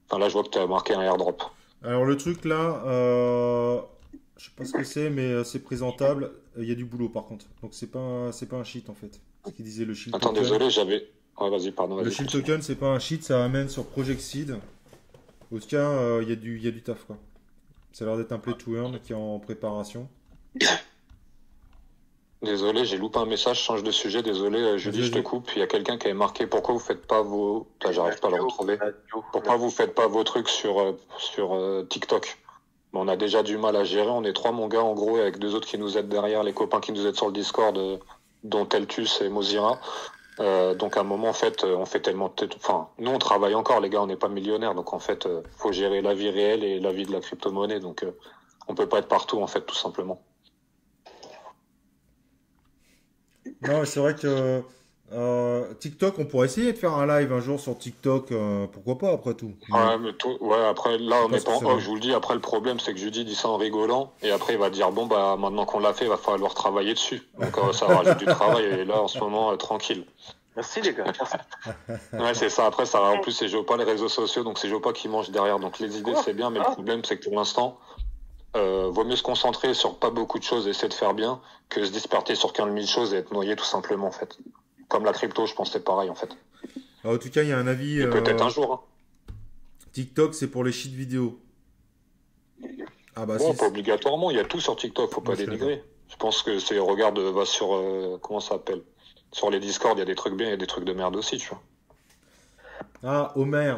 Enfin, là, je vois que t'as marqué un airdrop. Alors le truc, là... Je sais pas ce que c'est, mais c'est présentable. Il y a du boulot par contre. Donc c'est pas un cheat en fait. Ce qu'il disait le shield token. Attends, désolé, j'avais. Ouais, vas-y, pardon. Vas-y, le shield token, c'est pas un cheat, ça amène sur Project Seed. Au tout cas, il y a du taf quoi. Ça a l'air d'être un play to earn qui est en préparation. Désolé, j'ai loupé un message, change de sujet. Désolé, Julie, je te coupe. Il y a quelqu'un qui avait marqué pourquoi vous faites pas vos. Là, j'arrive pas à le retrouver. Pourquoi vous faites pas vos trucs sur TikTok? On a déjà du mal à gérer, on est 3 mon gars en gros avec 2 autres qui nous aident derrière, les copains qui nous aident sur le Discord, dont Teltus et Mozira. Donc à un moment en fait, on fait tellement... Enfin, nous on travaille encore les gars, on n'est pas millionnaires, donc en fait, faut gérer la vie réelle et la vie de la crypto-monnaie, donc on peut pas être partout en fait, tout simplement. Non, c'est vrai que TikTok, on pourrait essayer de faire un live un jour sur TikTok, pourquoi pas après tout. Mais... Ouais, mais ouais, après là on est pas en off, je vous le dis, après le problème c'est que Judy dit ça en rigolant et après il va dire bon bah maintenant qu'on l'a fait il va falloir travailler dessus. Donc ça rajoute du travail et là en ce moment tranquille. Merci les gars. Ouais c'est ça, après ça en plus c'est Jopa les réseaux sociaux donc c'est Jopa qui mange derrière donc les idées c'est bien mais le problème c'est que pour l'instant vaut mieux se concentrer sur pas beaucoup de choses et essayer de faire bien que se disperser sur 15 000 choses et être noyé tout simplement en fait. Comme la crypto, je pense que c'est pareil en fait. Alors, en tout cas, il y a un avis. Peut-être un jour. Hein. TikTok, c'est pour les shit vidéos. Ah bah bon, pas obligatoirement. Il y a tout sur TikTok, faut pas dénigrer. Je pense que c'est regarde, va sur comment ça s'appelle. Sur les Discord, il y a des trucs bien, il y a des trucs de merde aussi, tu vois. Ah, Homer.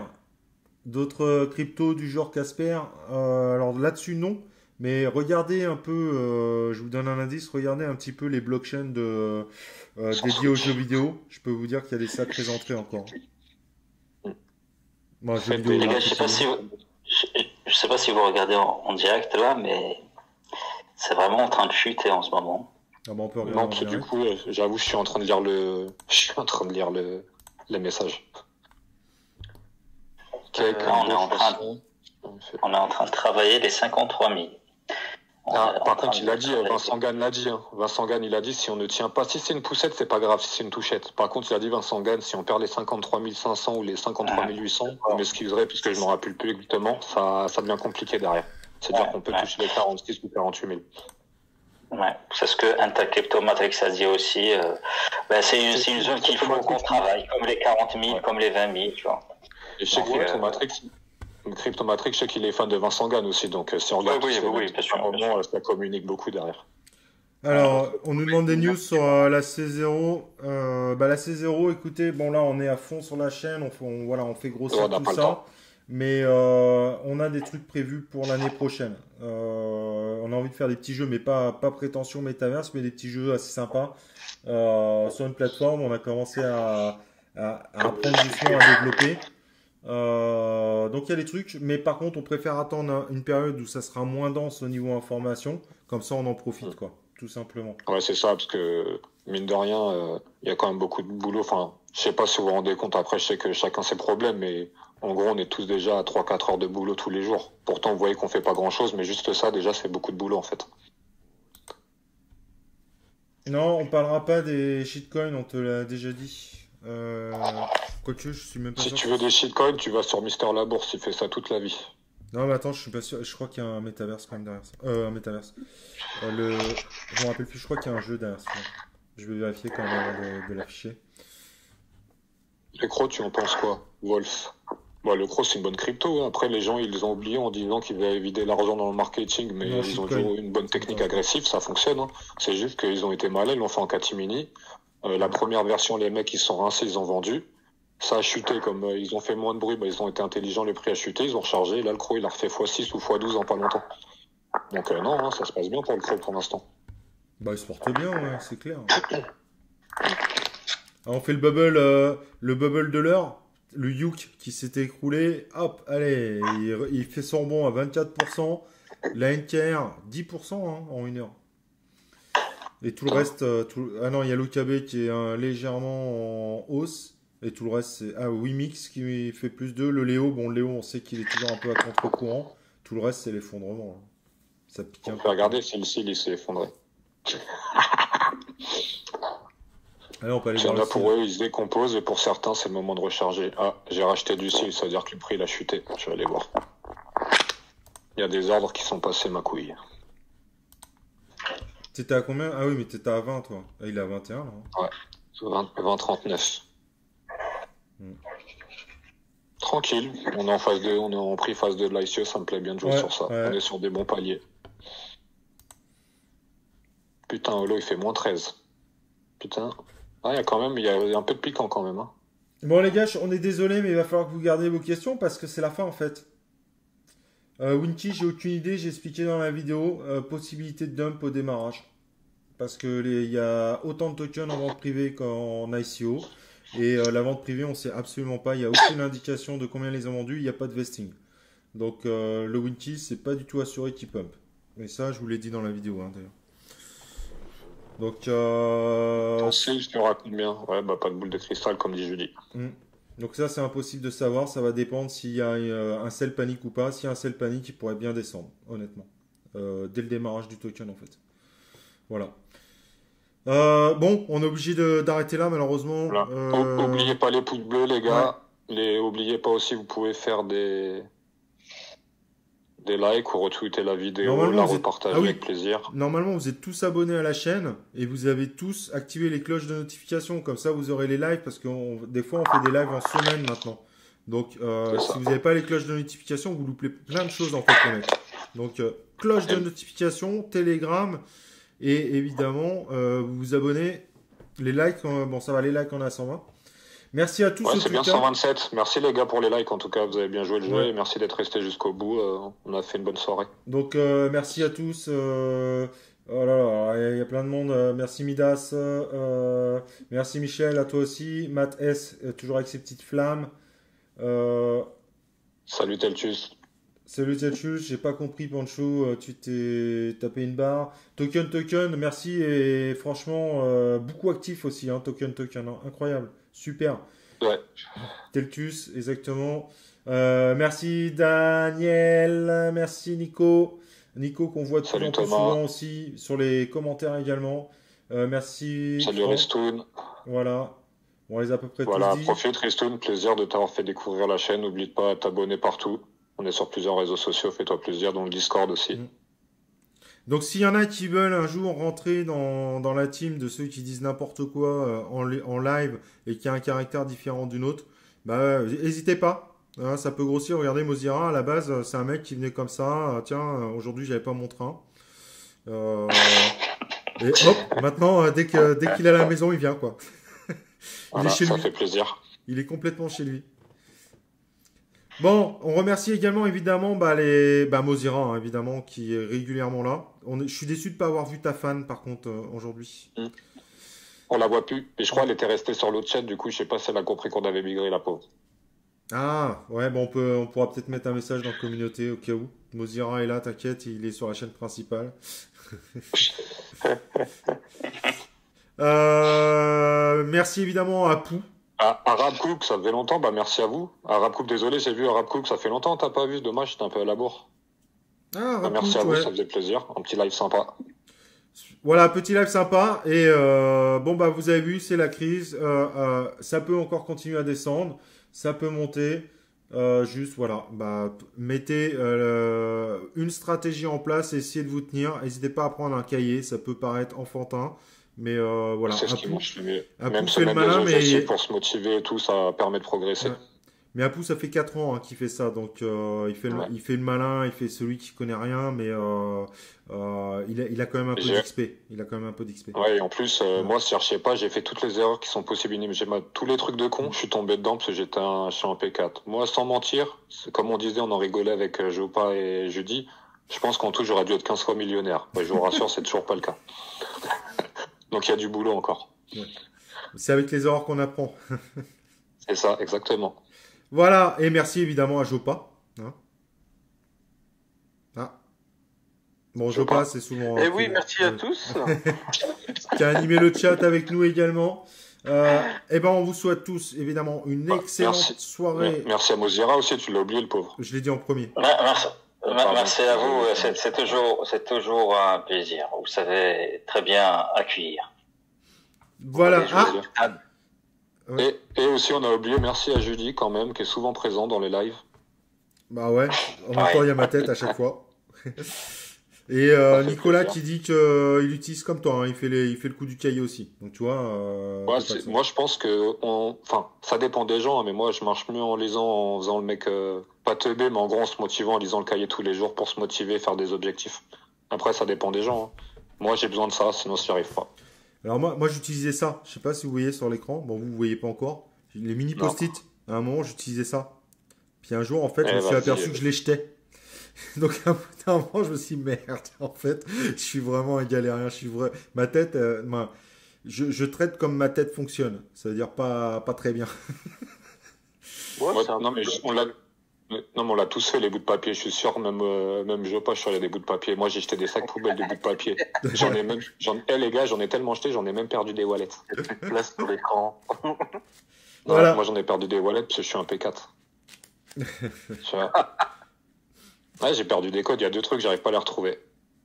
D'autres cryptos du genre Casper. Alors là-dessus, non. Mais regardez un peu, je vous donne un indice, regardez un petit peu les blockchains dédiées aux jeux vidéo. Je peux vous dire qu'il y a des sacrées entrées encore. Bon, jeux vidéo, les gars, je sais pas si vous regardez en direct là, mais c'est vraiment en train de chuter en ce moment. Ah bon, on peut regarder non, parce que du coup, j'avoue, je suis en train de lire les messages. On est en train de travailler les 53 000. Ah, par contre, il a dit, Vincent Gann l'a dit. Hein. Vincent Gann, il a dit, si on ne tient pas, si c'est une poussette, c'est pas grave, si c'est une touchette. Par contre, il a dit, Vincent Gann, si on perd les 53 500 ou les 53 800, on m'excuserait, puisque je ne me rappelle plus exactement, ça devient compliqué derrière. C'est-à-dire qu'on peut toucher les 46 ou 48 000. Ouais. C'est ce que Intercrypto Matrix a dit aussi. C'est une zone qu'il faut qu'on travaille, comme les 40 000, comme les 20 000, tu vois. Et chez Crypto Matrix... Crypto Matrix, je sais qu'il est fan de Vincent Gann aussi, donc si on regarde moment, ça communique beaucoup derrière. Alors, on nous demande des news sur la C0. La C0, écoutez, bon là, on est à fond sur la chaîne, on fait grossir tout ça, mais on a des trucs prévus pour l'année prochaine. On a envie de faire des petits jeux, mais pas prétention métaverse, mais des petits jeux assez sympas. Sur une plateforme, on a commencé à prendre du soin à développer. Donc il y a les trucs, mais par contre on préfère attendre une période où ça sera moins dense au niveau information, comme ça on en profite quoi, tout simplement. Ouais c'est ça, parce que mine de rien il y a quand même beaucoup de boulot, enfin je sais pas si vous vous rendez compte, après je sais que chacun ses problèmes, mais en gros on est tous déjà à 3-4 heures de boulot tous les jours, pourtant vous voyez qu'on fait pas grand chose, mais juste ça déjà c'est beaucoup de boulot en fait. Non on parlera pas des shitcoins, on te l'a déjà dit. Quoique, je suis même pas sûr. Si tu veux des shitcoins, tu vas sur Mister La Bourse, il fait ça toute la vie. Non, mais attends, je suis pas sûr. Je crois qu'il y a un métaverse quand même derrière ça. Un métaverse. Je me rappelle plus, je crois qu'il y a un jeu derrière ça. Je vais vérifier quand même de l'afficher. Le Cro, tu en penses quoi, Wolf? Bah, le Cro, c'est une bonne crypto. Après, les gens, ils ont oublié en disant qu'ils avaient vider l'argent dans le marketing, mais non, ils ont toujours une bonne technique agressive, ça fonctionne. Hein. C'est juste qu'ils ont été malins, ils l'ont fait en catimini. La première version, les mecs, ils sont rincés, ils ont vendu. Ça a chuté, comme ils ont fait moins de bruit, bah, ils ont été intelligents, le prix a chuté, ils ont rechargé. Là, le Cro, il a refait x6 ou x12 en pas longtemps. Donc non, hein, ça se passe bien pour le Cro pour l'instant. Bah, il se porte bien, ouais, c'est clair. Ah, on fait le bubble de l'heure, le Youk qui s'était écroulé. Hop, allez, il fait son rebond à 24%. La NKR, 10% hein, en une heure. Et tout le reste, ah non, il y a l'OKB qui est légèrement en hausse. Et tout le reste, c'est WEMIX qui fait plus 2. Le Léo, bon, Léo, on sait qu'il est toujours un peu à contre-courant. Tout le reste, c'est l'effondrement. Ça pique un peu. Regardez, CIL, il s'est effondré. Allez, on peut aller voir. Pour eux, ils se décomposent et pour certains, c'est le moment de recharger. Ah, j'ai racheté du CIL, ça veut dire que le prix, il a chuté. Je vais aller voir. Il y a des ordres qui sont passés, ma couille. T'étais à combien? Ah oui, mais t'étais à 20, toi. Ah, il est à 21, là. Ouais, 20,39. Tranquille, on est en phase 2, on est en prix phase 2 de l'ICO, ça me plaît bien de jouer sur ça. Ouais. On est sur des bons paliers. Putain, Holo, il fait moins 13. Putain. Ah, il y a quand même, il y a un peu de piquant quand même. Hein. Bon, les gars, on est désolé, mais il va falloir que vous gardiez vos questions parce que c'est la fin en fait. Winky, j'ai aucune idée, j'ai expliqué dans la vidéo, possibilité de dump au démarrage. Parce qu'il y a autant de tokens en vente privée qu'en ICO. Et la vente privée, on ne sait absolument pas. Il n'y a aucune indication de combien ils ont vendu. Il n'y a pas de vesting. Donc le Winky, c'est pas du tout assuré qu'il pump. Mais ça, je vous l'ai dit dans la vidéo, hein, d'ailleurs. Donc... il y aura combien? Ouais, bah pas de boule de cristal, comme dit Julie. Donc ça, c'est impossible de savoir. Ça va dépendre s'il y a un sell panique ou pas. S'il y a un sell panique, il pourrait bien descendre, honnêtement. Dès le démarrage du token, en fait. Voilà. Bon, on est obligé d'arrêter là, malheureusement. Voilà. Oubliez pas les pouces bleus, les gars. Ouais. Oubliez pas aussi, vous pouvez faire des likes ou retweeter la vidéo, la repartager avec plaisir. Normalement, vous êtes tous abonnés à la chaîne et vous avez tous activé les cloches de notification. Comme ça, vous aurez les lives parce que des fois, on fait des lives en semaine maintenant. Donc, si vous n'avez pas les cloches de notification, vous loupez plein de choses en fait, les mecs. Donc, cloche de notification, Telegram. Et évidemment, vous vous abonnez, les likes, bon ça va, les likes on a 120. Merci à tous. Ouais, c'est bien 127. Merci les gars pour les likes en tout cas, vous avez bien joué le jeu et merci d'être resté jusqu'au bout. On a fait une bonne soirée. Donc merci à tous. Oh là là, il y a plein de monde. Merci Midas, merci Michel, à toi aussi. Matt S, toujours avec ses petites flammes. Salut Teltus. Salut Telchus, j'ai pas compris Pancho, tu t'es tapé une barre. Token, merci et franchement, beaucoup actif aussi, hein, Token, hein, incroyable, super. Ouais. Telchus, exactement. Merci Daniel, merci Nico qu'on voit tout le temps souvent aussi, sur les commentaires également. Merci. Salut Restoun. Voilà. On les a à peu près tous dit. Profite Restoun, plaisir de t'avoir fait découvrir la chaîne, n'oublie pas à t'abonner partout. On est sur plusieurs réseaux sociaux, fais-toi plaisir, dans le Discord aussi. Donc s'il y en a qui veulent un jour rentrer dans la team de ceux qui disent n'importe quoi en live et qui a un caractère différent d'une autre, bah n'hésitez pas, hein, ça peut grossir. Regardez Mozira, à la base, c'est un mec qui venait comme ça, tiens, aujourd'hui j'avais pas mon train. Et hop, maintenant, dès qu'il est à la maison, il vient, quoi. Voilà, il est chez lui. Ça fait plaisir. Il est complètement chez lui. Bon, on remercie également évidemment Mozira, hein, évidemment, qui est régulièrement là. Je suis déçu de ne pas avoir vu ta fan par contre aujourd'hui. On la voit plus. Et je crois qu'elle était restée sur l'autre chaîne, du coup je sais pas si elle a compris qu'on avait migré la pauvre. Ah ouais, bon, on pourra peut-être mettre un message dans la communauté au cas où. Mozira est là, t'inquiète, il est sur la chaîne principale. Merci évidemment à Apu. Arab Cook, ça faisait longtemps, bah merci à vous. Arab Cook, désolé, j'ai vu Arab Cook, ça fait longtemps, t'as pas vu, dommage, j'étais un peu à la bourre. Merci à vous, ça faisait plaisir, un petit live sympa. Voilà, petit live sympa, et bon bah vous avez vu, c'est la crise, ça peut encore continuer à descendre, ça peut monter, juste voilà, bah mettez une stratégie en place, essayez de vous tenir, n'hésitez pas à prendre un cahier, ça peut paraître enfantin. Mais voilà, c'est ce qui marche le mieux. Même se mettre des objectifs pour se motiver et tout, ça permet de progresser. Ouais. Mais Apu, ça fait 4 ans hein, qu'il fait ça, donc il fait le malin, il fait celui qui connaît rien, mais il a quand même un peu d'XP. Ouais, et en plus, moi, si je cherchais pas, j'ai fait toutes les erreurs qui sont possibles. J'ai tous les trucs de con, je suis tombé dedans parce que j'étais un P4. Moi, sans mentir, comme on disait, on en rigolait avec Jopa et Judy. Je pense qu'en tout, j'aurais dû être 15 fois millionnaire. Ouais, je vous rassure, c'est toujours pas le cas. Donc il y a du boulot encore. Ouais. C'est avec les erreurs qu'on apprend. C'est ça, exactement. Voilà, et merci évidemment à Jopa. Hein. Ah. Bon, Jopa, c'est souvent... Et oui, merci à tous. Qui a animé le chat avec nous également. Eh ben, on vous souhaite tous, évidemment, une excellente soirée. Merci à Mozira aussi, tu l'as oublié, le pauvre. Je l'ai dit en premier. Merci à vous, c'est toujours un plaisir. Vous savez très bien accueillir. Voilà. Ouais. Et aussi, on a oublié, merci à Julie, quand même, qui est souvent présente dans les lives. Bah ouais, en même temps, il y a ma tête à chaque fois. Et Nicolas qui dit qu'il utilise comme toi, hein, il fait le coup du cahier aussi. Donc tu vois. Ouais, moi je pense que, enfin, ça dépend des gens, hein, mais moi je marche mieux en lisant, en faisant le mec pas teubé, mais en gros en se motivant, en lisant le cahier tous les jours pour se motiver, faire des objectifs. Après ça dépend des gens. Hein. Moi j'ai besoin de ça, sinon j'y arrive pas. Alors moi j'utilisais ça. Je sais pas si vous voyez sur l'écran. Bon, vous voyez pas encore. Les mini post-it. À un moment j'utilisais ça. Puis un jour en fait, je me suis aperçu que je les jetais. Donc, à un moment, je me suis dit, merde, en fait, je suis vraiment un galérien. Je suis vrai... Ma tête, je traite comme ma tête fonctionne. Ça veut dire pas très bien. Ouais, non, mais on l'a tous fait, les bouts de papier. Je suis sûr, même Jopa, je suis allé des bouts de papier. Moi, j'ai jeté des sacs poubelles de bouts de papier. Les gars, j'en ai tellement jeté, j'en ai même perdu des wallets. Place pour l'écran. Voilà. Moi, j'en ai perdu des wallets parce que je suis un P4. Ouais, j'ai perdu des codes, il y a deux trucs, j'arrive pas à les retrouver.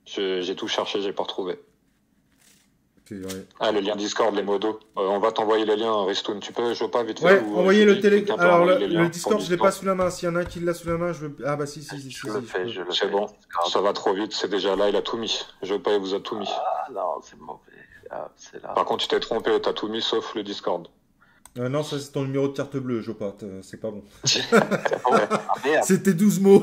J'ai tout cherché, j'ai pas retrouvé. Ah, le lien Discord, les modos. On va t'envoyer les liens, Ristoun. Tu peux, Jopa, vite fait. Ouais, envoyer le Telegram. Alors, le Discord, je l'ai pas sous la main. S'il y en a un qui l'a sous la main, je veux. Ah, bah si. C'est bon, ça va trop vite, c'est déjà là, il a tout mis. Jopa, il vous a tout mis. Ah, non, c'est mauvais. Ah, c'est là. Par contre, tu t'es trompé, t'as tout mis sauf le Discord. Non, ça c'est ton numéro de carte bleue, Jopa, c'est pas bon. C'était 12 mots.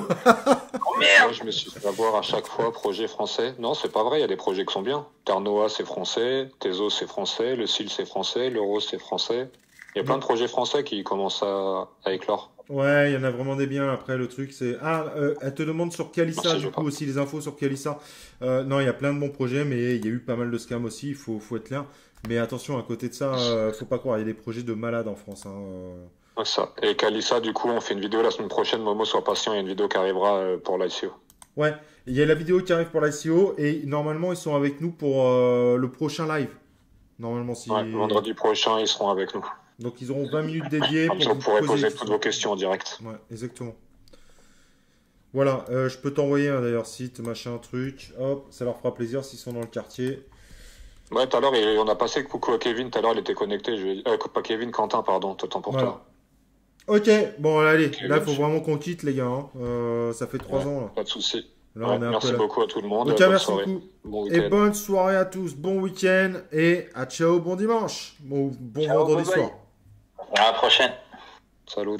Moi, je me suis fait avoir à chaque fois projet français. Non, c'est pas vrai, il y a des projets qui sont bien. Ternoa c'est français, Teso c'est français, le CIL c'est français, l'Euro c'est français. Il y a plein de projets français qui commencent à éclore. Ouais, il y en a vraiment des biens. Après, le truc, c'est... Ah, elle te demande sur Kalissa, aussi, les infos sur Kalissa. Non, il y a plein de bons projets, mais il y a eu pas mal de scams aussi, il faut être clair. Mais attention, à côté de ça, faut pas croire, il y a des projets de malades en France. Hein, Ça. Et Kalissa, du coup, on fait une vidéo la semaine prochaine. Momo, sois patient, il y a une vidéo qui arrivera pour l'ICO. Ouais, il y a la vidéo qui arrive pour l'ICO, et normalement, ils sont avec nous pour le prochain live. Normalement, si... Ouais, vendredi prochain, ils seront avec nous. Donc, ils auront 20 minutes dédiées pour vous poser toutes vos questions en direct. Ouais, exactement. Voilà, je peux t'envoyer d'ailleurs, site, machin, truc. Hop, ça leur fera plaisir s'ils sont dans le quartier. Ouais, tout à l'heure, on a passé coucou à Kevin. Tout à l'heure, il était connecté. Pas Kevin, Quentin, pardon, t'attends pour toi. Ok, bon, allez, là, il faut vraiment qu'on quitte, les gars. Hein. Ça fait 3 ans, là. Pas de soucis. Ouais, merci beaucoup à tout le monde. Merci beaucoup. Et bonne soirée à tous. Bon week-end. Et à ciao, bon dimanche. Bon vendredi soir. À la prochaine. Salut.